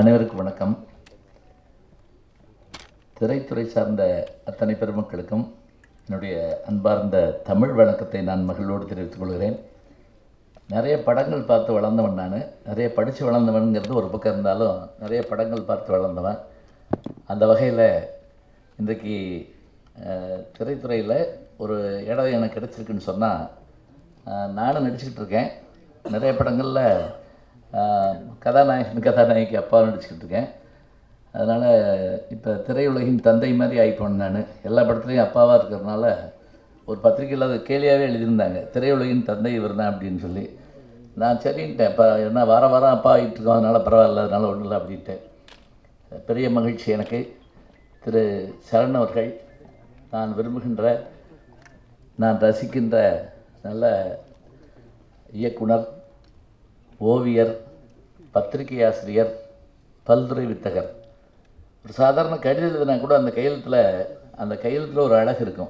அனைவருக்கும் வணக்கம். திரைத்துறை சார்ந்த அத்தனை பெருமக்களுக்கும் என்னுடைய அன்பார்ந்த தமிழ் வணக்கத்தை நான் மகிழ்வோடு தெரிவித்துக் கொள்கிறேன். நிறைய படங்கள் பார்த்து வளர்ந்தவன் நான், நிறைய படித்து வளர்ந்தவனுங்கிறது ஒரு பக்கம் இருந்தாலும் நிறைய படங்கள் பார்த்து வளர்ந்தவன். அந்த வகையில் இன்றைக்கு திரைத்துறையில் ஒரு இடம் எனக்கு கிடச்சிருக்குன்னு சொன்னால், நானும் நடிச்சுக்கிட்டு இருக்கேன். நிறைய படங்களில் கதாநாயகனுக்கு அப்பாவும் நடிச்சுக்கிட்டு இருக்கேன். அதனால் இப்போ திரையுலகின் தந்தை மாதிரி ஆகிப்போன்னு நான் எல்லா படத்துலேயும் அப்பாவாக இருக்கிறதுனால ஒரு பத்திரிகையில் அது கேலியாகவே எழுதியிருந்தாங்க, திரையுலகின் தந்தை இவர் தான் அப்படின்னு சொல்லி. நான் சரின்ட்டேன், இப்போ ஏன்னா வார வாரம் அப்பா ஆகிட்டு இருக்கோம், அதனால் பரவாயில்ல, அதனால் ஒன்றும் இல்லை அப்படின்ட்டு. பெரிய மகிழ்ச்சி எனக்கு. திரு சரண் அவர்கள் நான் விரும்புகின்ற, நான் ரசிக்கின்ற நல்ல இயக்குனர், ஓவியர், பத்திரிகை ஆசிரியர், பல்துறை வித்தகர். ஒரு சாதாரண கடிதம் எழுதினா கூட அந்த கையெழுத்தில் ஒரு அழகு இருக்கும்,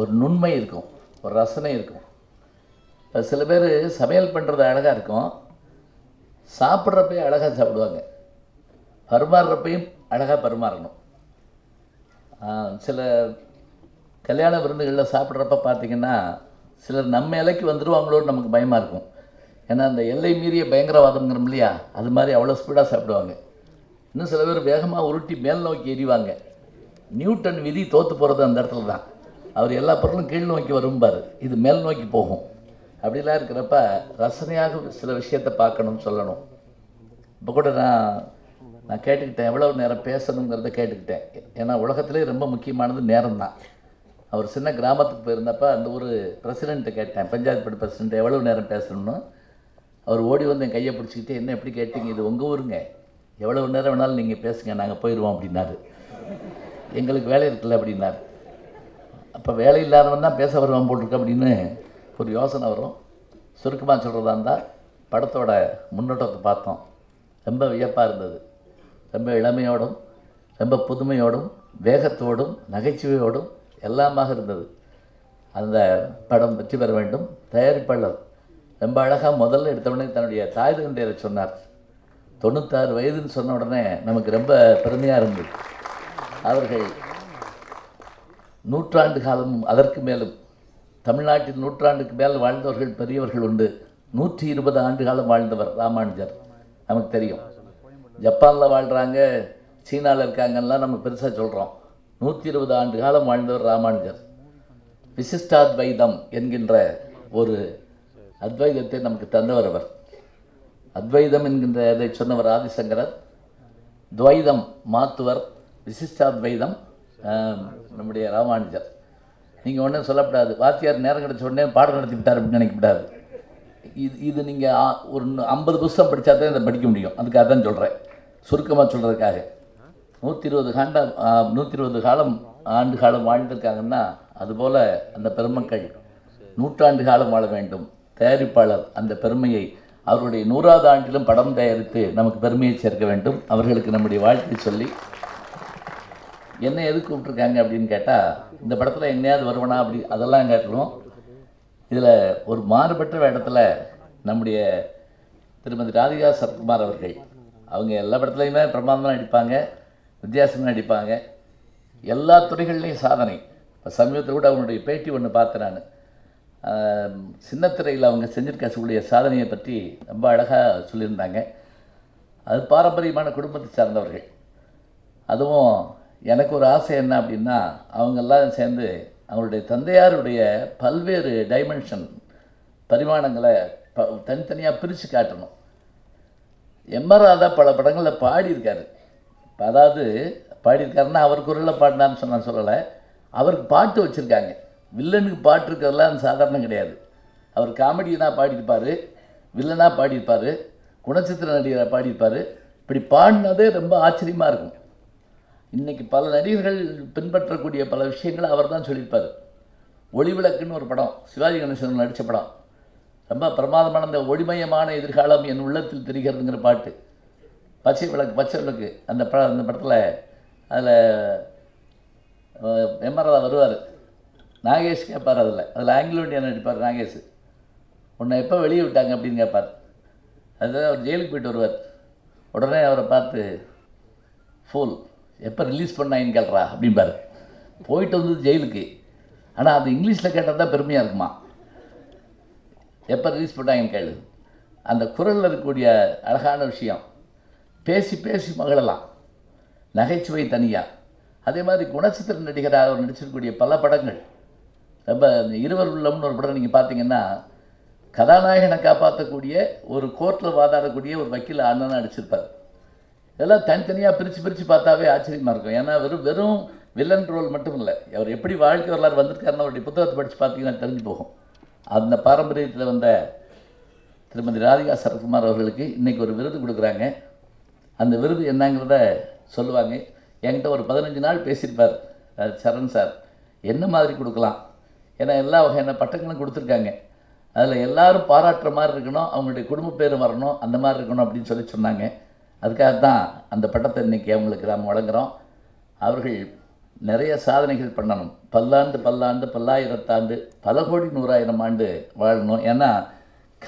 ஒரு நுண்மை இருக்கும், ஒரு ரசனை இருக்கும். இப்போ சில பேர் சமையல் பண்ணுறது அழகாக இருக்கும், சாப்பிட்றப்பையும் அழகாக சாப்பிடுவாங்க, பரிமாறுறப்பையும் அழகாக பரிமாறணும். சில கல்யாண விருந்துகளில் சாப்பிட்றப்ப பார்த்திங்கன்னா சிலர் நம்ம இலைக்கு வந்துடுவாங்களோன்னு நமக்கு பயமாக இருக்கும். ஏன்னா அந்த எல்லை மீறிய பயங்கரவாதம்ங்கிறோம் இல்லையா, அது மாதிரி அவ்வளோ ஸ்பீடாக சாப்பிடுவாங்க. இன்னும் சில பேர் வேகமாக உருட்டி மேல் நோக்கி எறிவாங்க. நியூட்டன் விதி தோற்று போகிறது அந்த இடத்துல தான். அவர் எல்லா பொருளும் கீழ் நோக்கி வரும்பார், இது மேல் நோக்கி போகும். அப்படிலாம் இருக்கிறப்ப ரசனையாக சில விஷயத்தை பார்க்கணும், சொல்லணும். இப்போ கூட நான் கேட்டுக்கிட்டேன், எவ்வளோ நேரம் பேசணுங்கிறத கேட்டுக்கிட்டேன். ஏன்னா உலகத்துலேயே ரொம்ப முக்கியமானது நேரம் தான். அவர் சின்ன கிராமத்துக்கு போயிருந்தப்ப அந்த ஊர் பிரசிடென்ட்டை கேட்டேன், பஞ்சாயத்து படி பிரசிடென்ட், எவ்வளோ நேரம் பேசணும்னு. அவர் ஓடி வந்து என் கையை பிடிச்சிக்கிட்டு, என்ன எப்படி கேட்டீங்க, இது உங்கள் ஊருங்க, எவ்வளோ நேரம் வேணாலும் நீங்கள் பேசுங்க, நாங்கள் போயிடுவோம் அப்படின்னாரு. எங்களுக்கு வேலை இருக்குல்ல அப்படின்னாரு. அப்போ வேலை இல்லாதவன் தான் பேச வருவான் போட்டிருக்கு அப்படின்னு ஒரு யோசனை வரும். சுருக்கமாக சொல்கிறதா இருந்தால் படத்தோட முன்னோட்டத்தை பார்த்தோம், ரொம்ப வியப்பாக இருந்தது. ரொம்ப இளமையோடும் ரொம்ப புதுமையோடும் வேகத்தோடும் நகைச்சுவையோடும் எல்லாமாக இருந்தது. அந்த படம் வெற்றி பெற வேண்டும். தயாரிப்பாளர் ரொம்ப அழகாக முதல்ல எடுத்தவுடனே தன்னுடைய தாய் தந்தையரை சொன்னார். 96 வயதுன்னு சொன்ன உடனே நமக்கு ரொம்ப பெருமையாக இருந்தது. அவர்கள் 100 ஆண்டு காலமும் அதற்கு மேலும் தமிழ்நாட்டில் 100 ஆண்டுக்கு மேல் வாழ்ந்தவர்கள், பெரியவர்கள் உண்டு. 120 ஆண்டு காலம் வாழ்ந்தவர் ராமானுஜர் நமக்கு தெரியும். ஜப்பானில் வாழ்கிறாங்க, சீனாவில் இருக்காங்கலாம் நம்ம பெருசாக சொல்கிறோம். 120 ஆண்டு காலம் வாழ்ந்தவர் ராமானுஜர். விசிஷ்டாத்வைதம் என்கின்ற ஒரு அத்வைதத்தை நமக்கு தந்தவர் அவர். அத்வைதம் என்கின்ற அதை சொன்னவர் ஆதிசங்கரர், துவைதம் மாத்துவர், விசிஷ்டாத்வைதம் நம்முடைய ராமானுஜர். நீங்கள் ஒன்றும் சொல்லப்படாது, வாத்தியார் நேரம் கிடச்ச உடனே பாடம் நடத்திவிட்டார் அப்படின்னு நினைக்கப்படாது. இது நீங்கள் ஒரு 50 புத்தகம் படித்தா தான் இதை படிக்க முடியும். அதுக்காக தான் சொல்கிறேன், சுருக்கமாக சொல்கிறதுக்காக. 120 ஆண்டு காலம் வாழ்ந்துருக்காங்கன்னா அதுபோல் அந்த பெருமக்கள் 100 ஆண்டு காலம் வாழ வேண்டும். தயாரிப்பாளர் அந்த பெருமையை அவருடைய 100வது ஆண்டிலும் படம் தயாரித்து நமக்கு பெருமையை சேர்க்க வேண்டும். அவர்களுக்கு நம்முடைய வாழ்க்கை சொல்லி என்ன எதுக்கு கூப்பிட்ருக்காங்க அப்படின்னு கேட்டால், இந்த படத்தில் எங்கேயாவது வருவனா அப்படி அதெல்லாம் கேட்கணும். இதில் ஒரு மாறுபட்ட இடத்துல நம்முடைய திருமதி ராதிகா சரத்குமார் அவர்கள், அவங்க எல்லா படத்துலையுமே பிரமாதமாக நடிப்பாங்க, வித்தியாசமாக நடிப்பாங்க, எல்லா துறைகள்லேயும் சாதனை. இப்போ சமீபத்தில் கூட அவங்களுடைய பேட்டி ஒன்று பார்த்தேன் நான், சின்னத்திரையில் அவங்க செஞ்சிருக்கக்கூடிய சாதனையை பற்றி ரொம்ப அழகாக சொல்லியிருந்தாங்க. அது பாரம்பரியமான குடும்பத்தை சார்ந்தவர்கள். அதுவும் எனக்கு ஒரு ஆசை என்ன அப்படின்னா, அவங்கெல்லாம் சேர்ந்து அவங்களுடைய தந்தையாருடைய பல்வேறு டைமென்ஷன் பரிமாணங்களை தனித்தனியாக பிரித்து காட்டணும். எம்ஆராதா பல படங்களில் பாடியிருக்காரு. அதாவது பாடியிருக்காருன்னா அவர் குரலில் பாடினான்னு சொன்னால் சொல்லலை, அவருக்கு பாட்டு வச்சுருக்காங்க. வில்லனுக்கு பாட்டு இருக்கிறதெல்லாம் சாதாரணம் கிடையாது. அவர் காமெடியனாக பாடியிருப்பார், வில்லனாக பாடியிருப்பார், குணச்சித்திர நடிகராக பாடியிருப்பார். இப்படி பாடினதே ரொம்ப ஆச்சரியமாக இருக்கும். இன்றைக்கி பல நடிகர்கள் பின்பற்றக்கூடிய பல விஷயங்களை அவர் தான் சொல்லியிருப்பார். ஒளிவிளக்குன்னு ஒரு படம், சிவாஜி கணேசன் நடித்த படம், ரொம்ப பிரமாதமான அந்த ஒளிமயமான எதிர்காலம் என் உள்ளத்தில் தெரிகிறதுங்கிற பாட்டு. பச்சை விளக்கு அந்த படத்தில், அதில் எம்ஆராதா வருவார், நாகேஷ் கேட்பார், அதில் ஆங்கிலோ இண்டியன் நடிப்பார் நாகேஷ். உன்னை எப்போ வெளியே விட்டாங்க அப்படின்னு கேட்பார். அதுதான் அவர் ஜெயிலுக்கு போய்ட்டு வருவார். உடனே அவரை பார்த்து ஃபோல் எப்போ ரிலீஸ் பண்ணாங்கன்னு கேட்குறா அப்படிம்பார். போயிட்டு வந்தது ஜெயிலுக்கு, ஆனால் அது இங்கிலீஷில் கேட்டால் தான் பெருமையாக இருக்குமா. எப்போ ரிலீஸ் பண்ணாங்கன்னு கேளு. அந்த குரலில் இருக்கக்கூடிய அழகான விஷயம், பேசி பேசி மகளலாம், நகைச்சுவை தனியாக. அதே மாதிரி குணச்சித்திர நடிகராக அவர் நடிச்சிருக்கக்கூடிய பல படங்கள், ரொம்ப இருவர் உள்ளம்னு ஒரு படம் நீங்கள் பார்த்தீங்கன்னா கதாநாயகனை காப்பாற்றக்கூடிய ஒரு கோர்ட்டில் வாதாடக்கூடிய ஒரு வக்கீல் அண்ணனாக நடிச்சிருப்பார். இதெல்லாம் தனித்தனியாக பிரித்து பிரித்து பார்த்தாவே ஆச்சரியமாக இருக்கும். ஏன்னா வெறும் வில்லன் ரோல் மட்டும் இல்லை, அவர் எப்படி வாழ்க்கை வரலாறு வந்திருக்காருன்னு அவருடைய புத்தகத்தை படித்து பார்த்தீங்கன்னா தெரிஞ்சு போகும். அந்த பாரம்பரியத்தில் வந்த திருமதி ராதிகா சரத்குமார் அவர்களுக்கு இன்றைக்கி ஒரு விருது கொடுக்குறாங்க. அந்த விருது என்னங்கிறத சொல்லுவாங்க. என்கிட்ட ஒரு 15 நாள் பேசியிருப்பார் சரண் சார், என்ன மாதிரி கொடுக்கலாம், ஏன்னா எல்லா வகையான பட்டங்களும் கொடுத்துருக்காங்க, அதில் எல்லோரும் பாராட்டுற மாதிரி இருக்கணும், அவங்களுடைய குடும்ப பேர் வரணும், அந்த மாதிரி இருக்கணும் அப்படின்னு சொல்லி சொன்னாங்க. அதுக்காக தான் அந்த பட்டத்தை இன்றைக்கி அவங்களுக்கு நாம் வழங்குகிறோம். அவர்கள் நிறைய சாதனைகள் பண்ணணும், பல்லாண்டு பல்லாண்டு பல்லாயிரத்தாண்டு பல கோடி 100,000 ஆண்டு வாழணும். ஏன்னா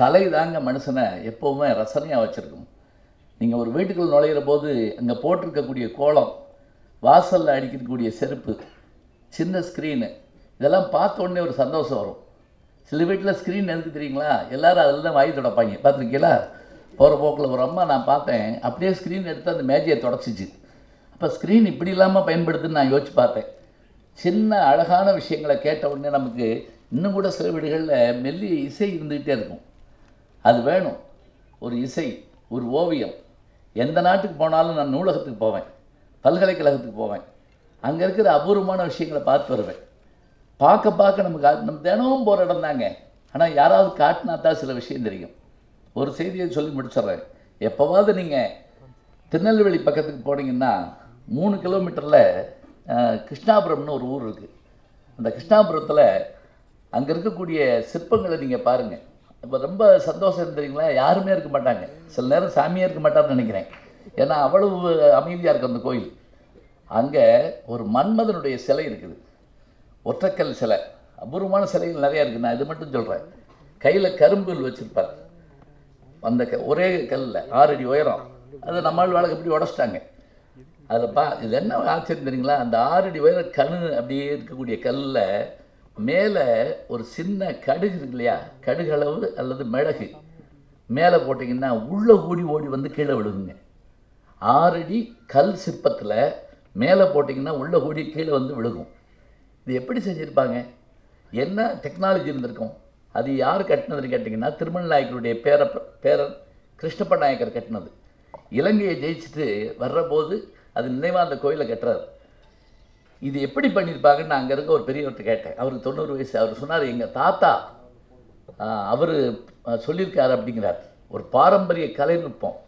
கலை தாங்க மனுஷனை எப்போவுமே ரசனையாக வச்சுருக்கும். நீங்கள் ஒரு வீட்டுக்குள் நுழையிற போது அங்கே போட்டிருக்கக்கூடிய கோலம், வாசலில் அடிக்கக்கூடிய செருப்பு, சின்ன ஸ்க்ரீனு, இதெல்லாம் பார்த்த உடனே ஒரு சந்தோஷம் வரும். சில வீட்டில் ஸ்க்ரீன் எதுக்கு தெரியுங்களா, எல்லோரும் அதில் தான் வாய் தொடப்பாங்க. பார்த்துருக்கீங்களா, போகிற போக்கில் ஒரு அம்மா நான் பார்த்தேன், அப்படியே ஸ்க்ரீன் எடுத்து அந்த மேஜையை தொடச்சிச்சு. அப்போ ஸ்க்ரீன் இப்படி இல்லாமல் பயன்படுத்துன்னு நான் யோசிச்சு பார்த்தேன். சின்ன அழகான விஷயங்களை கேட்ட உடனே நமக்கு இன்னும் கூட சில வீடுகளில் மெல்லிய இசை இருந்துக்கிட்டே இருக்கும், அது வேணும். ஒரு இசை, ஒரு ஓவியம். எந்த நாட்டுக்கு போனாலும் நான் நூலகத்துக்கு போவேன், பல்கலைக்கழகத்துக்கு போவேன், அங்கே இருக்கிற அபூர்வமான விஷயங்களை பார்த்து வருவேன். பார்க்க பார்க்க நமக்கு நம்ம தினமும் போகிற இடம் தாங்க, ஆனால் யாராவது காட்டினா தான் சில விஷயம் தெரியும். ஒரு செய்தியை சொல்லி முடிச்சிட்றேன். எப்போவாவது நீங்கள் திருநெல்வேலி பக்கத்துக்கு போனீங்கன்னா 3 கிலோமீட்டரில் கிருஷ்ணாபுரம்னு ஒரு ஊர் இருக்குது. அந்த கிருஷ்ணாபுரத்தில் அங்கே இருக்கக்கூடிய சிற்பங்களை நீங்கள் பாருங்கள். இப்போ ரொம்ப சந்தோஷம் இருந்துங்களா, யாருமே இருக்க மாட்டாங்க, சில நேரம் சாமியே இருக்க மாட்டார்னு நினைக்கிறேன். ஏன்னா அவ்வளவு அமைதியாக இருக்குது அந்த கோயில். அங்கே ஒரு மன்மதனுடைய சிலை இருக்குது, ஒற்றக்கல் சிலை. அபூர்வமான சிலைகள் நிறையா இருக்குது, நான் இது மட்டும் சொல்கிறேன். கையில் கரும்புகள் வச்சுருப்பார், அந்த ஒரே கல்லில் 6 அடி உயரம். அதை நம்மளால் வாழ்க்கை எப்படி உடச்சிட்டாங்க. அதில் இது என்ன ஆச்சரியம் தெரியுங்களா, அந்த 6 அடி உயரம் கணு அப்படியே இருக்கக்கூடிய கல்லில் மேலே ஒரு சின்ன கடுகு இருக்கு இல்லையா, கடுகளவு அல்லது மிளகு மேலே போட்டிங்கன்னா உள்ளே ஓடி வந்து கீழே விழுகுங்க. 6 அடி கல் சிற்பத்தில் மேலே போட்டிங்கன்னா உள்ளே ஓடி கீழே வந்து விழுகும். இது எப்படி செஞ்சுருப்பாங்க, என்ன டெக்னாலஜி இருந்திருக்கும். அது யார் கட்டினதுன்னு கேட்டிங்கன்னா திருமண நாயக்கருடைய பேரன் கிருஷ்ணப்ப நாயக்கர் கட்டினது. இலங்கையை ஜெயிச்சுட்டு வர்ற போது அது நினைவாக அந்த கோயிலை கட்டுறாரு. இது எப்படி பண்ணியிருப்பாங்கன்னு நான் அங்கே இருக்க ஒரு பெரியவர்கிட்ட கேட்டேன். அவருக்கு 90 வயசு. அவர் சொன்னார், எங்கள் தாத்தா அவர் சொல்லியிருக்கார் அப்படிங்கிறார். ஒரு பாரம்பரிய கலைநுட்பம்.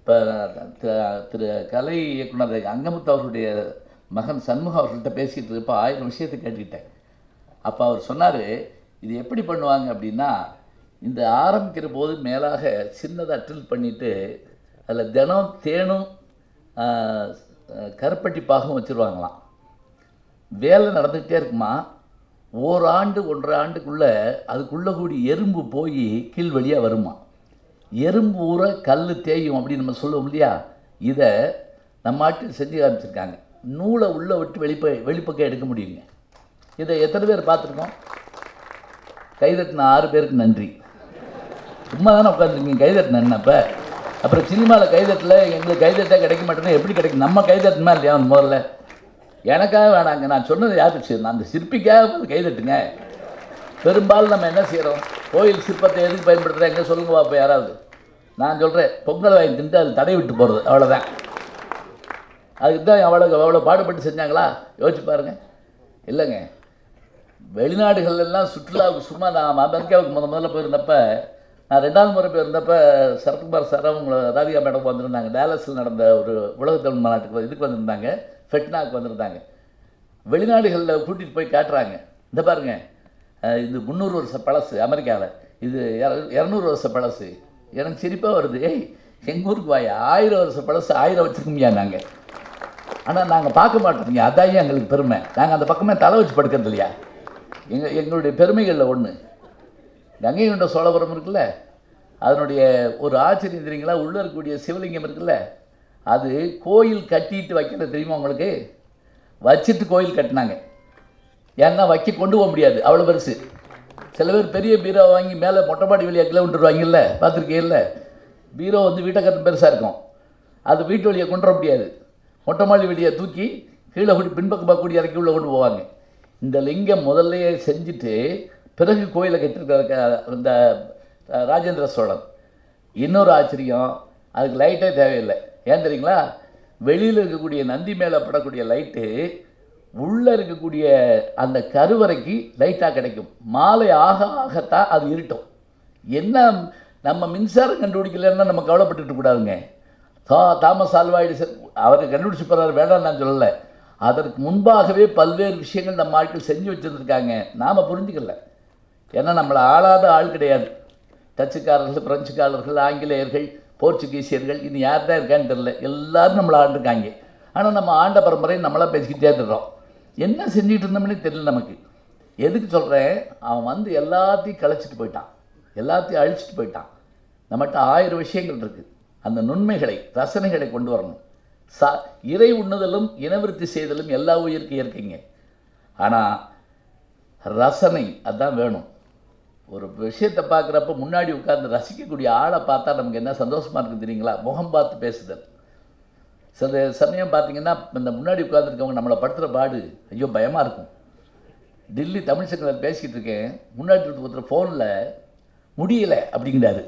இப்போ திரு கலை இயக்குனர் அங்கமுத்து அவருடைய மகன் சண்முகம் அவர்கள்ட்ட பேசிகிட்டு இருப்போ 1000 விஷயத்தை கேட்டுக்கிட்டேன். அப்போ அவர் சொன்னார், இது எப்படி பண்ணுவாங்க அப்படின்னா, இந்த ஆரம்பிக்கிற போது மேலாக சின்னதாக ட்ரில் பண்ணிவிட்டு அதில் தினம் தேனும் கருப்பட்டி பாகம் வச்சுருவாங்களாம். வேலை நடந்துகிட்டே இருக்குமா. ஓராண்டு 1.5 ஆண்டுக்குள்ளே அதுக்குள்ளே கூடி எறும்பு போய் கீழ் வழியாக வருமா. எறும்பு ஊற கல் தேயும் அப்படின்னு நம்ம சொல்லுவோம் இல்லையா, இதை நம்ம ஆட்டில் செஞ்சு காமிச்சிருக்காங்க. நூலை உள்ளே விட்டு வெளிப்பக்கம் எடுக்க முடியுங்க. இதை எத்தனை பேர் பார்த்துருக்கோம். கைதட்டின 6 பேருக்கு நன்றி. சும்மா தானே உட்காந்துருக்கீங்க, கைதட்டின என்னப்போ. அப்புறம் சினிமாவில் கைதட்டில் எங்களுக்கு கைதட்டாக கிடைக்க மாட்டேன்னா எப்படி கிடைக்கும். நம்ம கைதட்டினா இல்லையா. முதல்ல எனக்காக வேணாங்க, நான் சொன்னது யாருக்கு, நான் அந்த சிற்பிக்காக கைதட்டுங்க. பெரும்பாலும் நம்ம என்ன செய்கிறோம், கோயில் சிற்பத்தை எதுக்கு பயன்படுத்துகிறேன் எங்கே சொல்லுங்க பார்ப்போம் யாராவது. நான் சொல்கிறேன், பொங்கல் வாங்கி தின்ட்டு அது தடை விட்டு போகிறது, அவ்வளோதான். அதுக்கு தான் அவ்வளோ பாடுபட்டு செஞ்சாங்களா, யோசிச்சு பாருங்கள். இல்லைங்க, வெளிநாடுகள்லாம் சுற்றுலாவுக்கு சும்மா, நான் அமெரிக்காவுக்கு முதல்ல போயிருந்தப்ப, நான் 2வது முறை போயிருந்தப்ப சரத்குமார் சார் அவங்க ராதிகா மேடம் வந்திருந்தாங்க. டேலஸில் நடந்த ஒரு உலகத்தமிழ் மாநாட்டுக்கு இதுக்கு வந்திருந்தாங்க, ஃபெட்னாவுக்கு வந்திருந்தாங்க. வெளிநாடுகளில் கூட்டிகிட்டு போய் காட்டுறாங்க. இந்த பாருங்கள், இது 300 வருஷ பழசு அமெரிக்காவில், இது 200 வருஷ பழசு. எனக்கு சிரிப்பாக வருது, ஏய் எங்கள் ஊருக்கு வாய் 1000 வருஷ பழசு 1000 வச்சுருக்கோம்யா நாங்கள். ஆனால் நாங்கள் பார்க்க மாட்டோம்யா, அதான் எங்களுக்கு பெருமை. நாங்கள் அந்த பக்கமே தலை வச்சு படுக்கிறது இல்லையா. எங்களுடைய பெருமைகளில் ஒன்று கங்கை கொண்ட சோழபுரம் இருக்குல்ல, அதனுடைய ஒரு ஆச்சரியம் தெரியுங்களா, உள்ளே இருக்கக்கூடிய சிவலிங்கம் இருக்குல்ல, அது கோயில் கட்டிட்டு வைக்கிறது தெரியுமா உங்களுக்கு? வச்சுட்டு கோயில் கட்டினாங்க. ஏன்னா வைக்க கொண்டு போக முடியாது, அவ்வளோ பெருசு. சில பேர் பெரிய பீரோ வாங்கி மேலே மொட்டைப்பாடி வழியாக கிலோ விட்டுருவாங்கல்ல, பார்த்துருக்கீங்க இல்லை? பீரோ வந்து வீட்டை கட்ட பெருசாக இருக்கும், அது வீட்டு வழியை கொண்டு வர முடியாது. மொட்டை மாடி வழியை தூக்கி கீழே கொண்டு பின்பக்கமாக கூடி இறக்கி உள்ள கொண்டு போவாங்க. இந்த லிங்கம் முதல்லையே செஞ்சுட்டு பிறகு கோயிலை கட்டிருக்க இந்த ராஜேந்திர சோழன். இன்னொரு ஆச்சரியம், அதுக்கு லைட்டே தேவையில்லை. ஏன் தெரியுங்களா? வெளியில் இருக்கக்கூடிய நந்தி மேலே படக்கூடிய லைட்டு உள்ளே இருக்கக்கூடிய அந்த கருவறைக்கு லைட்டாக கிடைக்கும். மாலை ஆக ஆகத்தான் அது இருட்டும். என்ன நம்ம மின்சாரம் கண்டுபிடிக்கலன்னா நம்ம கவலைப்பட்டுட்டு கூடாதுங்க. தாமஸ் ஆல்வா எடிசன் அவர் கண்டுபிடிச்சி போகிறார், வேண்டாம் நான் சொல்லலை. அதற்கு முன்பாகவே பல்வேறு விஷயங்கள் நம்ம ஆட்கள் செஞ்சு வச்சுருந்துருக்காங்க, நாம் புரிஞ்சுக்கல. ஏன்னா நம்மளை ஆளாத ஆள் கிடையாது. டச்சுக்காரர்கள், பிரெஞ்சுக்காரர்கள், ஆங்கிலேயர்கள், போர்ச்சுகீசியர்கள், இது யார் தான் இருக்கான்னு தெரில, எல்லோரும் நம்மளை ஆண்டுருக்காங்க. ஆனால் நம்ம ஆண்ட பரம்பரை நம்மளாம் பேசிக்கிட்டே இருக்கிறோம். என்ன செஞ்சுட்டு இருந்தோம்னே தெரியல நமக்கு. எதுக்கு சொல்கிறேன்? அவன் வந்து எல்லாத்தையும் கலைச்சிட்டு போயிட்டான், எல்லாத்தையும் அழிச்சிட்டு போயிட்டான். நம்மகிட்ட 1000 விஷயங்கள் இருக்குது. அந்த நுண்மைகளை, ரசனைகளை கொண்டு வரணும். இறை உண்ணுதலும் இனவிருத்தி செய்தலும் எல்லா உயிருக்கு இயற்கைங்க. ஆனால் ரசனை அதுதான் வேணும். ஒரு விஷயத்தை பார்க்குறப்ப முன்னாடி உட்கார்ந்து ரசிக்கக்கூடிய ஆளை பார்த்தா நமக்கு என்ன சந்தோஷமாக இருக்குது தெரியுங்களா? முகம் பார்த்து பேசுதல். சில சமயம் பார்த்திங்கன்னா இந்த முன்னாடி உட்காந்துருக்கவங்க நம்மளை படுத்துகிற பாடு ஐயோ பயமாக இருக்கும். டெல்லி தமிழ் சங்கத்தில் பேசிக்கிட்டு இருக்கேன், முன்னாடி ஒருத்தர் ஃபோனில் முடியலை அப்படிங்கிறாரு.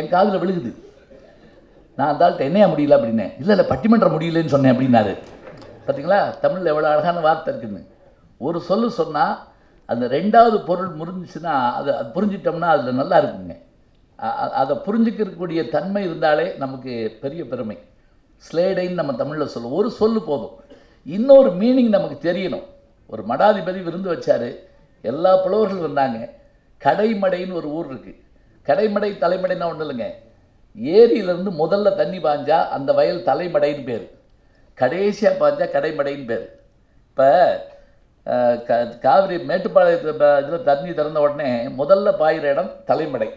என் காதில் விழுகுது. நான் அந்தாள்கிட்ட என்னையா முடியல அப்படின்னேன். இல்லை இல்லை பட்டிமன்றம் முடியலன்னு சொன்னேன் அப்படின்னாரு. பார்த்திங்களா தமிழில் எவ்வளோ அழகான வார்த்தை இருக்குதுன்னு. ஒரு சொல்லு சொன்னால் அந்த ரெண்டாவது பொருள் முடிஞ்சிச்சுன்னா அதை புரிஞ்சிட்டோம்னா அதில் நல்லா இருக்குங்க. அதை புரிஞ்சுக்கக்கூடிய தன்மை இருந்தாலே நமக்கு பெரிய பெருமை. ஸ்லேடைன்னு நம்ம தமிழில் சொல்லுவோம். ஒரு சொல்லு போதும், இன்னொரு மீனிங் நமக்கு தெரியணும். ஒரு மடாதிபதி விருந்து வச்சார், எல்லா புலவர்கள் வந்தாங்க. கடைமடைன்னு ஒரு ஊர் இருக்குது. கடைமடை தலைமடைன்னா ஒன்றும் இல்லைங்க, ஏரியிலேருந்து முதல்ல தண்ணி பாஞ்சா அந்த வயல் தலைமடைன்னு பேர், கடைசியாக பாஞ்சா கடைமடைன்னு பேர். இப்போ காவிரி மேட்டுப்பாளையத்தில் இதில் தண்ணி திறந்த உடனே முதல்ல பாயிற இடம் தலைமடை,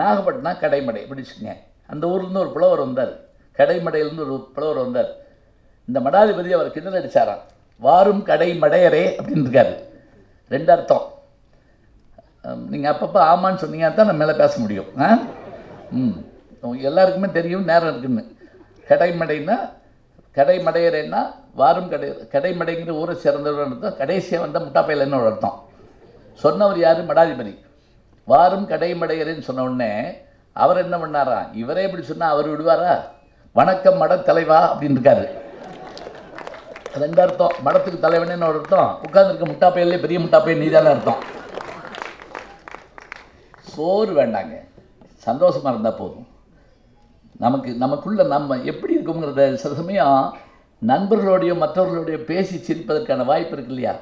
நாகப்பட்டினம் கடைமடை பிடிச்சிக்கங்க. அந்த ஊர்லேருந்து ஒரு புலவர் வந்தார், கடைமடையிலேருந்து ஒரு புலவர் வந்தார். இந்த மடாதிபதி அவர் கிண்டல் அடித்தாராம், வாரும் கடைமடையரே அப்படின்னு இருக்காரு. ரெண்டு அர்த்தம். நீங்கள் அப்பப்போ ஆமான்னு சொன்னீங்க தான் நம்ம மேலே பேச முடியும். எல்லாருக்குமே தெரியும் நேரம் இருக்குன்னு. கடைமடைன்னா கடைமடையரேன்னா வாரும் கடைமடைங்கிற ஊரை சேர்ந்தவர் அர்த்தம். கடைசியாக வந்தால் முட்டாப்பையில் என்ன ஒரு அர்த்தம் சொன்னவர் யார்? மடாதிபதி. வாரும் கடைமடையரேன்னு சொன்ன உடனே அவர் என்ன பண்ணாரா, இவரே இப்படி சொன்னால் அவர் விடுவாரா? வணக்கம் மட தலைவா அப்படின்னு இருக்காரு. ரெண்டு அர்த்தம். மடத்துக்கு தலைவனேன்னு ஒரு அர்த்தம், உட்கார்ந்துருக்க முட்டாப்பையிலே பெரிய முட்டாப்பையை நீதான அர்த்தம். சோறு வேண்டாங்க, சந்தோஷமாக இருந்தால் போதும். நமக்குள்ளே நம்ம எப்படி இருக்குங்கிறத சில சமயம் நண்பர்களோடையோ மற்றவர்களோடையோ பேசி சிரிப்பதற்கான வாய்ப்பு இருக்கு இல்லையா?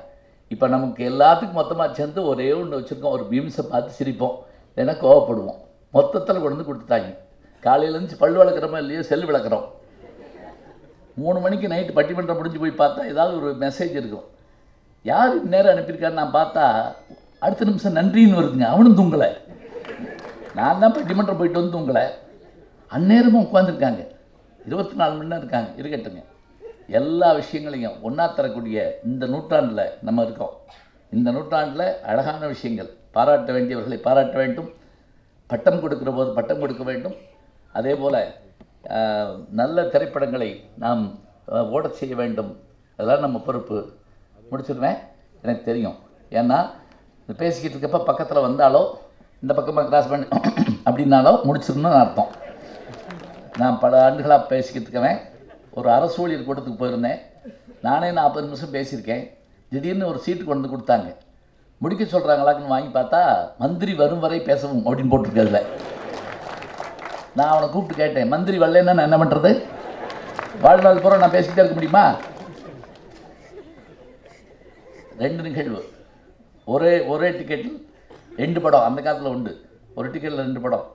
இப்போ நமக்கு எல்லாத்துக்கும் மொத்தமாக சேர்ந்து ஒரே ஒன்று வச்சுருக்கோம், ஒரு மீம்ஸை பார்த்து சிரிப்போம், ஏன்னா கோவப்படுவோம். மொத்தத்தில் கொண்டு வந்து கொடுத்துட்டாங்க. காலையிலேருந்து பல் வளர்க்குறோமோ இல்லையோ செல் வளர்க்குறோம். 3 மணிக்கு நைட்டு பட்டிமன்றம் முடிஞ்சு போய் பார்த்தா ஏதாவது ஒரு மெசேஜ் இருக்கும். யார் நேரம் அனுப்பியிருக்கான்னு நான் பார்த்தா அடுத்த நிமிஷம் நன்றின்னு வருதுங்க. அவனும் தூங்கலை, நான் தான் பட்டிமன்றம் போயிட்டு வந்து தூங்கலை. அந்நேரமும் உட்காந்துருக்காங்க, 24 மணி நேரம் இருக்காங்க. இருக்கட்டுங்க, எல்லா விஷயங்களையும் ஒன்றா தரக்கூடிய இந்த நூற்றாண்டில் நம்ம இருக்கோம். இந்த நூற்றாண்டில் அழகான விஷயங்கள், பாராட்ட வேண்டியவர்களை பாராட்ட வேண்டும், பட்டம் கொடுக்குற போது பட்டம் கொடுக்க வேண்டும். அதே போல் நல்ல திரைப்படங்களை நாம் ஓட செய்ய வேண்டும். அதெல்லாம் நம்ம பொறுப்பு. முடிச்சிடுவேன், எனக்கு தெரியும். ஏன்னா பேசிக்கிட்டு இருக்கப்போ பக்கத்தில் வந்தாலோ இந்த பக்கமாக கிராஸ் பண்ணி அப்படின்னாலோ முடிச்சிடணும்னு அர்த்தம். நான் பல ஆண்டுகளாக பேசிக்கிட்டு இருக்கவேன். ஒரு அரசு ஊழியர் கூட்டத்துக்கு போயிருந்தேன். நானே 40 நிமிஷம் பேசியிருக்கேன். திடீர்னு ஒரு சீட்டு கொண்டு வந்து கொடுத்தாங்க. முடிக்க சொல்கிறாங்களாக்குன்னு வாங்கி பார்த்தா மந்திரி வரும் வரை பேசவும் அப்படின்னு போட்டிருக்கல. நான் அவனை கூப்பிட்டு கேட்டேன், மந்திரி வரலன்னா நான் என்ன பண்ணுறது? வாழ்நாள் பூரா நான் பேசிக்கிட்டே இருக்க முடியுமா? 2 நிகழ்வு, ஒரே டிக்கெட்டில் 2 படம். அந்த காலத்தில் உண்டு, ஒரு டிக்கெட்டில் 2 படம்.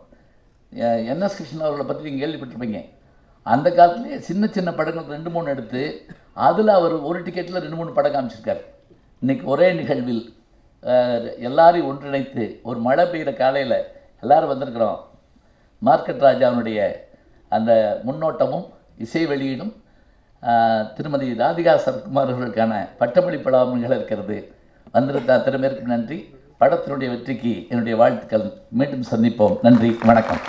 என்எஸ் கிருஷ்ணன் அவர்களை பற்றி நீங்கள் கேள்விப்பட்டிருப்பீங்க. அந்த காலத்துலேயே சின்ன படங்கள் 2-3 எடுத்து அதில் அவர் ஒரு டிக்கெட்டில் 2-3 படம் காமிச்சிருக்காரு. இன்றைக்கி ஒரே நிகழ்வில் எல்லாரையும் ஒன்றிணைத்து ஒரு மழை பெய்கிற காலையில் எல்லோரும் வந்திருக்கிறோம். மார்க்கெட் ராஜாவுடைய அந்த முன்னோட்டமும் இசை வெளியீடும் திருமதி ராதிகா சரத்குமார் அவர்களுக்கான பட்டமளிப்பு விழாவில் இருக்கிறது. வந்திருந்த அத்தனை பேருக்கு நன்றி. படத்தினுடைய வெற்றிக்கு என்னுடைய வாழ்த்துக்கள். மீண்டும் சந்திப்போம். நன்றி, வணக்கம்.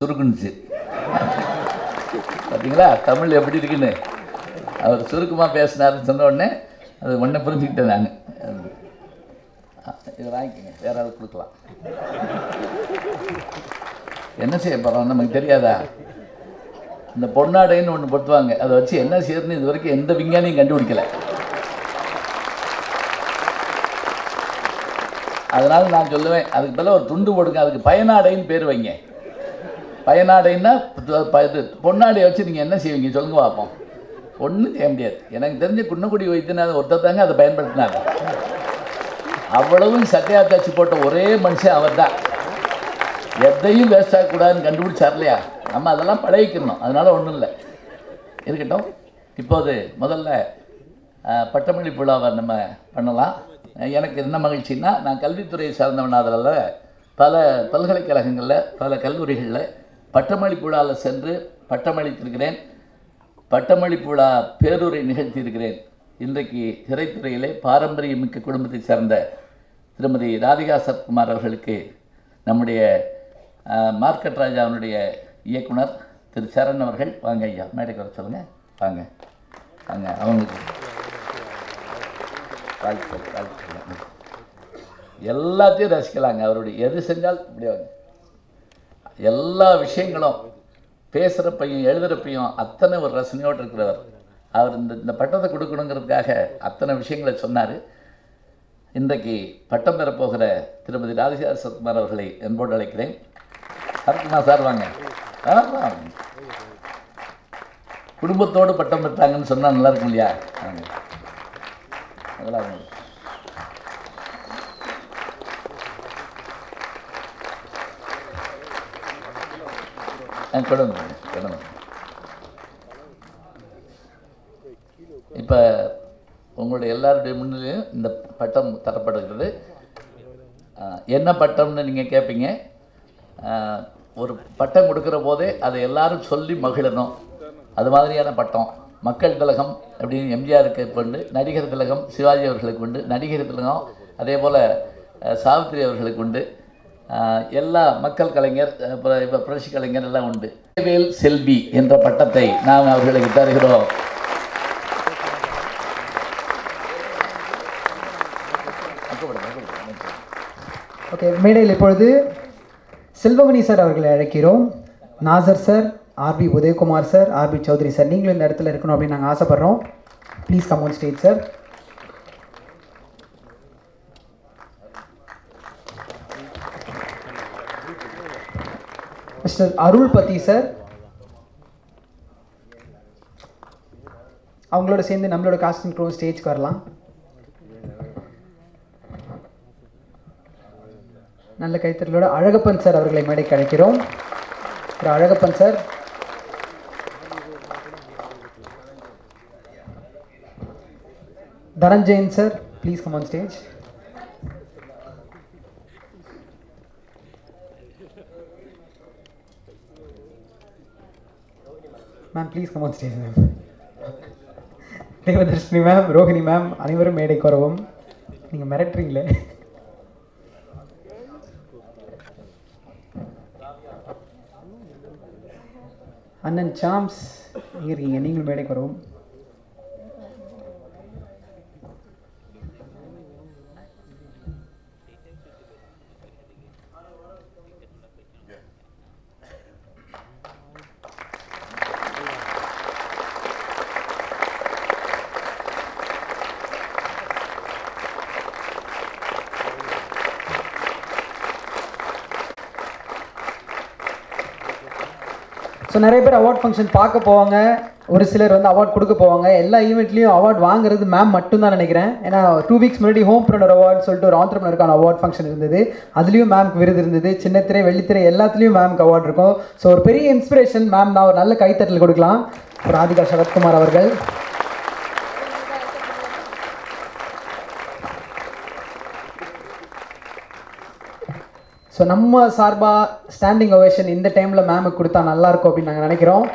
சுருக்குனுச்சு பார்த்தீங்களா தமிழ் எப்படி இருக்குன்னு. அவர் சுருக்கமாக பேசினார்னு சொன்ன உடனே அது ஒன்றை புரிஞ்சுக்கிட்டேன் நான். இதை வாங்கிக்கோங்க, வேற யாராவது கொடுக்கலாம். என்ன செய்ய போகிறோம் நமக்கு தெரியாதா? இந்த பொன்னாடைன்னு ஒன்று பொட்டுவாங்க, அதை வச்சு என்ன செய்யறதுன்னு இது வரைக்கும் எந்த விஞ்ஞானியும் கண்டுபிடிக்கல. அதனால் நான் சொல்லுவேன், அதுக்கு பதில் ஒரு துண்டு போடுங்க, அதுக்கு பயனாடைன்னு பேர் வைங்க. பயனாடைன்னா இது பொன்னாடையை வச்சு நீங்கள் என்ன செய்வீங்க சொல்லுங்க பார்ப்போம். ஒன்றும் செய்ய முடியாது. எனக்கு தெரிஞ்ச குன்னக்குடி வைத்தியநாதன் ஒருத்தர் தாங்க அதை பயன்படுத்தினாங்க. அவ்வளவும் சட்டையா தாச்சு போட்ட ஒரே மனுஷன் அவர் தான். எதையும் வேஸ்ட் ஆகக்கூடாதுன்னு கண்டுபிடிச்சார் இல்லையா? நம்ம அதெல்லாம் பழகிக்கணும். அதனால் ஒன்றும் இல்லை, இருக்கட்டும். இப்போது முதல்ல பட்டமளிப்பு விழாவை நம்ம பண்ணலாம். எனக்கு என்ன மகிழ்ச்சின்னா, நான் கல்வித்துறையை சார்ந்தவனாதல பல பல்கலைக்கழகங்களில் பல கல்லூரிகளில் பட்டமளிப்பு விழாவில் சென்று பட்டமளித்திருக்கிறேன். பட்டமளிப்பு விழா பேருரை நிகழ்த்தியிருக்கிறேன். இன்றைக்கு திரைத்துறையிலே பாரம்பரியமிக்க குடும்பத்தை சார்ந்த திருமதி ராதிகா சரத்குமார் அவர்களுக்கு நம்முடைய மார்க்கெட் ராஜாவினுடைய இயக்குனர் திரு சரண் அவர்கள், வாங்க ஐயா மேடைக்கு வர சொல்லுங்கள். வாங்க வாங்க, அவங்களுக்கு வாழ்த்து வாழ்த்து. எல்லாத்தையும் ரசிக்கலாங்க. அவருடைய எது செஞ்சால் இப்படி வாங்க, எல்லா விஷயங்களும் பேசுகிறப்பையும் எழுதுகிறப்பையும் அத்தனை ஒரு ரசனையோடு இருக்கிறவர். அவர் இந்த பட்டத்தை கொடுக்கணுங்கிறதுக்காக அத்தனை விஷயங்களை சொன்னார். இன்றைக்கு பட்டம் பெறப்போகிற திருமதி ராதிகா சரத்குமார் அவர்களை என்போடு அழைக்கிறேன். சரத்குமார் சார் வாங்க. குடும்பத்தோடு பட்டம் பெற்றாங்கன்னு சொன்னால் நல்லா இருக்கும் இல்லையா? அதெல்லாம் கொடுங்க கொடுங்க. இப்போ உங்களுடைய எல்லாருடைய முன்னிலையும் இந்த பட்டம் தரப்படுகிறது. என்ன பட்டம்னு நீங்கள் கேட்பீங்க. ஒரு பட்டம் கொடுக்குற போதே அதை எல்லாரும் சொல்லி மகிழணும். அது மாதிரியான பட்டம் மக்கள் திலகம் அப்படின்னு எம்ஜிஆருக்கு உண்டு, நடிகர் திலகம் சிவாஜி அவர்களுக்கு உண்டு, நடிகர் திலகம் அதே போல் சாவித்திரி அவர்களுக்கு உண்டு, எல்லா மக்கள் கலைஞர் இப்போ புரட்சி கலைஞர் எல்லாம் உண்டு. வேல் செல்வி என்ற பட்டத்தை நாம் அவர்களுக்கு தருகிறோம். ஓகே, மேடையில் இப்பொழுது செல்வமணி சார் அவர்களை அழைக்கிறோம். Nassar sir, RB Udhayakumar sir, RB Chowdhury sir, நீங்களும் இந்த இடத்துல இருக்கணும் அப்படின்னு நாங்கள் ஆசைப்படுறோம். Please come on stage sir. Mister Arulpathi sir, அவங்களோட சேர்ந்து நம்மளோட காஸ்டிங் க்ரூ ஸ்டேஜ்க்கு வரலாம். நல்ல கைத்தறலோட அழகப்பன் சார் அவர்களை மேடைக்கு அழைக்கிறோம். Alagappan sir, Dhananjayan sir, please come on stage. Ma'am please come on stage. Ma'am Devadarshini ma'am, Rohini ma'am, அனைவரும் மேடைக்கு வரவும். நீங்கள் மிரட்டுறீங்களே. அண்ணன் சாம்ஸ், எங்கே இருக்கீங்க? நீங்களும் மேடைக்கு வரவும். ஸோ நிறைய பேர் அவார்ட் ஃபங்க்ஷன் பார்க்க போவாங்க, ஒரு சிலர் வந்து அவார்ட் கொடுக்க போவாங்க. எல்லா ஈவெண்ட்லேயும் அவார்ட் வாங்குறது மேம் மட்டும்தான் நினைக்கிறேன். ஏன்னா 2 weeks முன்னாடி ஹோம் ப்ரனர் அவார்ட் சொல்லிட்டு ஒரு ஆண்டர்ப்ரனருக்கான அவார்ட் ஃபங்க்ஷன் இருந்தது. அதுலேயும் மேம்க்கு விருது இருந்தது. சின்னத்திரை வெள்ளித்திரை எல்லாத்துலேயும் மேம்க்கு அவார்ட் இருக்கும். ஸோ ஒரு பெரிய இன்ஸ்பிரேஷன் மேம் தான். ஒரு நல்ல கைத்தட்டல் கொடுக்கலாம் ராதிகா சரத்குமார் அவர்கள். ஸோ நம்ம சார்பாக ஸ்டாண்டிங் ஓவேஷன் இந்த டைமில் மேமுக்கு கொடுத்தா நல்லாயிருக்கும் அப்படின்னு நாங்கள் நினைக்கிறோம்.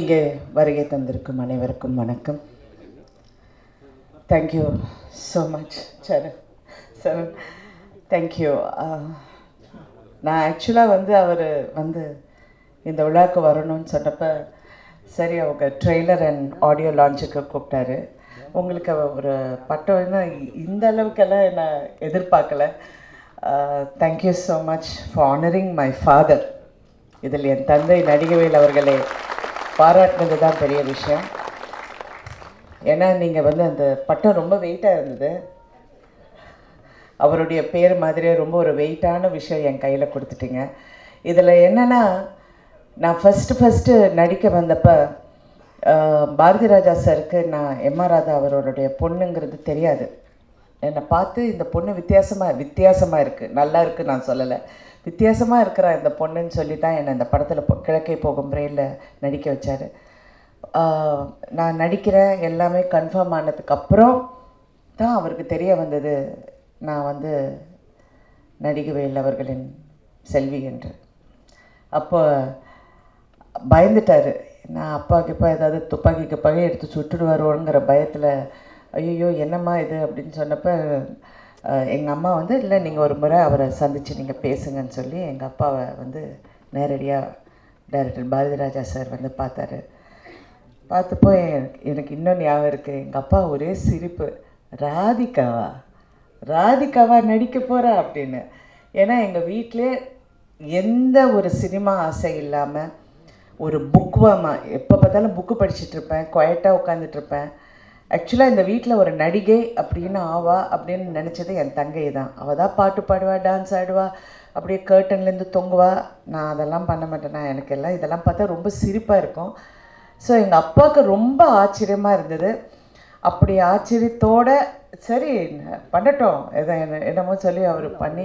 இங்கே வருகை தந்திருக்கும் அனைவருக்கும் வணக்கம். Thank you so much Saran. Thank you. நான் ஆக்சுவலாக அவர் இந்த விழாவுக்கு வரணும்னு சொன்னப்போ சரி அவங்க ட்ரெய்லர் அண்ட் ஆடியோ லான்ச்சுக்கு கூப்பிட்டாரு. உங்களுக்கு ஒரு பட்டம்னா இந்த அளவுக்கெல்லாம் என்னை எதிர்பார்க்கலை. Thank you so much for honouring my father. இதில் என் தந்தை நடிகவேல் அவர்களை பாராட்டினது தான் பெரிய விஷயம். ஏன்னா நீங்கள் அந்த பட்டம் ரொம்ப வெயிட்டாக இருந்தது. அவருடைய பேர் மாதிரியே ரொம்ப ஒரு வெயிட்டான விஷயம் என் கையில் கொடுத்துட்டீங்க. இதில் என்னென்னா, நான் ஃபஸ்ட்டு நடிக்க வந்தப்போ பாரதி ராஜா சாருக்கு நான் எம்ஆர் ராதா அவருடைய பொண்ணுங்கிறது தெரியாது. என்னை பார்த்து இந்த பொண்ணு வித்தியாசமாக இருக்குது, நல்லா இருக்குது, நான் சொல்லலை, வித்தியாசமாக இருக்கிற இந்த பொண்ணுன்னு சொல்லி தான் என்னை இந்த படத்தில் கிழக்கே போகும் முறையில் நடிக்க வச்சார். நான் நடிக்கிறேன் எல்லாமே கன்ஃபார்ம் ஆனதுக்கப்புறம் தான் அவருக்கு தெரிய வந்தது நான் நடிகவேல் அவர்களின் செல்வி என்று. அப்போ பயந்துட்டார். நான் அப்பாவுக்கு இப்போ ஏதாவது துப்பாக்கிக்கு எடுத்து சுட்டுட்டு வருவோங்கிற பயத்தில் ஐயோ என்னம்மா இது அப்படின்னு சொன்னப்போ எங்கள் அம்மா இல்லை நீங்கள் ஒரு முறை அவரை சந்தித்து நீங்கள் பேசுங்கன்னு சொல்லி எங்கள் அப்பாவை நேரடியாக டைரக்டர் பாரதி ராஜா சார் பார்த்தாரு. பார்த்தப்போ எனக்கு இன்னொன்று ஞாபகம் இருக்குது. எங்கள் அப்பா ஒரே சிரிப்பு, ராதிகாவா நடிக்க போகிறா அப்படின்னு. ஏன்னா எங்கள் வீட்டிலே எந்த ஒரு சினிமா ஆசை இல்லாமல் ஒரு புக்வாமாக எப்போ பார்த்தாலும் புக்கு படிச்சுட்ருப்பேன், குவாய்ட்டாக உட்காந்துட்ருப்பேன். ஆக்சுவலாக இந்த வீட்டில் ஒரு நடிகை அப்படின்னு ஆவா அப்படின்னு நினச்சது என் தங்கை தான். அவள் தான் பாட்டு பாடுவா, டான்ஸ் ஆடுவா, அப்படியே கர்ட்டன்லேருந்து தொங்குவா. நான் அதெல்லாம் பண்ண மாட்டேன். நான் எனக்கு எல்லாம் இதெல்லாம் பார்த்தா ரொம்ப சிரிப்பாக இருக்கும். ஸோ எங்கள் அப்பாவுக்கு ரொம்ப ஆச்சரியமாக இருந்தது. அப்படி ஆச்சரியத்தோடு சரி பண்ணட்டும் எதை என்னமோ சொல்லி அவர் பண்ணி,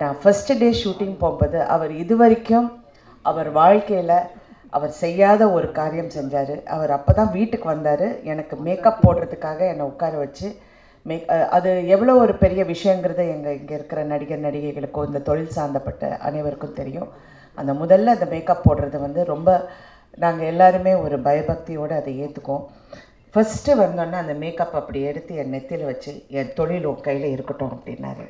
நான் ஃபஸ்ட்டு டே ஷூட்டிங் போகும்போது அவர் இது வரைக்கும் அவர் வாழ்க்கையில் அவர் செய்யாத ஒரு காரியம் செஞ்சார். அவர் அப்போ தான் வீட்டுக்கு வந்தார். எனக்கு மேக்கப் போடுறதுக்காக என்னை உட்கார வச்சு அது எவ்வளோ ஒரு பெரிய விஷயங்கிறத எங்கள் இங்கே இருக்கிற நடிகைகளுக்கும் இந்த தொழில் சார்ந்தப்பட்ட அனைவருக்கும் தெரியும். அந்த முதல்ல அந்த மேக்கப் போடுறது ரொம்ப நாங்கள் எல்லாருமே ஒரு பயபக்தியோடு அதை ஏற்றுக்கோம். ஃபஸ்ட்டு வந்தோன்னே அந்த மேக்கப் அப்படி எடுத்து என் நெத்தியில் வச்சு என் தொழில் உன் கையில் இருக்கட்டும் அப்படின்னாரு.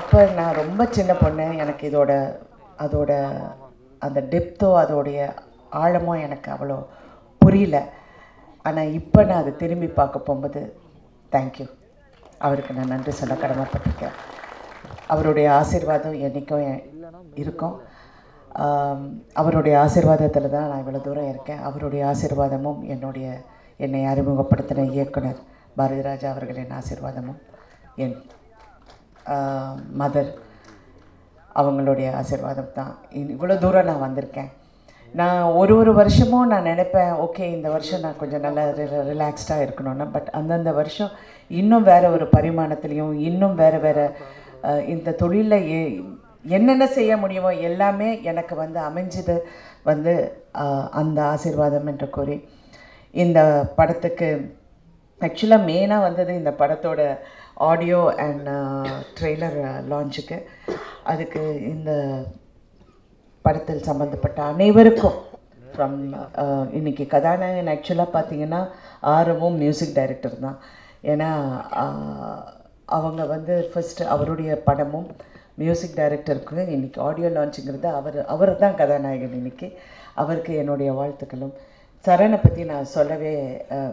அப்போ நான் ரொம்ப சின்ன பொண்ணு, எனக்கு அதோட அந்த டெப்த்தோ அதோடைய ஆழமோ எனக்கு அவ்வளோ புரியல. ஆனால் இப்போ நான் அதை திரும்பி பார்க்க போகும்போது தேங்க்யூ, அவருக்கு நான் நன்றி சொல்ல கடமைப்பட்டிருக்கேன். அவருடைய ஆசீர்வாதம் என்றைக்கும் இருக்கும். அவருடைய ஆசீர்வாதத்தில் தான் நான் இவ்வளோ தூரம் இருக்கேன். அவருடைய ஆசீர்வாதமும் என்னை அறிமுகப்படுத்தின இயக்குனர் பாரதி ராஜா அவர்களின் ஆசீர்வாதமும் என் மதர் அவங்களுடைய ஆசீர்வாதம் தான் இவ்வளோ தூரம் நான் வந்திருக்கேன். நான் ஒரு வருஷமும் நான் நினைப்பேன், ஓகே இந்த வருஷம் நான் கொஞ்சம் நல்லா ரிலாக்ஸ்டாக இருக்கணும்னா. பட் அந்தந்த வருஷம் இன்னும் வேறு ஒரு பரிமாணத்துலேயும் இன்னும் வேறு இந்த தொழிலில் என்னென்ன செய்ய முடியுமோ எல்லாமே எனக்கு அமைஞ்சது. அந்த ஆசீர்வாதம் என்று கூறி இந்த படத்துக்கு ஆக்சுவலாக மெயினாக இந்த படத்தோட ஆடியோ அண்ட் ட்ரெய்லர் லான்ச்சுக்கு, அதுக்கு இந்த படத்தில் சம்மந்தப்பட்ட அனைவருக்கும் ஃப்ரம் இன்றைக்கி கதாநாயகன் ஆக்சுவலாக பார்த்திங்கன்னா ஆரவும் மியூசிக் டைரக்டர் தான். ஏன்னா அவங்க ஃபஸ்ட்டு அவருடைய படமும் மியூசிக் டைரக்டருக்கு இன்றைக்கி ஆடியோ லான்ச்சுங்கிறது அவர் தான் கதாநாயகன். இன்றைக்கி அவருக்கு என்னுடைய வாழ்த்துக்களும். சரனை பற்றி நான் சொல்லவே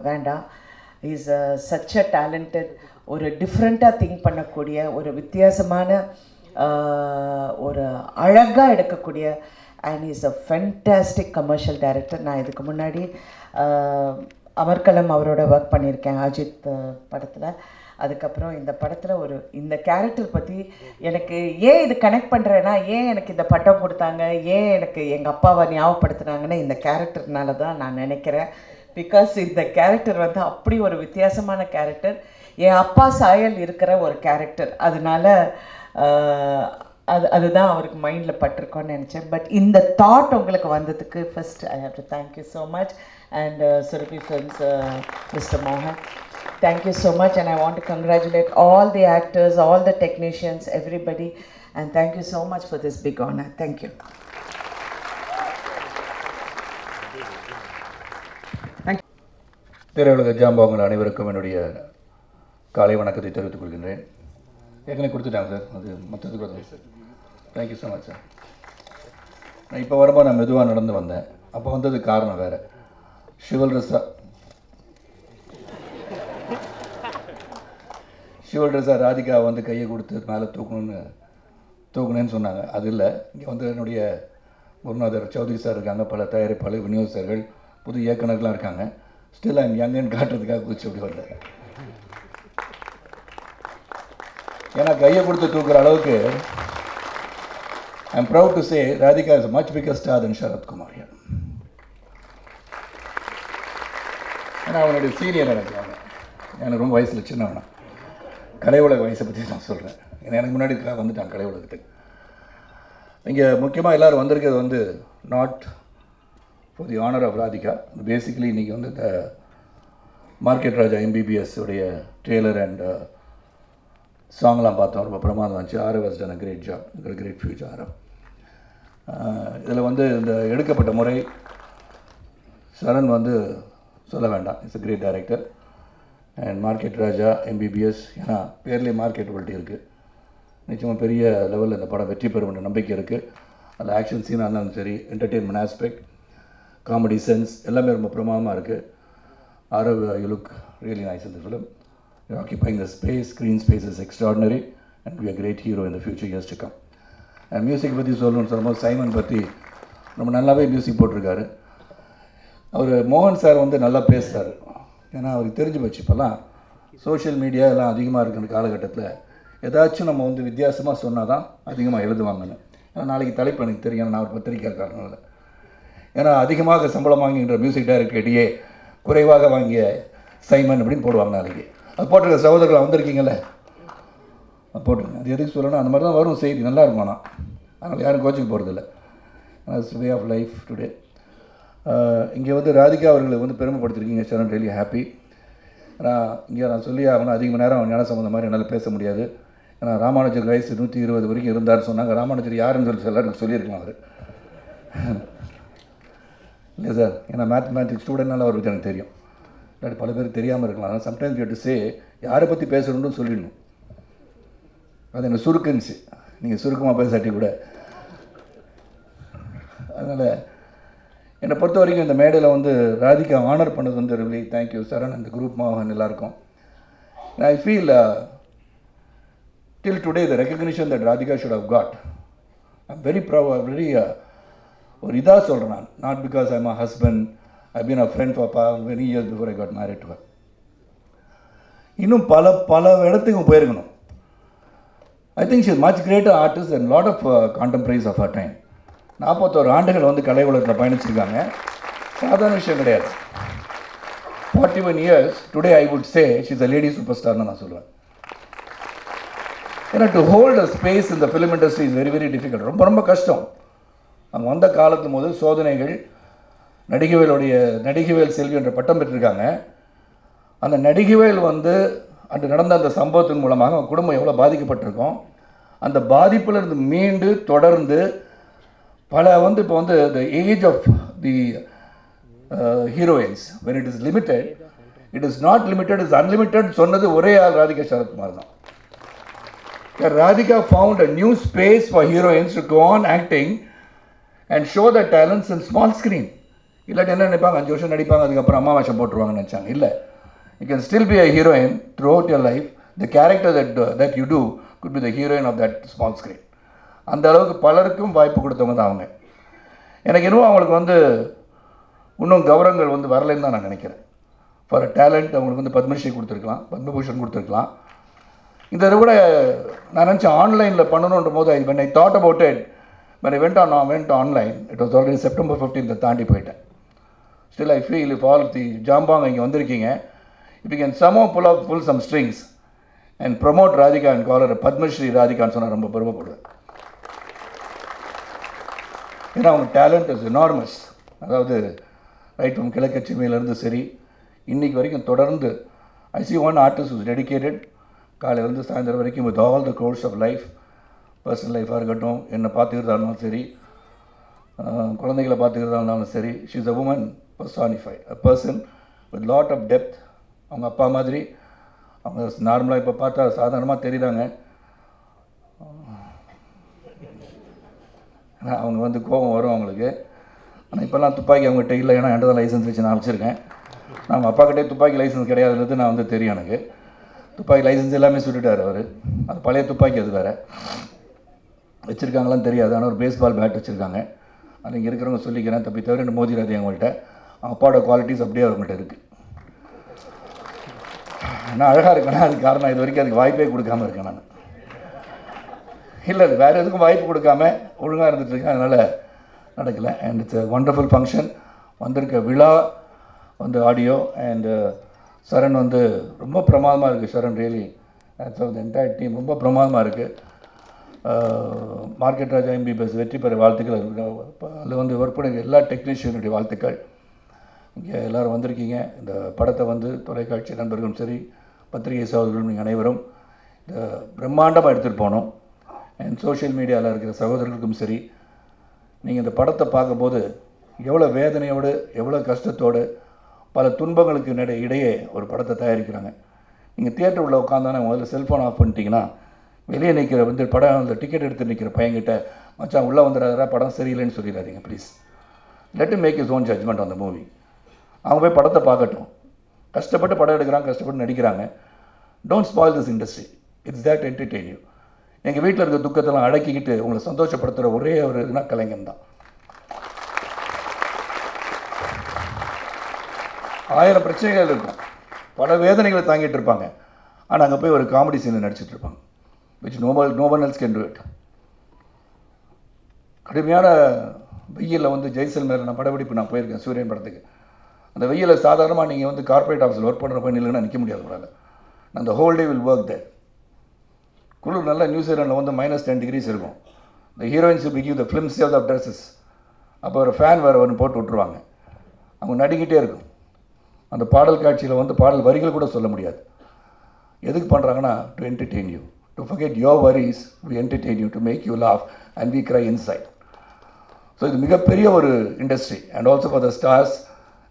வேண்டாம். இஸ் சச் அ டேலண்டட், ஒரு டிஃப்ரெண்ட்டாக திங்க் பண்ணக்கூடிய, ஒரு வித்தியாசமான, ஒரு அழகாக எடுக்கக்கூடிய and is a fantastic commercial director. நான் இதுக்கு முன்னாடி அமர்கலம் அவரோட ஒர்க் பண்ணியிருக்கேன் அஜித் படத்தில். அதுக்கப்புறம் இந்த படத்தில் இந்த கேரக்டர் பற்றி எனக்கு ஏன் இது கனெக்ட் பண்ணுறேன்னா, ஏன் எனக்கு இந்த பட்டம் கொடுத்தாங்க, ஏன் எனக்கு எங்கள் அப்பாவை ஞாபகப்படுத்துனாங்கன்னு இந்த கேரக்டர்னால தான் நான் நினைக்கிறேன். பிகாஸ் இந்த கேரக்டர் வந்து அப்படி ஒரு வித்தியாசமான கேரக்டர், என் அப்பா சாயல் இருக்கிற ஒரு கேரக்டர். அதனால அதுதான் அவருக்கு மைண்டில் பட்டிருக்கோன்னு நினச்சேன். பட் இந்த தாட் உங்களுக்கு வந்ததுக்கு first I have to thank you so much and Surabhi films mister மோகன். Thank you so much, and I want to congratulate all the actors, all the technicians, everybody, and thank you so much for this big honor. Thank you. Thank you. திரையுலக ஜாம்பவான்கள் அனைவருக்கும் என்னுடைய காலை வணக்கத்தை தெரிவித்துக் கொள்கிறேன். ஏற்கனவே கொடுத்துட்டாங்க சார், அது மொத்தத்துக்கு கொடுத்தேன். Thank you so much sir. நான் இப்போ வரும்போது நான் மெதுவாக நடந்து வந்தேன், அப்போ வந்தது காரணம் வேறு. சிவல்ரசா ராதிகா வந்து கையை கொடுத்து மேலே தூக்கணுன்னு சொன்னாங்க. அது இல்லை, இங்கே வந்து என்னுடைய குருநாதர் சௌத்ரி சார் இருக்காங்க, பல தயாரிப்பாளர், விநியோகஸ்தர்கள், புது இயக்குநர்கள்லாம் இருக்காங்க. ஸ்டில் ஐம் யங்குன்னு காட்டுறதுக்காக குதிச்சு அப்படி வந்தாங்க. ஏன்னா கையை கொடுத்து தூக்குற அளவுக்கு I'm proud to say Radhika is much bigger star than Sarathkumar. ஏன்னா அவனுடைய சீனியர் எனக்கு, எனக்கு ரொம்ப வயசில் சின்னவனா. கலை உலக வயசை பற்றி நான் சொல்கிறேன், ஏன்னா எனக்கு முன்னாடி இருக்காக வந்துட்டான் கலை உலகத்துக்கு. இங்கே முக்கியமாக எல்லோரும் வந்திருக்கிறது வந்து not for the honour of Radhika. Basically இன்றைக்கி வந்து இந்த மார்க்கெட் ராஜா எம்பிபிஎஸ் உடைய ட்ரெய்லர் அண்ட் சாங்லாம் பார்த்தோம், ரொம்ப பிரமாதம் இருந்துச்சு. Aarav has done a great job, great future Aarav. இதில் வந்து இந்த எடுக்கப்பட்ட முறை சரண் வந்து சொல்ல வேண்டாம், it's a great director. And market Raja MBBS, ஏன்னா பேர்லேயே மார்க்கெட்டபிலிட்டி இருக்குது. நிச்சயமாக பெரிய லெவலில் இந்த படம் வெற்றி பெறும் என்ற நம்பிக்கை இருக்குது. அதில் ஆக்ஷன் சீனாக இருந்தாலும் சரி, என்டர்டெயின்மெண்ட் ஆஸ்பெக்ட், காமெடி சென்ஸ் எல்லாமே ரொம்ப பிரமாதமாக இருக்குது. Aarav, you look really nice in the film. You occupying the space, screen space is extraordinary and be a great hero in the future years to come. And music பற்றி சொல்லணும்னு சொல்லும்போது Simon பற்றி ரொம்ப நல்லாவே மியூசிக் போட்டிருக்காரு. அவர் மோகன் சார் வந்து நல்லா பேசுகிறார், ஏன்னா அவருக்கு தெரிஞ்சு போச்சு. இப்போல்லாம் சோஷியல் மீடியா எல்லாம் அதிகமாக இருக்கிற காலகட்டத்தில் ஏதாச்சும் நம்ம வந்து வித்தியாசமாக சொன்னால் தான் அதிகமாக எழுதுவாங்கன்னு. ஏன்னா நாளைக்கு தலைப்பு எனக்கு தெரியும், நான் ஒரு பத்திரிக்கைக்காரனால. ஏன்னா அதிகமாக சம்பளம் வாங்குகின்ற மியூசிக் டைரக்டர் இடையே குறைவாக வாங்கிய சைமன் அப்படின்னு போடுவாங்க நாளைக்கு. அது போட்டிருக்க சகோதரர்கள் வந்திருக்கீங்களே, அது போட்டிருக்கேன். அது எதுக்கு சொல்லணும், அந்த மாதிரி தான் வரும் செய்தி, நல்லாயிருக்கும். ஆனால் அதனால் யாரும் கோச்சிக்கு போகிறதில்ல, it's way of life today. இங்கே வந்து ராதிகா அவர்களை வந்து பெருமைப்படுத்திருக்கீங்க சரண், ரெலி ஹாப்பி. ஆனால் இங்கே நான் சொல்லி ஆகணும், அதிக நேரம் அவன் ஞான சம்பந்த மாதிரி என்னால் பேச முடியாது. ஏன்னா ராமானுஜர் வயசு 120 வரைக்கும் இருந்தார்னு சொன்னாங்க. ராமானுஜர் யாருன்னு சொல்லி எல்லாருக்கும் சொல்லியிருக்கலாம் அவர், இல்லை சார். ஏன்னா மேத்தமேட்டிக்ஸ் ஸ்டூடெண்ட்னால அவருக்கு எனக்கு தெரியும், இல்லாட்டி பல பேர் தெரியாமல் இருக்கலாம். ஆனால் சம்டைம்ஸ் யூ டு சே யாரை பற்றி பேசணுன்னு சொல்லிடணும். அது எனக்கு சுருக்குன்னுச்சு, நீங்கள் சுருக்கமாக பேசாட்டி கூட. அதனால் என்னை பொறுத்த வரைக்கும் இந்த மேடையில் வந்து ராதிகா ஆனர் பண்ணது வந்து ரிவ்லி தேங்க்யூ சரண் அந்த குரூப் மோகன் எல்லாருக்கும். I feel till today the recognition that Radhika should have got. I'm very proud, I very ஒரு இதாக சொல்கிறேன் நான், not because I am a husband, I been a friend for many years before I got married to her. இன்னும் பல பல இடத்துக்கு போயிருக்கணும். I think she is much greater artist and lot of contemporaries of her time. 41 ஆண்டுகள் வந்து கலை உலகத்தில் பயணிச்சிருக்காங்க, சாதாரண விஷயம் கிடையாது. 41 years today I would say she is a lady super ஸ்டார்னு நான் சொல்லுவேன். ஏன்னா டு ஹோல்ட் அ ஸ்பேஸ் இந்த film industry is very very difficult, ரொம்ப ரொம்ப கஷ்டம். அவங்க வந்த காலத்து போது சோதனைகள், நடிகவேல் செல்வி என்ற பட்டம் பெற்றிருக்காங்க. அந்த நடிகவேல் வந்து அன்று நடந்த அந்த சம்பவத்தின் மூலமாக அவங்க குடும்பம் எவ்வளோ பாதிக்கப்பட்டிருக்கோம், அந்த பாதிப்பில் இருந்து மீண்டு தொடர்ந்து பல வந்து இப்போ வந்து the age of the heroines when it is limited, it is not limited, is unlimited சொன்னது ஒரே ஆள் ராதிகா சரத்குமார் தான். Radhika found a new space for heroines to go on acting and show the talents in small screen. இல்லாட்டி என்ன நினைப்பாங்க, 5 வருஷம் நடிப்பாங்க அதுக்கப்புறம் அம்மா வேஷம் போட்டுருவாங்கன்னு நினச்சாங்க. இல்லை, you can still be a heroine throughout your life. The character that you do good be the heroine of that small screen. அந்த அளவுக்கு பலருக்கும் வாய்ப்பு கொடுத்தவங்க தான் அவங்க. எனக்கு இன்னும் அவங்களுக்கு வந்து இன்னும் கௌரவங்கள் வந்து வரலைன்னு தான் நான் நினைக்கிறேன். ஃபார் அ டேலண்ட் அவங்களுக்கு வந்து பத்மஸ்ரீ கொடுத்துருக்கலாம், பத்மபூஷன் கொடுத்துருக்கலாம். இந்த கூட நான் நினச்சேன் ஆன்லைனில் பண்ணணுன்ற போது, when I thought about it, when I went online, it was already September 15th தாண்டி போயிட்டேன். Still, I feel if all of the Jambang and Yondirking, if you can somehow pull some strings and promote Radhika and call her a Padma Shri Radhika, you know, her talent is enormous. That's right from Kilakachimila to Seri. I see one artist who's dedicated with all the course of life, personal life, she's a woman personified, a person with lot of depth. அவங்க அப்பா மாதிரி அவங்க நார்மலாக இப்போ பார்த்தா சாதாரணமாக தெரியுறாங்க. ஆனால் அவங்க வந்து கோபம் வரும் அவங்களுக்கு. ஆனால் இப்போல்லாம் துப்பாக்கி அவங்ககிட்ட இல்லை, ஏன்னா என்கிட்ட தான் லைசன்ஸ் வச்சு நான் அழைச்சிருக்கேன். நம்ம அப்பாக்கிட்டே துப்பாக்கி லைசன்ஸ் கிடையாதுன்றது நான் வந்து தெரியும் எனக்கு. துப்பாக்கி லைசன்ஸ் எல்லாமே சுட்டுட்டார் அவர். அது பழைய துப்பாக்கி, அது வேறு வச்சுருக்காங்களான்னு தெரியாது. ஆனால் ஒரு பேஸ்பால் பேட் வச்சுருக்காங்க. அது இங்கே இருக்கிறவங்க சொல்லிக்கிறேன், தப்பி தவிர ரெண்டு மோதிராது அவங்கள்ட்ட. அப்பாவோட குவாலிட்டிஸ் அப்படியே அவங்கள்ட்ட இருக்குது. நான் அழகாக இருக்கேன்னா அதுக்கு காரணம் இது வரைக்கும் அதுக்கு வாய்ப்பே கொடுக்காமல் இருக்கேன் நான். இல்லை அது வேறு எதுக்கும் வாய்ப்பு கொடுக்காம ஒழுங்காக இருந்துகிட்ருக்கேன், அதனால் நடக்கலை. And it's a wonderful function. வந்திருக்க விழா வந்து ஆடியோ அண்டு சரண் வந்து ரொம்ப பிரமாதமாக இருக்குது. சரண் really hats off the entire team ரொம்ப பிரமாதமாக இருக்குது. மார்க்கெட் ராஜா MBBS வெற்றி பெற வாழ்த்துக்கள். அதில் வந்து ஒர்க் பண்ணுற எல்லா டெக்னீஷியனுடைய வாழ்த்துக்கள். இங்கே எல்லோரும் வந்திருக்கீங்க. இந்த படத்தை வந்து தொலைக்காட்சி நண்பர்களும் சரி, பத்திரிகை சகோதரர்களும் நீங்கள் அனைவரும் இந்த பிரம்மாண்டமாக எடுத்துகிட்டு போனோம். அண்ட் சோஷியல் மீடியாவில் இருக்கிற சகோதரர்களுக்கும் சரி, நீங்கள் இந்த படத்தை பார்க்கும்போது எவ்வளோ வேதனையோடு, எவ்வளோ கஷ்டத்தோடு, பல துன்பங்களுக்கு இடையே ஒரு படத்தை தயாரிக்கிறாங்க. நீங்கள் தியேட்டர் உள்ள உட்காந்தானே முதல்ல செல்ஃபோன் ஆஃப் பண்ணிட்டீங்கன்னா வெளியே நிற்கிற வந்து படம் அந்த டிக்கெட் எடுத்து நிற்கிற பையன்கிட்ட மச்சான் உள்ளே வந்துடாதா படம் சரியில்லைன்னு சொல்லிடாதீங்க please. Let make is own judgement on the movie. அவங்க போய் படத்தை பார்க்கட்டும். கஷ்டப்பட்டு படம் எடுக்கிறாங்க, கஷ்டப்பட்டு நடிக்கிறாங்க. Don't spoil this industry. It's that entertain you. எங்கள் வீட்டில் இருக்கிற துக்கத்தெல்லாம் அடக்கிக்கிட்டு உங்களை சந்தோஷப்படுத்துகிற ஒரே ஒரு இதுனா கலைஞன் தான். 1000 பிரச்சனைகள் இருக்கும், பல வேதனைகளை தாங்கிட்டு இருப்பாங்க. ஆனால் அங்கே போய் ஒரு காமெடி சீனில் நடிச்சிட்டு இருப்பாங்க, which no one else can do it. கடுமையான வெயிலில் வந்து ஜெய்சல்மேரில் நான் படப்பிடிப்பு நான் போயிருக்கேன் சூரியன் படத்துக்கு. அந்த வெயிலில் சாதாரணமாக நீங்கள் வந்து கார்பரேட் ஆஃபீஸில் ஒர்க் பண்ணுற போய் நில்லுன்னா நிற்க முடியாது கூடாது. அந்த whole day will work there. குளிர் நல்லா நியூசிலாண்டில் வந்து -10 degrees இருக்கும். இந்த heroines will give the films of the dresses. அப்போ ஒரு ஃபேன் வேறு ஒன்று போட்டு விட்ருவாங்க, அவங்க நடிக்கிட்டே இருக்கும். அந்த பாடல் காட்சியில் வந்து பாடல் வரிகள் கூட சொல்ல முடியாது. எதுக்கு பண்ணுறாங்கன்னா to entertain you, to forget your worries, to entertain you, to make you laugh and we cry inside. So இது மிகப்பெரிய ஒரு industry. And also for the stars,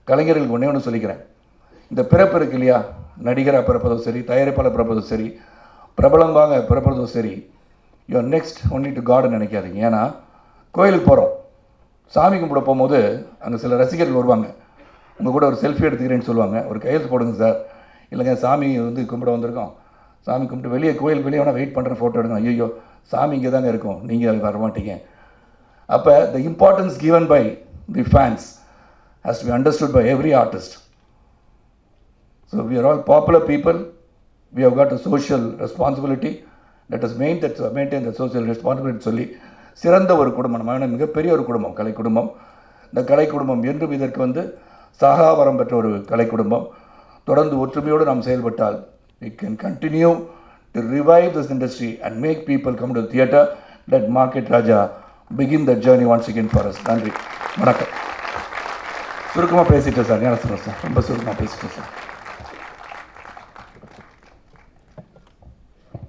கலைஞர்களுக்கு ஒன்றே ஒன்று சொல்லிக்கிறேன். இந்த பிறப்பு இருக்கு இல்லையா, நடிகராக பிறப்பதும் சரி, தயாரிப்பாளர் பிறப்பதும் சரி, பிரபலமாக பிறப்பதும் சரி, யுவர் நெக்ஸ்ட் ஒன்லி டு காடுன்னு நினைக்காதீங்க. ஏன்னா கோயிலுக்கு போகிறோம், சாமி கும்பிட போகும்போது அங்கே சில ரசிகர்கள் வருவாங்க, உங்கள் கூட ஒரு செல்ஃபி எடுத்துக்கிறேன்னு சொல்லுவாங்க, ஒரு கையெழுத்து போடுங்க சார். இல்லைங்க சாமி வந்து கும்பிட வந்திருக்கோம், சாமி கும்பிட்டு வெளியே கோயில் வெளியே வேணால் வெயிட் பண்ணுறேன் ஃபோட்டோ எடுங்க. ஐயோ சாமி இங்கே தாங்க இருக்கும், நீங்கள் அது வரமாட்டீங்க. அப்போ the importance given by the fans has to be understood by every artist. So we are all popular people. We have got a social responsibility. Let us maintain that social responsibility. சொல்லி சிறந்த ஒரு குடும்பம், நம்ம மிகப்பெரிய ஒரு குடும்பம் கலை குடும்பம். இந்த கலை குடும்பம் என்றும் இதற்கு வந்து சகாவரம் பெற்ற ஒரு கலை குடும்பம். தொடர்ந்து ஒற்றுமையோடு நாம் செயல்பட்டால் we can continue to revive this industry and make people come to the theatre. Let Market Raja begin that journey once again for us. நன்றி, வணக்கம். சுருக்கமாக பேசிட்டேன் சார், ஞான சுரர் சார், ரொம்ப சுருக்கமாக பேசிட்டேன் சார்.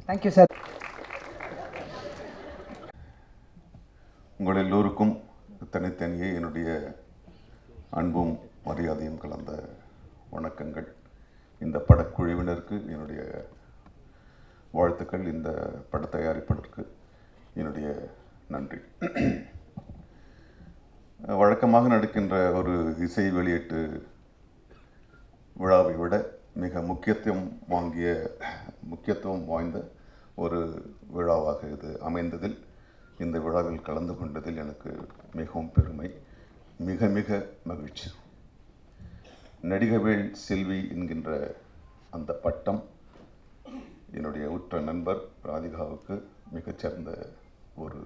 Thank you sir. உங்கள் எல்லோருக்கும் தனித்தனியே என்னுடைய அன்பும் மரியாதையும் கலந்த வணக்கங்கள். இந்த படக்குழுவினருக்கு என்னுடைய வாழ்த்துக்கள். இந்த பட தயாரிப்பிற்கு என்னுடைய நன்றி. வழக்கமாக நடக்கின்ற ஒரு இசை வெளியீட்டு விழாவை விட மிக முக்கியத்துவம் வாய்ந்த ஒரு விழாவாக இது அமைந்ததில், இந்த விழாவில் கலந்து கொண்டதில் எனக்கு மிகவும் பெருமை, மிக மிக மகிழ்ச்சி. நடிகவேள் செல்வி என்கின்ற அந்த பட்டம் என்னுடைய உற்ற நண்பர் ராதிகாவுக்கு மிகச்சிறந்த ஒரு,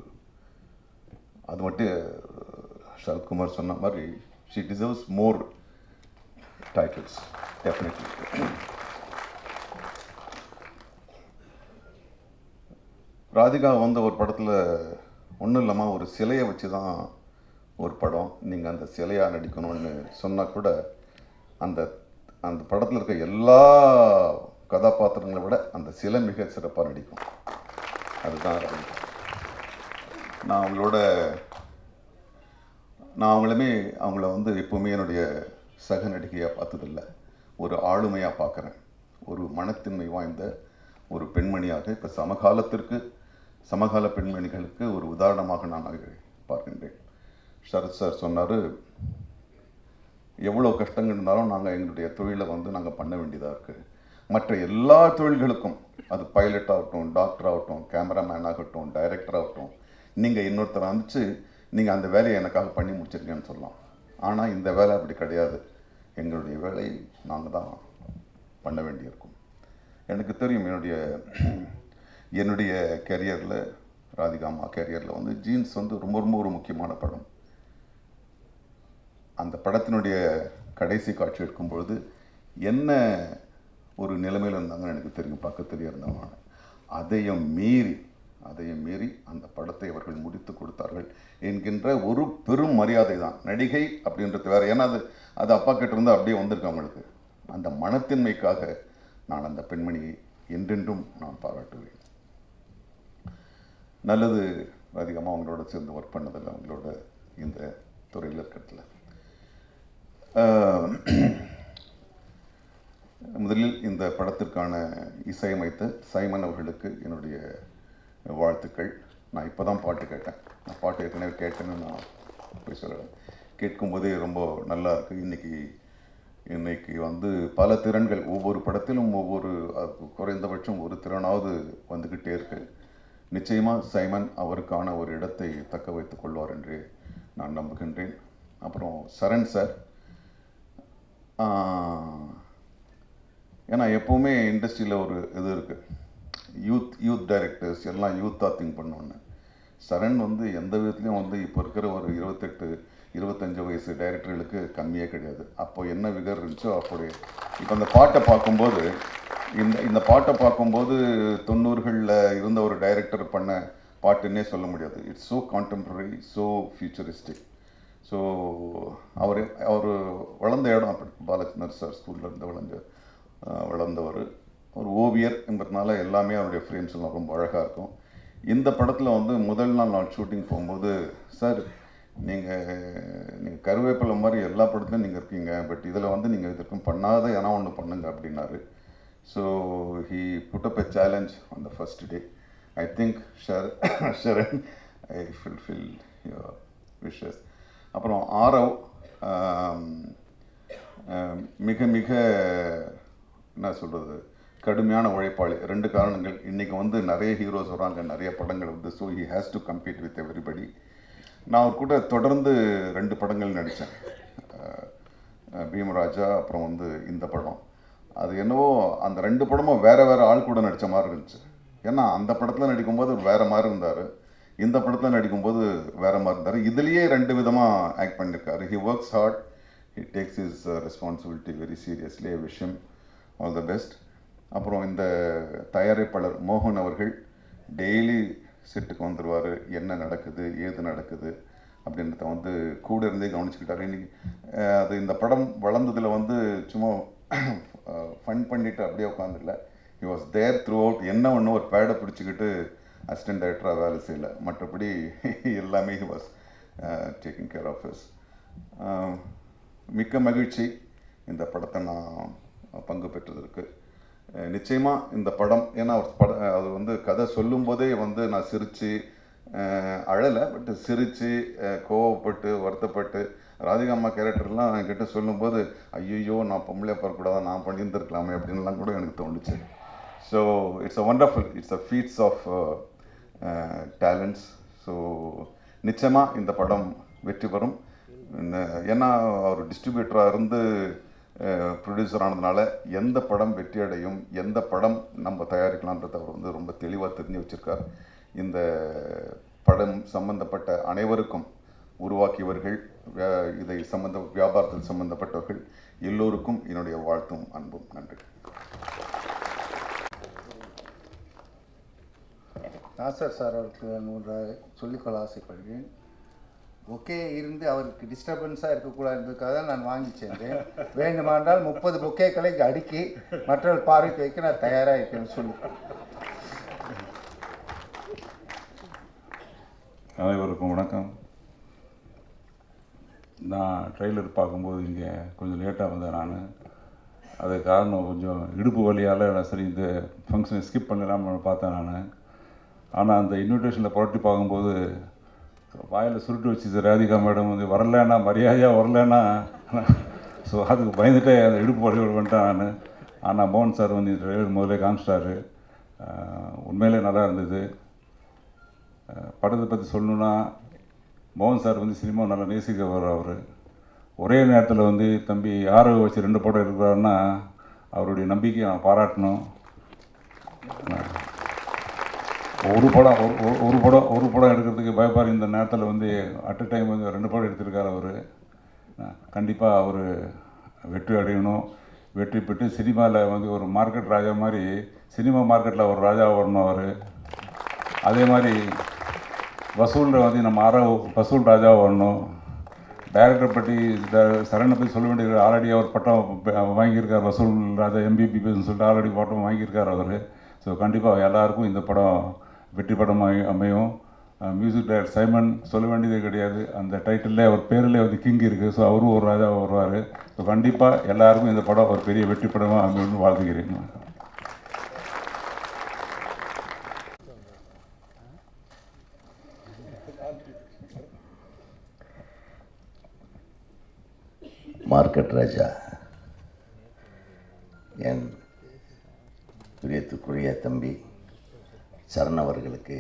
அது மட்டும் சரத்குமார் சொன்ன மாதிரி, she deserves more titles, definitely. Radhika வந்து ஒரு படத்தில் ஒன்றும் இல்லாமல் ஒரு சிலையை வச்சு தான் ஒரு படம், நீங்கள் அந்த சிலையாக நடிக்கணும்னு சொன்னால் கூட அந்த அந்த படத்தில் இருக்க எல்லா கதாபாத்திரங்களை விட அந்த சிலை மிக சிறப்பாக நடிக்கும். அதுதான் நான் அவங்களோட நான் அவங்களுமே அவங்கள வந்து எப்போவுமே என்னுடைய சக நடிகையாக பார்த்ததில்லை, ஒரு ஆளுமையாக பார்க்குறேன், ஒரு மனத்தின்மை வாய்ந்த ஒரு பெண்மணியாக, இப்போ சமகாலத்திற்கு சமகால பெண்மணிகளுக்கு ஒரு உதாரணமாக நான் பார்க்கின்றேன். சரத் சார் சொன்னார், எவ்வளோ கஷ்டங்கள் இருந்தாலும் நாங்கள் எங்களுடைய தொழிலை வந்து நாங்கள் பண்ண வேண்டியதாக இருக்குது. மற்ற எல்லா தொழில்களுக்கும், அது பைலட் ஆகட்டும், டாக்டர் ஆகட்டும், கேமராமேன் ஆகட்டும், டைரக்டர் ஆகட்டும், நீங்கள் இன்னொருத்தரை அனுப்பிச்சு நீங்கள் அந்த வேலையை எனக்காக பண்ணி முடிச்சிருக்கேன்னு சொல்லலாம். ஆனால் இந்த வேலை அப்படி கிடையாது, எங்களுடைய வேலையை நாங்கள் தான் பண்ண வேண்டியிருக்கும். எனக்கு தெரியும் என்னுடைய கேரியரில், ராதிகாமா கேரியரில் வந்து ஜீன்ஸ் வந்து ரொம்ப ரொம்ப ஒரு முக்கியமான படம். அந்த படத்தினுடைய கடைசி காட்சி எடுக்கும் பொழுது என்ன ஒரு நிலைமையில் இருந்தாங்கன்னு எனக்கு தெரியும், பக்கத்துலேயே இருந்தவங்க. அதையும் மீறி அந்த படத்தை அவர்கள் முடித்து கொடுத்தார்கள் என்கின்ற ஒரு பெரும் மரியாதை தான் நடிகை அப்படின்றது வேறு. ஏன்னா அது அது அப்பா கிட்ட இருந்து அப்படியே வந்திருக்கு அவங்களுக்கு. அந்த மனத்தின்மைக்காக நான் அந்த பெண்மணியை என்றென்றும் நான் பாராட்டுவேன். நல்லது அதிகமாக அவங்களோட சேர்ந்து ஒர்க் பண்ணதில்லை, அவங்களோட இந்த துறையில் இருக்கிறதுல. முதலில் இந்த படத்திற்கான இசையமைத்த சைமன் அவர்களுக்கு என்னுடைய வாழ்த்துக்கள். நான் இப்போ தான் பாட்டு கேட்டேன், நான் பாட்டு ஏற்கனவே கேட்டேன்னு நான் போய் சொல்கிறேன். கேட்கும்போதே ரொம்ப நல்லா இருக்குது. இன்றைக்கி வந்து பல திறன்கள், ஒவ்வொரு படத்திலும் ஒவ்வொரு குறைந்தபட்சம் ஒரு திறனாவது வந்துக்கிட்டே இருக்கு. நிச்சயமாக சைமன் அவருக்கான ஒரு இடத்தை தக்க வைத்து கொள்வார் என்று நான் நம்புகின்றேன். அப்புறம் சரண் சார், ஏன்னா எப்போவுமே இண்டஸ்ட்ரியில் ஒரு இது இருக்குது, யூத் டைரக்டர்ஸ் எல்லாம் யூத்தாக திங்க் பண்ணோன்னு. சரண் வந்து எந்த விதத்துலையும் வந்து இப்போ இருக்கிற ஒரு 28-25 வயசு டைரக்டர்களுக்கு கம்மியே கிடையாது. அப்போ என்ன விகர் இருந்துச்சோ அப்படி. இப்போ அந்த பாட்டை பார்க்கும்போது இந்த பாட்டை பார்க்கும்போது 90களில் இருந்த ஒரு டைரக்டர் பண்ண பாட்டுன்னே சொல்ல முடியாது. It's so contemporary, so futuristic. So அவர் வளர்ந்த இடம் அப்படி. பாலச்சந்தர் சார் ஸ்கூலில் இருந்து வளர்ந்தவர், ஒரு ஓவியர் என்பதுனால எல்லாமே அவருடைய ஃப்ரேம்ஸ் எல்லாம் ரொம்ப அழகாக இருக்கும். இந்த படத்தில் வந்து முதல் நாள் நான் ஷூட்டிங் போகும்போது, சார் நீங்கள் கருவேப்பிலை மாதிரி எல்லா படத்துலையும் நீங்கள் இருக்கீங்க, பட் இதில் வந்து நீங்கள் இதற்கும் பண்ணாத ஏன்னா ஒன்று பண்ணுங்க அப்படின்னாரு. So he put up a challenge on the first day. I think Saran I fulfil your wishes. அப்புறம் ஆரவ் மிக மிக என்ன சொல்கிறது, கடுமையான உழைப்பாளி. ரெண்டு காரணங்கள், இன்றைக்கி வந்து நிறைய ஹீரோஸ் வராங்க, நிறைய படங்கள் வந்து. So he has to compete with everybody. நான் அவர் கூட தொடர்ந்து 2 படங்கள் நடித்தேன், பீமராஜா அப்புறம் வந்து இந்த படம். அது என்னவோ அந்த 2 படமும் வேறு ஆள் கூட நடித்த மாதிரி இருந்துச்சு. ஏன்னா அந்த படத்தில் நடிக்கும்போது வேறு மாதிரி இருந்தார், இந்த படத்தில் நடிக்கும்போது வேறு மாதிரி இருந்தார். இதுலேயே 2 விதமாக ஆக்ட் பண்ணியிருக்காரு. He works hard, he takes his responsibility very seriously. I wish him all the best. அப்புறம் இந்த தயாரிப்பாளர் மோகன் அவர்கள் டெய்லி செட்டுக்கு வந்துடுவார், என்ன நடக்குது ஏது நடக்குது அப்படின்றத வந்து கூட இருந்தே கவனிச்சுக்கிட்டாரு. இன்றைக்கி அது இந்த படம் வளர்ந்ததில் வந்து சும்மா ஃபன் பண்ணிவிட்டு அப்படியே உட்காந்துடல. He was there throughout. என்ன ஒன்று ஒரு பேடை பிடிச்சிக்கிட்டு அசிஸ்டன்ட் டைரக்டராக வேலை செய்யலை, மற்றபடி எல்லாமே he was taking care of his. மிக்க மகிழ்ச்சி இந்த படத்தை நான் பங்கு பெற்றதற்கு. நிச்சயமாக இந்த படம், ஏன்னா அது வந்து கதை சொல்லும்போதே வந்து நான் சிரித்து அழலை, பட் சிரித்து கோவப்பட்டு வருத்தப்பட்டு ராதிகா அம்மா கேரக்டர்லாம் என்கிட்ட சொல்லும்போது ஐயோ நான் பொம்பளையாக பார்க்கக்கூடாது, நான் பண்ணியிருந்துருக்கலாமே அப்படின்லாம் கூட எனக்கு தோணுச்சு. So it's a wonderful, it's a feeds of talents. So நிச்சயமாக இந்த படம் வெற்றி பெறும். ஏன்னா அவர் டிஸ்ட்ரிபியூட்டராக இருந்து ப்ரொடியூசர் ஆனதுனால எந்த படம் வெற்றி அடையும், எந்த படம் நம்ம தயாரிக்கலான்றத அவர் வந்து ரொம்ப தெளிவாக தெரிஞ்சு வச்சுருக்கார். இந்த படம் சம்பந்தப்பட்ட அனைவருக்கும் உருவாக்கியவர்கள், இதை வியாபாரத்தில் சம்பந்தப்பட்டவர்கள் எல்லோருக்கும் என்னுடைய வாழ்த்தும் அன்பும் நன்றி. நாசர் சார் அவருக்கு ஒன்று சொல்லிக்கொள்ள ஆசைப்படுகிறேன். பொக்கே இருந்து அவருக்கு டிஸ்டர்பன்ஸாக இருக்கக்கூடாதுன்றதுக்காக நான் வாங்கி சேர்ந்தேன். வேண்டுமானால் 30 பொக்கேக்களை அடுக்கி மற்றொரு பார்வைக்கு வைக்க நான் தயாராக இருக்கேன்னு சொல்லி. அனைவருக்கும் வணக்கம். நான் ட்ரெய்லர் பார்க்கும்போது இங்கே கொஞ்சம் லேட்டாக வந்தேன். நான் அது காரணம் கொஞ்சம் இடுப்பு வழியால் சரி இந்த ஃபங்க்ஷனை ஸ்கிப் பண்ணலாம்னு பார்த்தேன் நான். ஆனால் அந்த இன்விடேஷனில் புரட்டி பார்க்கும்போது வாயில் சுருட்டு வச்சு ராதிகா மேடம் வந்து வரலன்னா மரியாதையாக வரலன்னா ஸோ அதுக்கு பயந்துட்டே அதை இடுப்பு வழியோடு பண்ணிட்டேன் நான். ஆனால் மோகன் சார் வந்து ட்ரைவர் முதலே காமிச்சிட்டாரு. உண்மையிலே நல்லா இருந்தது. படத்தை பற்றி சொல்லணுன்னா மோகன் சார் வந்து சினிமாவை நல்லா நேசிக்க வர்றார். அவர் ஒரே நேரத்தில் வந்து தம்பி ஆரவ் வச்சு 2 படம் இருக்கிறாருன்னா அவருடைய நம்பிக்கையை நான் பாராட்டணும். ஒரு படம் எடுக்கிறதுக்கு பயப்பார் இந்த நேரத்தில் வந்து அட் அ டைம் வந்து 2 படம் எடுத்திருக்கார். அவர் கண்டிப்பாக அவர் வெற்றி அடையணும். வெற்றி பெற்று சினிமாவில் வந்து ஒரு மார்க்கெட் ராஜா மாதிரி சினிமா மார்க்கெட்டில் ஒரு ராஜா வரணும் அவர். அதே மாதிரி வசூலில் வந்து நம்ம ஆறாவது வசூல் ராஜாவாக வரணும். டைரக்டர் பற்றி சரணை பற்றி சொல்ல வேண்டிய ஆல்ரெடி அவர் பட்டம் வாங்கியிருக்கார். வசூல் ராஜா MBBS சொல்லிட்டு ஆல்ரெடி பட்டம் வாங்கியிருக்கார் அவர். ஸோ கண்டிப்பாக எல்லாருக்கும் இந்த படம் வெற்றி படம் அமையும். மியூசிக் டைரக்டர் சைமன் சொல்ல வேண்டியதே கிடையாது. அந்த டைட்டிலே அவர் பேரில் வந்து கிங் இருக்குது. ஸோ அவரும் ஒரு ராஜாவை வருவார். ஸோ கண்டிப்பாக எல்லாருக்கும் இந்த படம் ஒரு பெரிய வெற்றி படமாக அமையும்னு வாழ்த்துக்கிறேன். மார்க்கெட் ராஜா என் பிரியத்துக்குரிய தம்பி சரண் அவர்களுக்கு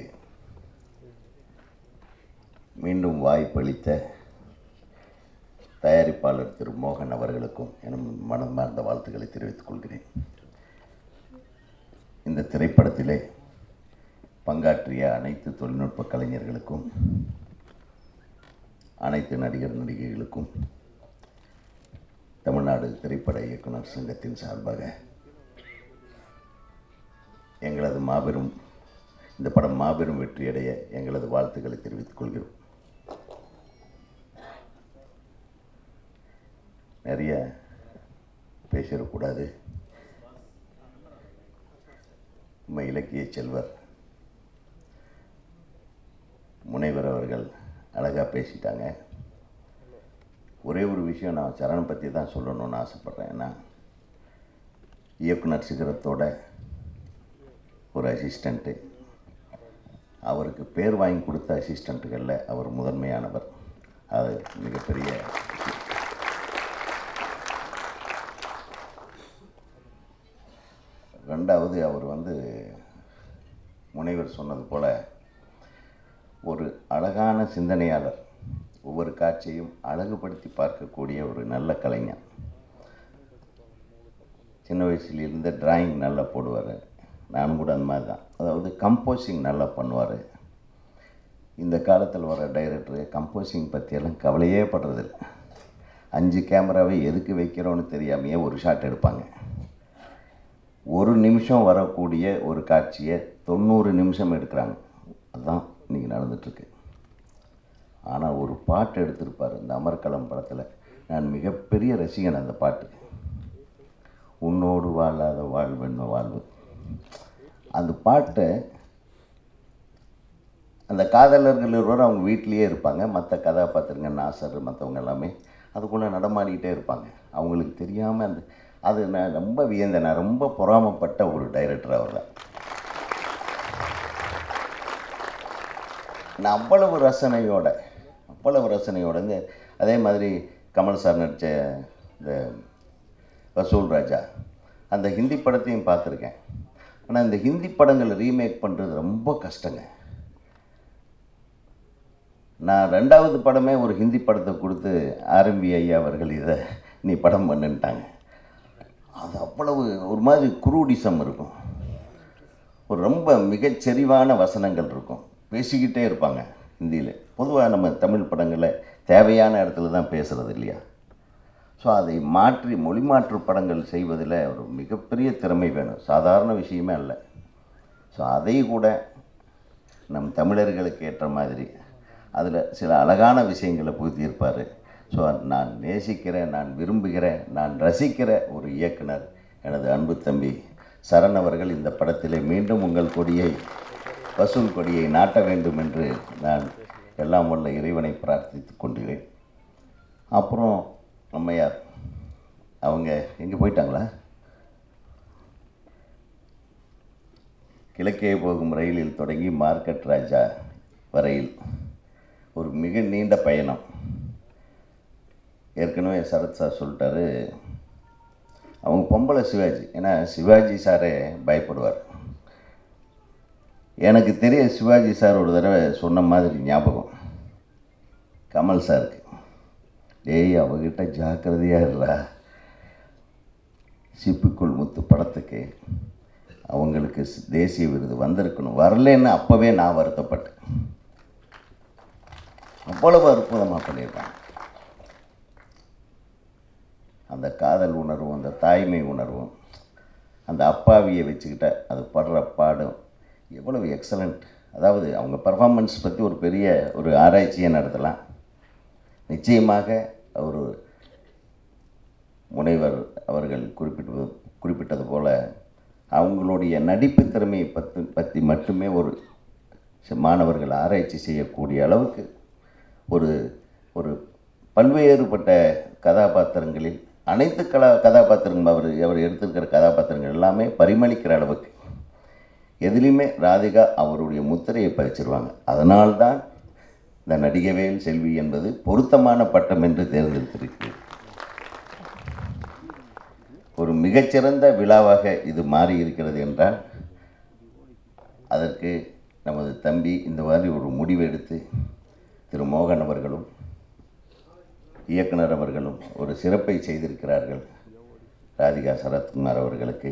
மீண்டும் வாய்ப்பளித்த தயாரிப்பாளர் திரு மோகன் அவர்களுக்கும் எனும் மனமார்ந்த வாழ்த்துக்களை தெரிவித்துக் கொள்கிறேன். இந்த திரைப்படத்திலே பங்காற்றிய அனைத்து தொழில்நுட்ப கலைஞர்களுக்கும் அனைத்து நடிகர் நடிகைகளுக்கும் தமிழ்நாடு திரைப்பட இயக்குனர் சங்கத்தின் சார்பாக எங்களது இந்த படம் மாபெரும் வெற்றியடைய எங்களது வாழ்த்துக்களை தெரிவித்துக் கொள்கிறோம். நிறைய பேசிடக்கூடாது. நம்ம இலக்கிய செல்வர் முனைவர் அவர்கள் அழகாக பேசிட்டாங்க. ஒரே ஒரு விஷயம் நான் சரண் பற்றி தான் சொல்லணும்னு ஆசைப்பட்றேன். ஏன்னா இயக்குனர் சிகரத்தோட ஒரு அசிஸ்டண்ட்டு, அவருக்கு பேர் வாங்கி கொடுத்த அசிஸ்டண்ட்டுகளில் அவர் முதன்மையானவர். அது மிகப்பெரிய ரெண்டாவது அவர் வந்து முனைவர் சொன்னது போல் ஒரு அழகான சிந்தனையாளர், ஒவ்வொரு காட்சியையும் அழகுபடுத்தி பார்க்கக்கூடிய ஒரு நல்ல கலைஞர். சின்ன வயசுலேருந்து டிராயிங் நல்லா போடுவார். நானும் கூட அந்த மாதிரி தான். அதாவது கம்போசிங் நல்லா பண்ணுவார். இந்த காலத்தில் வர டைரக்டரு கம்போசிங் பற்றியெல்லாம் கவலையே படுறதில்லை. 5 கேமராவை எதுக்கு வைக்கிறோன்னு தெரியாமையே ஒரு ஷாட் எடுப்பாங்க. 1 நிமிஷம் வரக்கூடிய ஒரு காட்சியை 90 நிமிஷம் எடுக்கிறாங்க. அதுதான் இன்றைக்கி நடந்துகிட்ருக்கு. ஆனால் ஒரு பாட்டு எடுத்திருப்பார் இந்த அமர்க்களம் படத்தில். நான் மிகப்பெரிய ரசிகன் அந்த பாட்டு. உன்னோடு வாழாத வாழ்வென்ன வாழ்வு. அந்த பாட்டை அந்த காதலர்கள் இருவர் அவங்க வீட்டிலேயே இருப்பாங்க. மற்ற கதாபாத்திரங்க நாசர் மற்றவங்க எல்லாமே அதுக்குள்ளே நடமாடிக்கிட்டே இருப்பாங்க. அவங்களுக்கு தெரியாமல் அது நான் ரொம்ப வியந்தேன். நான் ரொம்ப பொறாமப்பட்ட ஒரு டைரக்டர் அவர் தான். நான் அவ்வளவு ரசனையோட இந்த அதே மாதிரி கமல் சார் நடித்த இந்த வசூல் ராஜா அந்த ஹிந்தி படத்தையும் பார்த்துருக்கேன். ஆனால் இந்த ஹிந்தி படங்களை ரீமேக் பண்ணுறது ரொம்ப கஷ்டங்க. நான் 2வது படமே ஒரு ஹிந்தி படத்தை கொடுத்து ஆரம்பி ஐயா அவர்கள் இதை நீ படம் பண்ணுன்ட்டாங்க. அது அவ்வளவு ஒரு மாதிரி குரூடிசம் இருக்கும். ஒரு ரொம்ப மிகச்சரிவான வசனங்கள் இருக்கும். பேசிக்கிட்டே இருப்பாங்க ஹிந்தியில். பொதுவாக நம்ம தமிழ் படங்களை தேவையான இடத்துல தான் பேசுகிறது இல்லையா? ஸோ அதை மாற்றி மொழி மாற்று படங்கள் செய்வதில் ஒரு மிகப்பெரிய திறமை வேணும், சாதாரண விஷயமே அல்ல. ஸோ அதை கூட நம் தமிழர்களுக்கு ஏற்ற மாதிரி அதில் சில அழகான விஷயங்களை புகுத்தியிருப்பார். ஸோ நான் நேசிக்கிறேன், நான் விரும்புகிறேன், நான் ரசிக்கிற ஒரு இயக்குனர் எனது அன்பு தம்பி சரண் அவர்கள் இந்த படத்திலே மீண்டும் உங்கள் கொடியை, வசூல் கொடியை நாட்ட வேண்டும் என்று நான் எல்லாம் உள்ள இறைவனை பிரார்த்தித்து கொண்டுகிறேன். அப்புறம் அம்மையார் அவங்க எங்கே போயிட்டாங்களா? கிழக்கே போகும் ரயிலில் தொடங்கி மார்க்கெட் ராஜா வரையில் ஒரு மிக நீண்ட பயணம். ஏற்கனவே சரத் சார் சொல்லிட்டாரு, அவங்க பொம்பளை சிவாஜி, ஏன்னா சிவாஜி சாரே பயப்படுவார். எனக்கு தெரிய சிவாஜி சார் ஒரு தடவை சொன்ன மாதிரி ஞாபகம் கமல் சாருக்கு, டேய் அவகிட்ட ஜாக்கிரதையாக இருடா, சிப்பிக்குள் முத்து படத்துக்கு அவங்களுக்கு தேசிய விருது வந்திருக்கணும், வரலன்னு அப்போவே நான் வருத்தப்பட்டேன். அவ்வளவு அற்புதமாக பண்ணியிருக்காங்க. அந்த காதல் உணர்வும் அந்த தாய்மை உணர்வும் அந்த அப்பாவியை வச்சுக்கிட்ட அது படுற பாடும் எவ்வளவு எக்ஸலண்ட். அதாவது அவங்க பர்ஃபார்மன்ஸ் பற்றி ஒரு பெரிய ஒரு ஆராய்ச்சியை நடத்தலாம். நிச்சயமாக ஒரு முனைவர் அவர்கள் குறிப்பிட்டது போல் அவங்களுடைய நடிப்பு திறமையை பற்றி மட்டுமே ஒரு மாணவர்கள் ஆராய்ச்சி செய்யக்கூடிய அளவுக்கு ஒரு ஒரு பல்வேறுபட்ட கதாபாத்திரங்களில் அனைத்து கதாபாத்திரங்களும் அவர் எடுத்திருக்கிற கதாபாத்திரங்கள் எல்லாமே பரிமளிக்கிற அளவுக்கு எதுலேயுமே ராதிகா அவருடைய முத்திரையை பதிச்சிருவாங்க. அதனால்தான் இந்த நடிகவேல் செல்வி என்பது பொருத்தமான பட்டம் என்று தேர்ந்தெடுத்திருக்கு. ஒரு மிகச்சிறந்த விழாவாக இது மாறி இருக்கிறது என்றால் அதற்கு நமது தம்பி இந்த மாதிரி ஒரு முடிவு எடுத்து திரு மோகன் அவர்களும் இயக்குனர் அவர்களும் ஒரு சிறப்பை செய்திருக்கிறார்கள். ராதிகா சரத்குமார் அவர்களுக்கு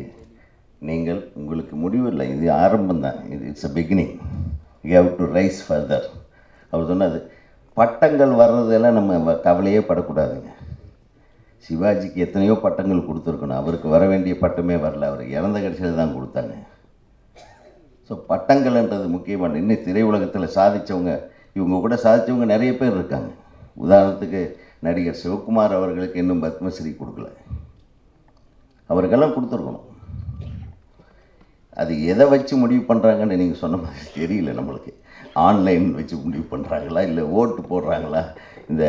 நீங்கள், உங்களுக்கு முடிவில்லை, இது ஆரம்பம்தான், இது it's a beginning, you have to rise further. அவர் சொன்னது பட்டங்கள் வர்றதெல்லாம் நம்ம கவலையே படக்கூடாதுங்க. சிவாஜிக்கு எத்தனையோ பட்டங்கள் கொடுத்துருக்கணும், அவருக்கு வர வேண்டிய பட்டமே வரல, அவருக்கு இறந்த கடைசியில் தான் கொடுத்தாங்க. ஸோ பட்டங்கள்ன்றது முக்கியமான, இன்னும் திரையுலகத்தில் சாதித்தவங்க இவங்க கூட சாதித்தவங்க நிறைய பேர் இருக்காங்க. உதாரணத்துக்கு நடிகர் சிவகுமார் அவர்களுக்கு இன்னும் பத்மஸ்ரீ கொடுக்கல, அவருக்கெல்லாம் கொடுத்துருக்கணும். அது எதை வச்சு முடிவு பண்ணுறாங்கன்னு நீங்கள் சொன்ன மாதிரி தெரியல நம்மளுக்கு. ஆன்லைன் வச்சு முடிவு பண்ணுறாங்களா, இல்லை ஓட்டு போடுறாங்களா? இந்த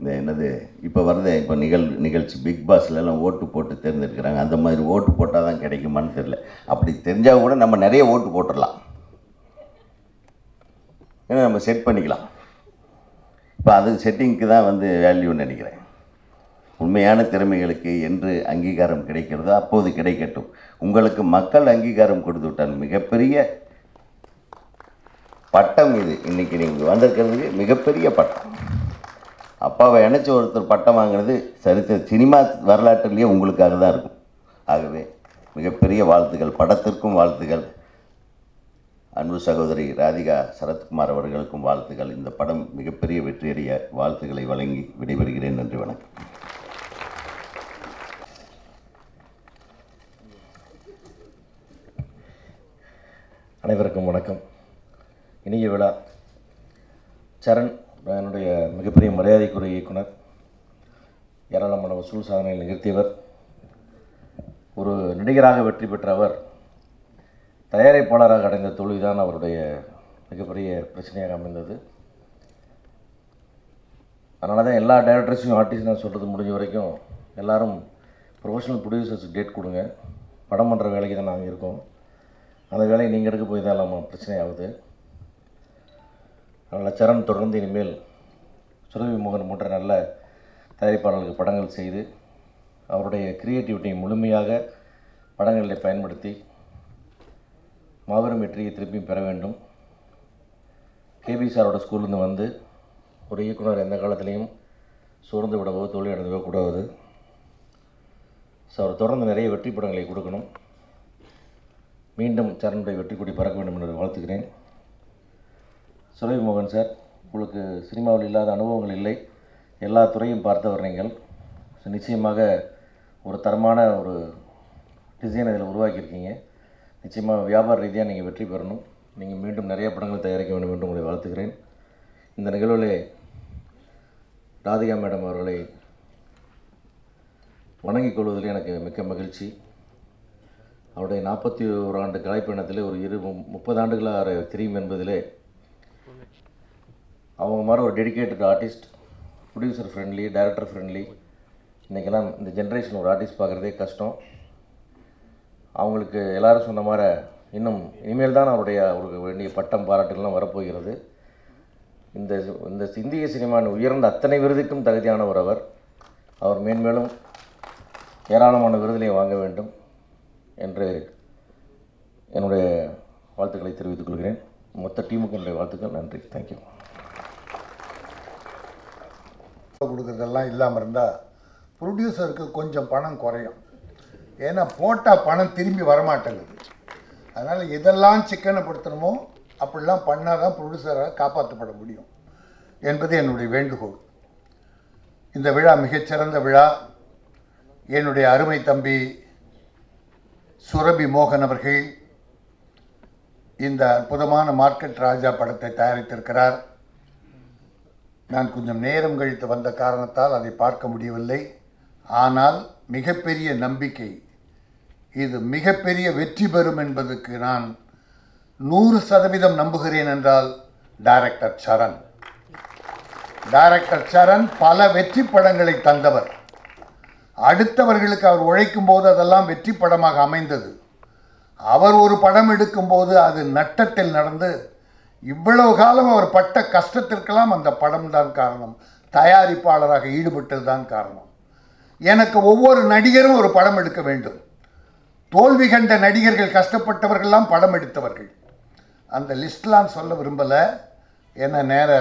இந்த என்னது இப்போ வருது, இப்போ நிகழ்ச்சி பிக் பாஸ்லலாம் ஓட்டு போட்டு தேர்ந்தெடுக்கிறாங்க. அந்த மாதிரி ஓட்டு போட்டால் தான் கிடைக்குமான்னு தெரியல. அப்படி தெரிஞ்சால் கூட நம்ம நிறைய ஓட்டு போட்டுடலாம், ஏன்னா நம்ம செட் பண்ணிக்கலாம். இப்போ அது செட்டிங்க்கு தான் வேல்யூன்னு நினைக்கிறேன். உண்மையான திறமைகளுக்கு என்று அங்கீகாரம் கிடைக்கிறதோ அப்போது கிடைக்கட்டும். உங்களுக்கு மக்கள் அங்கீகாரம் கொடுத்து விட்டால் மிகப்பெரிய பட்டம் இது. இன்றைக்கி நீங்கள் வந்திருக்கிறதுக்கு மிகப்பெரிய பட்டம். அப்பாவை இணைச்சி ஒருத்தர் பட்டம் வாங்கினது சரித்திர சினிமா வரலாற்றுலேயே உங்களுக்காக தான் இருக்கும். ஆகவே மிகப்பெரிய வாழ்த்துக்கள், படத்திற்கும் வாழ்த்துக்கள், அன்பு சகோதரி ராதிகா சரத்குமார் அவர்களுக்கும் வாழ்த்துக்கள். இந்த படம் மிகப்பெரிய வெற்றியடைய வாழ்த்துக்களை வழங்கி விடைபெறுகிறேன். நன்றி, வணக்கம். அனைவருக்கும் வணக்கம். இனிய விழா. சரண் என்னுடைய மிகப்பெரிய மரியாதைக்குரிய இயக்குனர், ஏராளமான வசூல் சாதனையில் நிகழ்த்தியவர், ஒரு நடிகராக வெற்றி பெற்ற அவர் தயாரிப்பாளராக அடைந்த தோல்விதான் அவருடைய மிகப்பெரிய பிரச்சனையாக அமைந்தது. அதனால தான் எல்லா டைரக்டர்ஸையும் ஆர்டிஸ்ட் நான் சொல்கிறது முடிஞ்ச வரைக்கும் எல்லோரும் ப்ரொஃபஷனல் ப்ரொடியூசர்ஸுக்கு டேட் கொடுங்க, படம் பண்ணுற வேலைக்கு தான் நாங்கள் இருக்கோம், அந்த வேலையை நீங்கள் எடுக்க போய் தான் இல்லாமல் பிரச்சனையாகுது. அதனால் சரண் தொடர்ந்து இனிமேல் சுரவி மோகன் போன்ற நல்ல தயாரிப்பாளர்களுக்கு படங்கள் செய்து அவருடைய க்ரியேட்டிவிட்டியை முழுமையாக படங்களில் பயன்படுத்தி மாபெரும் வெற்றியை திருப்பியும் பெற வேண்டும். கேபி சாரோட ஸ்கூல்லேருந்து வந்து ஒரு இயக்குனர் எந்த காலத்துலேயும் சோர்ந்து விடவோ தோல்வி அடைந்தவோ கூடாது. ஸோ அவர் தொடர்ந்து நிறைய வெற்றி படங்களை கொடுக்கணும். மீண்டும் சரணுடைய வெற்றி கொடி பறக்க வேண்டும் என்று வாழ்த்துக்கிறேன். சுரவி மோகன் சார் உங்களுக்கு சினிமாவில் இல்லாத அனுபவங்கள் இல்லை, எல்லா துறையும் பார்த்தவர் நீங்கள். ஸோ நிச்சயமாக ஒரு தரமான ஒரு டிசைன் இதில் உருவாக்கியிருக்கீங்க. நிச்சயமாக வியாபார ரீதியாக நீங்கள் வெற்றி பெறணும். நீங்கள் மீண்டும் நிறைய படங்கள் தயாரிக்க வேண்டும் என்று உங்களை வாழ்த்துக்கிறேன். இந்த நிகழ்வில் ராதிகா மேடம் அவர்களை வணங்கிக் கொள்வதில் எனக்கு மிக்க மகிழ்ச்சி. அவருடைய 41 ஆண்டு கலைப்பயணத்திலே ஒரு 30 ஆண்டுகளாக தெரியும் என்பதிலே அவங்க மாதிரி ஒரு dedicated artist, producer friendly, director friendly. இன்றைக்கெல்லாம் இந்த ஜென்ரேஷன் ஒரு ஆர்டிஸ்ட் பார்க்குறதே கஷ்டம். அவங்களுக்கு எல்லோரும் சொன்ன மாதிரி இன்னும் இனிமேல் தான் அவருடைய அவருக்கு வேண்டிய பட்டம் பாராட்டுகள்லாம் வரப்போகிறது. இந்த இந்திய சினிமாவின் உயர்ந்த அத்தனை விருதுக்கும் தகுதியானவர் அவர். அவர் மேன்மேலும் ஏராளமான விருதிலையும் வாங்க வேண்டும் என்று என்னுடைய வாழ்த்துக்களை தெரிவித்துக் கொள்கிறேன். மொத்த டீமுக்கு என்னுடைய வாழ்த்துக்கள். நன்றி. தேங்க்யூ. கொடுக்குறதெல்லாம் இல்லாமல் இருந்தால் ப்ரொடியூசருக்கு கொஞ்சம் பணம் குறையும். ஏன்னா போட்டால் பணம் திரும்பி வரமாட்டேங்குது. அதனால் இதெல்லாம் சிக்கனப்படுத்தணுமோ அப்படிலாம் பண்ணால் தான் ப்ரொடியூசராக காப்பாற்றப்பட முடியும் என்பது என்னுடைய வேண்டுகோள். இந்த விழா மிகச்சிறந்த விழா. என்னுடைய அருமை தம்பி சுரபி மோகன் அவர்கள் இந்த அற்புதமான மார்க்கெட் ராஜா படத்தை தயாரித்திருக்கிறார். நான் கொஞ்சம் நேரம் கழித்து வந்த காரணத்தால் அதை பார்க்க முடியவில்லை. ஆனால் மிகப்பெரிய நம்பிக்கை, இது மிகப்பெரிய வெற்றி பெறும் என்பதற்கு நான் 100% நம்புகிறேன். என்றால் டைரக்டர் சரண் பல வெற்றி படங்களை தந்தவர். அடுத்தவர்களுக்கு அவர் உழைக்கும் போது அதெல்லாம் வெற்றி படமாக அமைந்தது. அவர் ஒரு படம் எடுக்கும்போது அது நட்டத்தில் நடந்து இவ்வளவு காலம் அவர் பட்ட கஷ்டத்திற்கெல்லாம் அந்த படம் தான் காரணம், தயாரிப்பாளராக ஈடுபட்டது தான் காரணம். எனக்கு ஒவ்வொரு நடிகரும் ஒரு படம் எடுக்க வேண்டும். தோல்வி கண்ட நடிகர்கள், கஷ்டப்பட்டவர்கள்லாம் படம் எடுத்தவர்கள். அந்த லிஸ்ட்லாம் சொல்ல விரும்பலை, ஏன்னா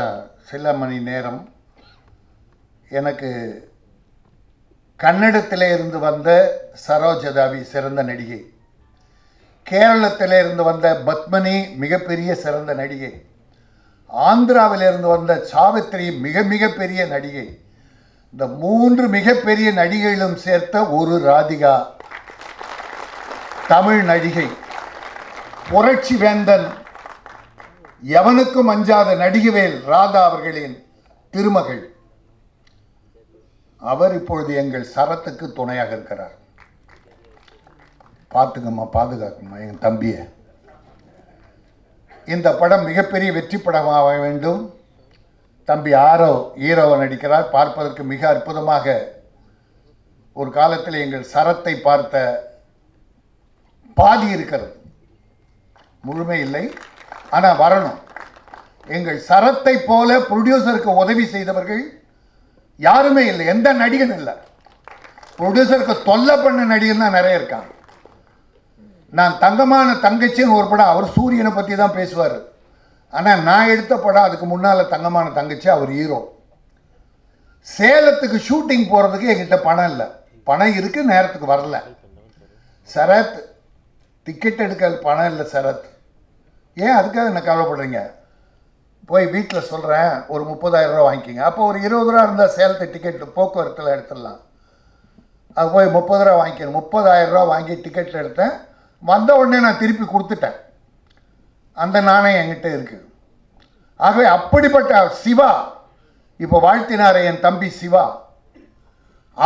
சில மணி நேரம். எனக்கு கன்னடத்திலே இருந்து வந்த சரோஜதாவி சிறந்த நடிகை, கேரளத்திலே இருந்து வந்த பத்மினி மிகப்பெரிய சிறந்த நடிகை, ஆந்திராவிலிருந்து வந்த சாவித்ரி மிகப்பெரிய நடிகை. இந்த 3 மிகப்பெரிய நடிகைகளும் சேர்த்த ஒரு ராதிகா, தமிழ் நடிகை, புரட்சி வேந்தன், எவனுக்கும் அஞ்சாத நடிகவேல் ராதா அவர்களின் திருமகள். அவர் இப்பொழுது எங்கள் சரத்துக்கு துணையாக இருக்கிறார். பார்த்துக்கம்மா, பாதுகாக்கம்மா எங்கள் தம்பியை. இந்த படம் மிகப்பெரிய வெற்றி படமாக வேண்டும். தம்பி ஆரவ் ஈரவன் நடிக்கிறார். பார்ப்பதற்கு மிக அற்புதமாக. ஒரு காலத்தில் எங்கள் சரத்தை பார்த்த பாதி இருக்கிறது, முழுமை இல்லை, ஆனால் வரணும். எங்கள் சரத்தை போல ப்ரொடியூசருக்கு உதவி செய்தவர்கள் யாருமே இல்லை, எந்த நடிகன் இல்லை. ப்ரொடியூசருக்கு தொல்லை பண்ண நடிகன் தான் நிறைய இருக்காங்க. நான் தங்கமான தங்கச்சின்னு ஒரு படம், அவர் சூரியனை பற்றி தான் பேசுவார். ஆனால் நான் எடுத்த படம், அதுக்கு முன்னால் தங்கமான தங்கச்சி அவர் ஹீரோ. சேலத்துக்கு ஷூட்டிங் போகிறதுக்கு என்கிட்ட பணம் இல்லை. பணம் இருக்குது, நேரத்துக்கு வரல. சரத் டிக்கெட் எடுக்க பணம் இல்லை சரத். ஏன் அதுக்காக என்ன கவலைப்படுறீங்க? போய் வீட்டில் சொல்கிறேன், ஒரு 30,000 ரூபா வாங்கிக்கிங்க. அப்போ ஒரு 20 ரூபா இருந்தால் சேலத்தை டிக்கெட் போக்குவரத்தில் எடுத்துடலாம். அது போய் 30 ரூபா வாங்கிக்கணும். 30,000 ரூபா வாங்கி டிக்கெட்டில் எடுத்தேன். வந்த உடனே நான் திருப்பி கொடுத்துட்டேன். அந்த நாணயம் என்கிட்ட இருக்குது. ஆகவே அப்படிப்பட்ட சிவா, இப்போ வாழ்த்தினாரே என் தம்பி சிவா,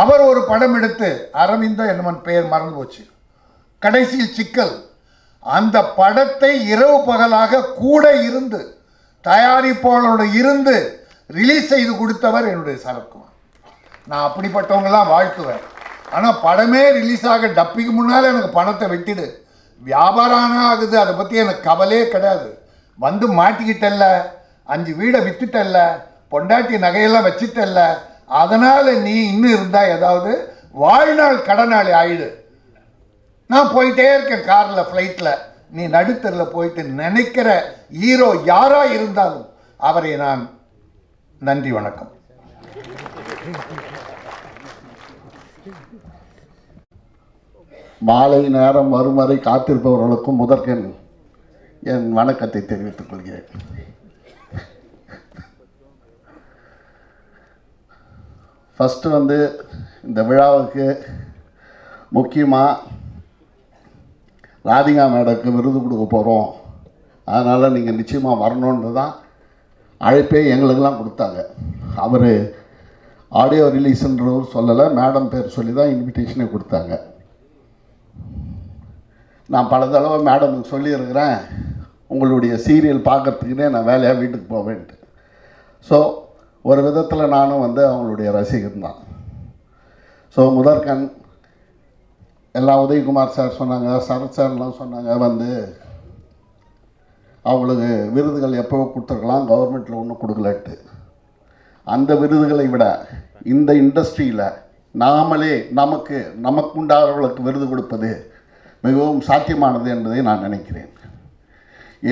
அவர் ஒரு படம் எடுத்து, அரவிந்தோ என்னமோ பெயர் மறந்து போச்சு, கடைசியில் சிக்கல். அந்த படத்தை இரவு பகலாக கூட இருந்து தயாரிப்பாளரோடு இருந்து ரிலீஸ் செய்து கொடுத்தவர் என்னுடைய சரத்குமார். நான் அப்படிப்பட்டவங்களாம் வாழ்த்துவேன். ஆனால் படமே ரிலீஸ் ஆக டப்பிக்கு முன்னால் எனக்கு பணத்தை வெட்டிடு, வியாபாரம் ஆகுது, அதை பற்றி எனக்கு கவலையே கிடையாது. வந்து மாட்டிக்கிட்டல்ல, 5 வீடை விற்றுட்டல்ல, பொண்டாட்டி நகையெல்லாம் வச்சுட்டல்ல, அதனால் நீ இன்னும் இருந்தால் ஏதாவது வாழ்நாள் கடனாளி ஆயிடு. நான் போயிட்டே இருக்கேன் காரில், ஃப்ளைட்டில், நீ நடுத்தரில் போயிட்டு நினைக்கிற ஹீரோ யாராக இருந்தாலும் அவரை நான் நன்றி வணக்கம். மாலை நேரம் வருமாறை காத்திருப்பவர்களுக்கும் முதற்கன் என் வணக்கத்தை தெரிவித்துக் கொள்கிறேன். ஃபஸ்ட்டு வந்து இந்த விழாவுக்கு முக்கியமாக ராதிகா மேடம்க்கு விருது கொடுக்க போகிறோம், அதனால் நீங்கள் நிச்சயமாக வரணுன்னு தான் அழைப்பே எங்களுக்கெல்லாம் கொடுத்தாங்க. அவர் ஆடியோ ரிலீஸுன்றவர் சொல்லலை, மேடம் பேர் சொல்லி தான் இன்விடேஷனே கொடுத்தாங்க. நான் பல தடவை மேடமுக்கு சொல்லியிருக்கிறேன், உங்களுடைய சீரியல் பார்க்குறதுக்குன்னே நான் வேலையாக வீட்டுக்கு போவேன்ட்டு. ஸோ ஒரு விதத்தில் நானும் வந்து அவங்களுடைய ரசிகன் தான். ஸோ முதற்கண் எல்லா உதயகுமார் சார் சொன்னாங்க, சரத் சார்லாம் சொன்னாங்க, வந்து அவங்களுக்கு விருதுகள் எப்போவோ கொடுத்துருக்கலாம், கவர்மெண்ட்டில் ஒன்றும் கொடுக்கலன்ட்டு. அந்த விருதுகளை விட இந்த இண்டஸ்ட்ரியில் நாமளே நமக்குண்டானவர்களுக்கு விருது கொடுப்பது மிகவும் சாத்தியமானது என்பதை நான் நினைக்கிறேன்.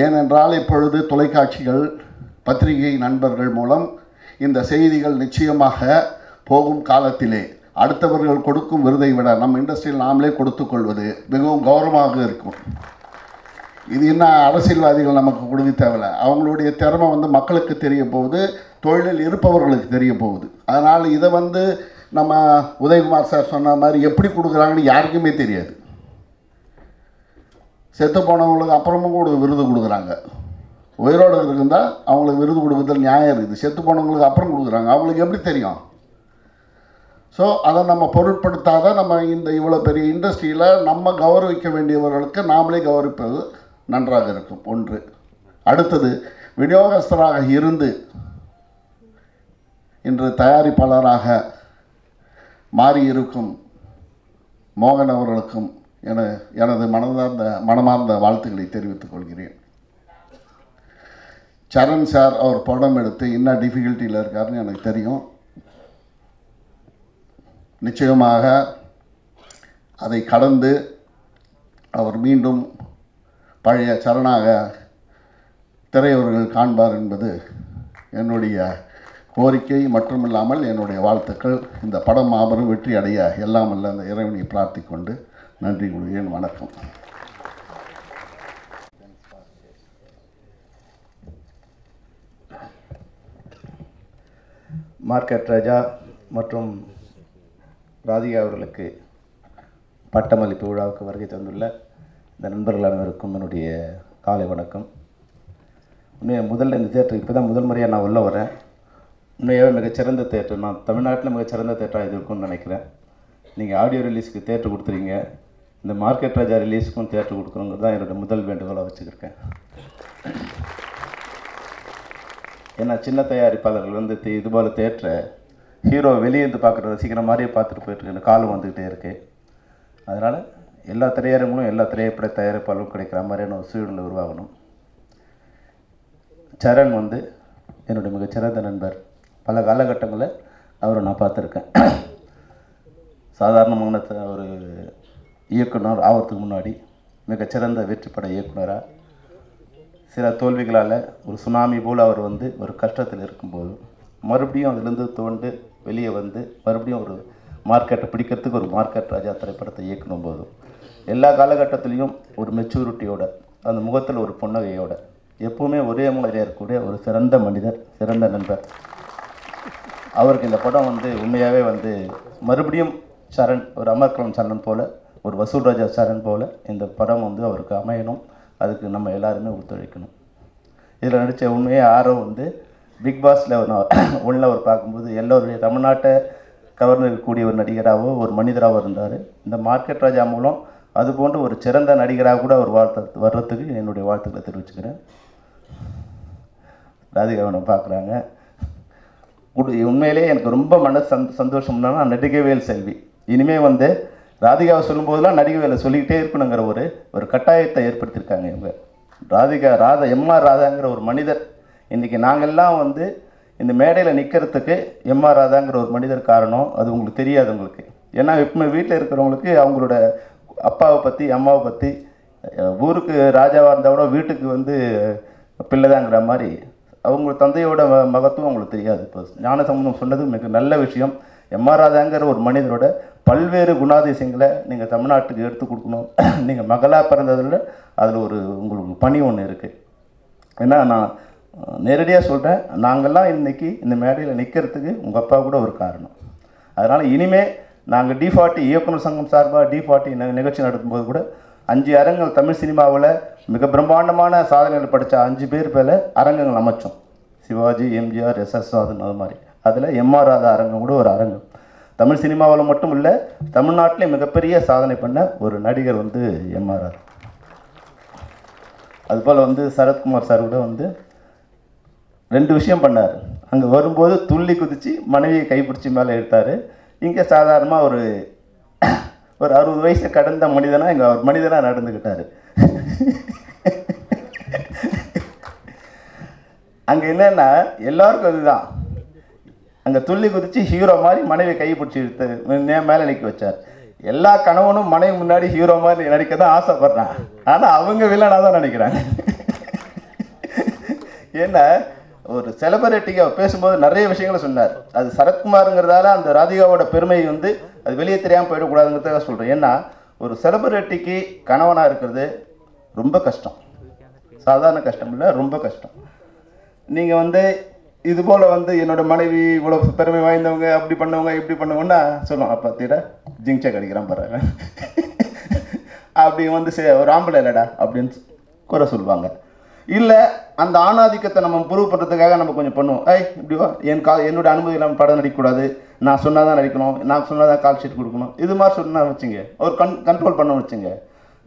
ஏனென்றால் இப்பொழுது தொலைக்காட்சிகள், பத்திரிகை நண்பர்கள் மூலம் இந்த செய்திகள் நிச்சயமாக போகும் காலத்திலே அடுத்தவர்கள் கொடுக்கும் விருதை விட நம்ம இண்டஸ்ட்ரியில் நாமளே கொடுத்து கொள்வது மிகவும் கௌரவமாக இருக்கும். இது என்ன அரசியல்வாதிகள் நமக்கு கொடுக்க தேவையில்லை, அவங்களுடைய திறமை வந்து மக்களுக்கு தெரிய போகுது, தொழிலில் இருப்பவர்களுக்கு தெரிய போகுது. அதனால் இதை வந்து நம்ம உதயகுமார் சார் சொன்ன மாதிரி எப்படி கொடுக்குறாங்கன்னு யாருக்குமே தெரியாது. செத்து போனவங்களுக்கு அப்புறமும் கூட விருது கொடுக்குறாங்க, உயிரோடு இருந்தால் அவங்களுக்கு விருது கொடுக்குறதுல நியாயம் இருக்குது, செத்து போனவங்களுக்கு அப்புறம் கொடுக்குறாங்க, அவங்களுக்கு எப்படி தெரியும்? ஸோ அதை நம்ம பொருட்படுத்தாத நம்ம இந்த இவ்வளோ பெரிய இண்டஸ்ட்ரியில் நம்ம கௌரவிக்க வேண்டியவர்களுக்கு நாமளே கௌரவிப்பது நன்றாக இருக்கும். ஒன்று. அடுத்தது, விநியோகஸ்தராக இருந்து இன்று தயாரிப்பாளராக மாறியிருக்கும் மோகன் அவர்களுக்கும் எனது மனமார்ந்த வாழ்த்துக்களை தெரிவித்துக் கொள்கிறேன். சரண் சார் அவர் படம் எடுத்து என்ன டிஃபிகல்ட்டியில் இருக்காருன்னு எனக்கு தெரியும். நிச்சயமாக அதை கடந்து அவர் மீண்டும் பழைய சரணாக திரையவர்கள் காண்பார் என்பது என்னுடைய கோரிக்கை மற்றும் இல்லாமல் என்னுடைய வாழ்த்துக்கள். இந்த படம் மாபெரும் வெற்றி அடைய எல்லாம் அல்ல அந்த இறைவனை பிரார்த்திக்கொண்டு நன்றி கூறுகிறேன். வணக்கம். மார்க்கெட் ராஜா மற்றும் ராதிகா அவர்களுக்கு பட்டமளிப்பு விழாவுக்கு வருகை தந்துள்ள இந்த நண்பர்கள் அனைவருக்கும் என்னுடைய காலை வணக்கம். உண்மையாக முதல்ல இந்த தேட்டர் இப்போ தான் முதல் முறையாக நான் உள்ள வரேன். உண்மையாக மிகச்சிறந்த தேட்டர், நான் தமிழ்நாட்டில் மிகச்சிறந்த தேட்டராக இது இருக்கும்னு நினைக்கிறேன். நீங்கள் ஆடியோ ரிலீஸுக்கு தேட்டர் கொடுத்துறீங்க, இந்த மார்க்கெட் ராஜா ரிலீஸுக்கும் தேட்டர் கொடுக்குறவங்க தான் என்னோடய முதல் வேண்டுகோளாக வச்சுருக்கேன். ஏன்னா சின்ன தயாரிப்பாளர்கள் வந்து இதுபோல் தேட்டரை ஹீரோ வெளியேந்து பார்க்குற ரசிக்கிற மாதிரியே பார்த்துட்டு போயிட்டுருக்கு, காலம் வந்துக்கிட்டே இருக்குது. அதனால் எல்லா திரையரங்களும் எல்லா திரைப்பட தயாரிப்பாளரும் கிடைக்கிற மாதிரியான ஒரு சூழ்நிலை உருவாகணும். சரண் வந்து என்னுடைய மிகச்சிறந்த நண்பர், பல காலகட்டங்களில் அவரை நான் பார்த்துருக்கேன். சாதாரணமான ஒரு இயக்குனர் ஆகிறதுக்கு முன்னாடி மிகச்சிறந்த வெற்றிப்பட இயக்குனராக, சில தோல்விகளால் ஒரு சுனாமி போல் அவர் வந்து ஒரு கஷ்டத்தில் இருக்கும்போது மறுபடியும் அதிலிருந்து தோண்டு வெளியே வந்து மறுபடியும் ஒரு மார்க்கெட்டை பிடிக்கிறதுக்கு ஒரு மார்க்கெட் ராஜா திரைப்படத்தை இயக்கணும் போதும் எல்லா காலகட்டத்திலையும் ஒரு மெச்சூரிட்டியோட, அந்த முகத்தில் ஒரு புன்னகையோட, எப்போவுமே ஒரே மாதிரியாக இருக்கக்கூடிய ஒரு சிறந்த மனிதர், சிறந்த நண்பர். அவருக்கு இந்த படம் வந்து உண்மையாகவே வந்து மறுபடியும் சரண், ஒரு அமர்க்களம் சரண் போல், ஒரு வசூல் ராஜா சரண் போல் இந்த படம் வந்து அவருக்கு அமையணும். அதுக்கு நம்ம எல்லாருமே ஒத்துழைக்கணும். இதில் நடித்த உண்மையாக ஆரவ் வந்து பிக் பாஸில் ஒன்றில் அவர் பார்க்கும்போது எல்லோருடைய தமிழ்நாட்டை கவர்ந்திருக்கக்கூடிய ஒரு நடிகராகவோ ஒரு மனிதராகவோ இருந்தார். இந்த மார்க்கெட் ராஜா மூலம் அதுபோன்று ஒரு சிறந்த நடிகராக கூட அவர் வர்றதுக்கு என்னுடைய வாழ்த்துக்களை தெரிவிச்சுக்கிறேன். ராதிகாவனை பார்க்குறாங்க. உண்மையிலே எனக்கு ரொம்ப மன சந்தோஷம்னா நடிகவேல் செல்வி இனிமேல் வந்து ராதிகாவை சொல்லும்போதெல்லாம் நடிகவேலை சொல்லிக்கிட்டே இருக்கணுங்கிற ஒரு கட்டாயத்தை ஏற்படுத்தியிருக்காங்க இவங்க. எம்ஆர் ராதாங்கிற ஒரு மனிதர், இன்றைக்கி நாங்கள்லாம் வந்து இந்த மேடையில் நிற்கிறதுக்கு எம்ஆர் ராதாங்கிற ஒரு மனிதர் காரணம். அது உங்களுக்கு தெரியாது உங்களுக்கு, ஏன்னா எப்பவுமே வீட்டில் இருக்கிறவங்களுக்கு அவங்களோட அப்பாவை பற்றி அம்மாவை பற்றி, ஊருக்கு ராஜாவாக இருந்தால் கூட வீட்டுக்கு வந்து பிள்ளைதாங்கிற மாதிரி அவங்க தந்தையோட மகத்துவம் அவங்களுக்கு தெரியாது. இப்போ ஞானசம்பந்தம் சொன்னது மிக நல்ல விஷயம். எம்ஆர் ராதாங்கிற ஒரு மனிதரோட பல்வேறு குணாதிசயங்களை நீங்கள் தமிழ்நாட்டுக்கு எடுத்து கொடுக்கணும். நீங்கள் மகளாக பிறந்ததில் அதில் ஒரு உங்களுக்கு பணி ஒன்று இருக்குது. ஏன்னா நான் நேரடியாக சொல்கிறேன், நாங்கள்லாம் இன்றைக்கி இந்த மேடையில் நிற்கிறதுக்கு உங்கள் அப்பா கூட ஒரு காரணம். அதனால் இனிமேல் நாங்கள் D40 இயக்குநர் சங்கம் சார்பாக D40 நிகழ்ச்சி நடத்தும்போது கூட 5 அரங்குகள் தமிழ் சினிமாவில் மிக பிரம்மாண்டமான சாதனைகள் படித்த 5 பேர் மேலே அரங்கங்கள் அமைச்சோம். சிவாஜி, எம்ஜிஆர், எஸ்எஸ்வாதன், அது மாதிரி. அதில் எம்ஆர் ராதா அரங்கம் கூட ஒரு அரங்கம். தமிழ் சினிமாவில் மட்டும் இல்லை, தமிழ்நாட்டிலே மிகப்பெரிய சாதனை பண்ண ஒரு நடிகர் வந்து எம்ஆர் ராதா. அதுபோல் வந்து சரத்குமார் சார் கூட வந்து 2 விஷயம் பண்ணார். அங்கே வரும்போது துள்ளி குதித்து மனைவியை கைப்பிடிச்சி மேலே எடுத்தார். இங்கே சாதாரணமாக ஒரு 60 வயசு கடந்த மனிதனாக இங்கே ஒரு மனிதனாக நடந்துக்கிட்டார். அங்கே என்னென்னா எல்லாருக்கும் அதுதான், அங்கே துள்ளி குதித்து ஹீரோ மாதிரி மனைவியை கைப்பிடிச்சி எடுத்து மேலே நிற்க வச்சார். எல்லா கணவனும் மனைவி முன்னாடி ஹீரோ மாதிரி நடிக்க தான் ஆசைப்படுறான், ஆனால் அவங்க வில்லனாக தான் நினைக்கிறாங்க. ஏன்னா ஒரு செலிபிரிட்டிக்கு அவர் பேசும்போது நிறைய விஷயங்களை சொன்னார். அது சரத்குமாருங்கிறதால அந்த ராதிகாவோட பெருமை வந்து அது வெளியே தெரியாமல் போயிடக்கூடாதுங்கிறதுக்காக சொல்கிறேன். ஏன்னா ஒரு செலிபிரிட்டிக்கு கணவனாக இருக்கிறது ரொம்ப கஷ்டம், சாதாரண கஷ்டம் இல்லை, ரொம்ப கஷ்டம். நீங்கள் வந்து இதுபோல் வந்து என்னோடய மனைவி இவ்வளோ பெருமை வாய்ந்தவங்க, அப்படி பண்ணவங்க, இப்படி பண்ணுவோன்னா சொல்லுவோம், அப்போ தீர ஜிங்சா கடிக்கிறான் பாருங்க, அப்படி வந்து ஒரு ஆம்பளை இல்லைடா அப்படின்னு குறை சொல்லுவாங்க. இல்லை அந்த ஆணாதிக்கத்தை நம்ம ப்ரூவ் பண்ணுறதுக்காக நம்ம கொஞ்சம் பண்ணுவோம். இப்படிவா என்னோட அனுமதி இல்லாமல் படம் நடிக்கக்கூடாது, நான் சொன்னால் தான் நடிக்கணும், நான் சொன்னால் தான் கால் ஷீட் கொடுக்கணும், இது மாதிரி சொன்னால் வச்சுங்க, ஒரு கண்ட்ரோல் பண்ண வச்சுங்க.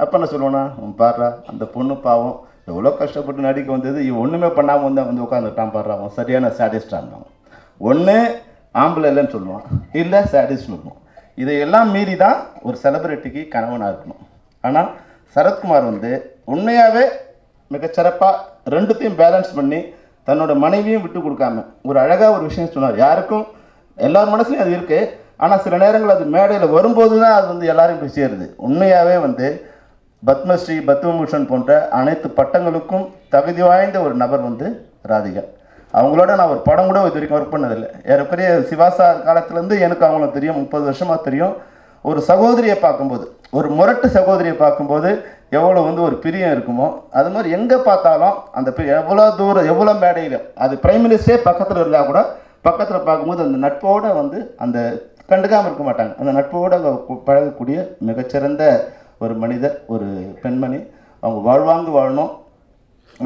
அப்போ என்ன சொல்லுவோன்னா, பாடுறா அந்த பொண்ணு பாவம் எவ்வளோ கஷ்டப்பட்டு நடிக்க வந்தது, இவன் ஒன்றுமே பண்ணாமல் வந்து உட்காந்துட்டான் பாடுறா, அவன் சரியான சாட்டிஸ்டாக இருந்தான். ஒன்று ஆம்பளை இல்லைன்னு சொல்லுவான், இல்லை சாட்டிஸ் சொல்லுவோம். இதையெல்லாம் மீறி தான் ஒரு செலிபிரிட்டிக்கு கணவனாக இருக்கணும். ஆனால் சரத்குமார் வந்து உண்மையாகவே மிகச்சிறப்பாக 2த்தையும் பேலன்ஸ் பண்ணி தன்னோட மனைவியும் விட்டு கொடுக்காம ஒரு அழகாக ஒரு விஷயம் சொன்னார். யாருக்கும் எல்லார் மனசுலையும் அது இருக்குது, ஆனால் சில நேரங்கள் அது மேடையில் வரும்போது தான் அது வந்து எல்லாரையும் போய் சேருது. உண்மையாகவே வந்து பத்மஸ்ரீ, பத்மபூஷன் போன்ற அனைத்து பட்டங்களுக்கும் தகுதி வாய்ந்த ஒரு நபர் வந்து ராதிகா. அவங்களோட நான் ஒரு படம் கூட இது வரைக்கும் ஒர்க் பண்ணதில்லை. ஏறக்குறைய சிவாசா காலத்துலேருந்து எனக்கு அவங்கள தெரியும், 30 வருஷமாக தெரியும். ஒரு சகோதரியை பார்க்கும்போது, ஒரு முரட்டு சகோதரியை பார்க்கும்போது எவ்வளோ வந்து ஒரு பிரியம் இருக்குமோ, அது மாதிரி எங்கே பார்த்தாலும் அந்த எவ்வளோ தூரம் எவ்வளோ மேடையில் அது பிரைம் மினிஸ்டரே பக்கத்தில் இருந்தால் கூட பக்கத்தில் பார்க்கும்போது அந்த நட்போடு வந்து அந்த கண்டுக்காமல் இருக்க மாட்டாங்க. அந்த நட்போடு பழகக்கூடிய மிகச்சிறந்த ஒரு மனிதர், ஒரு பெண்மணி. அவங்க வாழ்வாங்கு வாழணும்.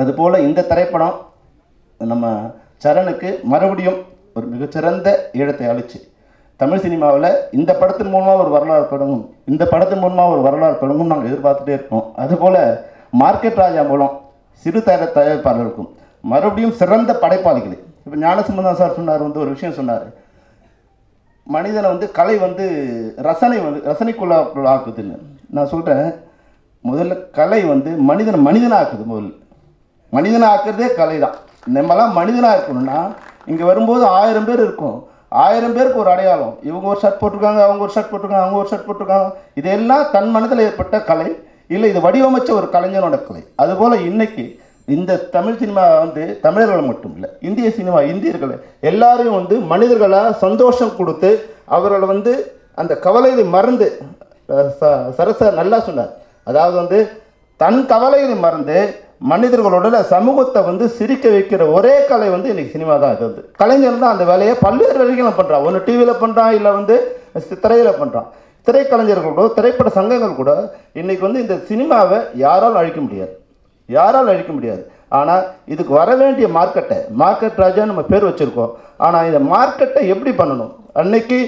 அதுபோல் இந்த திரைப்படம் நம்ம சரணுக்கு மறுபடியும் ஒரு மிகச்சிறந்த ஈழத்தை அளிச்சு தமிழ் சினிமாவில் இந்த படத்தின் மூலமாக ஒரு வரலாறு தொடங்கும், இந்த படத்தின் மூலமாக ஒரு வரலாறு தொடங்கும், நாங்கள் எதிர்பார்த்துட்டே இருக்கோம். அதுபோல் மார்க்கெட் ராஜா மூலம் சிறு தயாரிப்பாளர்களுக்கும் மறுபடியும் சிறந்த படைப்பாளிகள். இப்போ ஞானசுமந்தன் சார் சொன்னார், வந்து ஒரு விஷயம் சொன்னார், மனிதனை வந்து கலை வந்து ரசனைக்குள்ளாக்குதுன்னு. நான் சொல்கிறேன், முதல்ல கலை வந்து மனிதனாக்குது. முதல்ல மனிதனாக்குறதே கலை தான். நம்மளாம் மனிதனாக இருக்கணும்னா இங்கே வரும்போது 1000 பேர் இருக்கும், 1000 பேருக்கு ஒரு அடையாளம். இவங்க ஒரு ஷர்ட் போட்டிருக்காங்க, அவங்க ஒரு ஷர்ட் போட்டிருக்காங்க, அவங்க ஒரு ஷர்ட் போட்டிருக்காங்க. இதெல்லாம் தன் மனதில் ஏற்பட்ட கலை இல்லை, இது வடிவமைச்ச ஒரு கலைஞனோட கலை. அதுபோல் இன்றைக்கி இந்த தமிழ் சினிமா வந்து தமிழர்களை மட்டும் இல்லை, இந்திய சினிமா இந்தியர்களை எல்லாரையும் வந்து மனிதர்களாக சந்தோஷம் கொடுத்து அவர்களை வந்து அந்த கவலையை மறந்து சரச நல்லா சொன்னார். அதாவது வந்து தன் கவலையை மறந்து மனிதர்களோட சமூகத்தை வந்து சிரிக்க வைக்கிற ஒரே கலை வந்து இன்றைக்கி சினிமா தான். அது வந்து கலைஞர் தான் அந்த வேலையை பல்வேறு வேலைகளை பண்ணுறான். ஒன்று டிவியில் பண்ணுறான், இல்லை வந்து திரையில் பண்ணுறான். திரைக்கலைஞர்களோட திரைப்பட சங்கங்கள் கூட இன்றைக்கி வந்து இந்த சினிமாவை யாரால் அழிக்க முடியாது. ஆனால் இதுக்கு வர வேண்டிய மார்க்கெட் ராஜான்னு நம்ம பேர் வச்சுருக்கோம். ஆனால் இந்த மார்க்கெட்டை எப்படி பண்ணணும்? அன்னைக்கு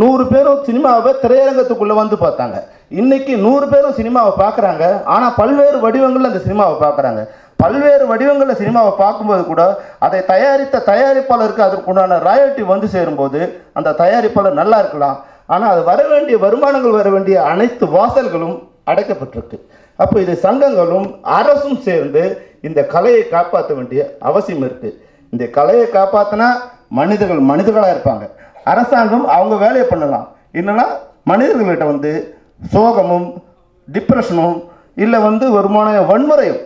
100 பேரும் சினிமாவை திரையரங்கத்துக்குள்ளே வந்து பார்த்தாங்க. இன்றைக்கி 100 பேரும் சினிமாவை பார்க்குறாங்க, ஆனால் பல்வேறு வடிவங்களில் அந்த சினிமாவை பார்க்குறாங்க. பல்வேறு வடிவங்களில் சினிமாவை பார்க்கும்போது கூட அதை தயாரித்த தயாரிப்பாளருக்கு அதற்குண்டான ராயல்ட்டி வந்து சேரும்போது அந்த தயாரிப்பாளர் நல்லா இருக்கலாம், ஆனால் அது வர வேண்டிய வருமானங்கள் வர வேண்டிய அனைத்து வாசல்களும் அடைக்கப்பட்டிருக்கு. அப்போ இது சங்கங்களும் அரசும் சேர்ந்து இந்த கலையை காப்பாற்ற வேண்டிய அவசியம் இருக்குது. இந்த கலையை காப்பாற்றினா மனிதர்கள் மனிதர்களாக இருப்பாங்க. அரசாங்கம் அவங்க வேலையை பண்ணலாம். என்னன்னா மனிதர்கள்கிட்ட வந்து சோகமும் டிப்ரெஷனும் இல்லை வந்து வருமான வன்முறையும்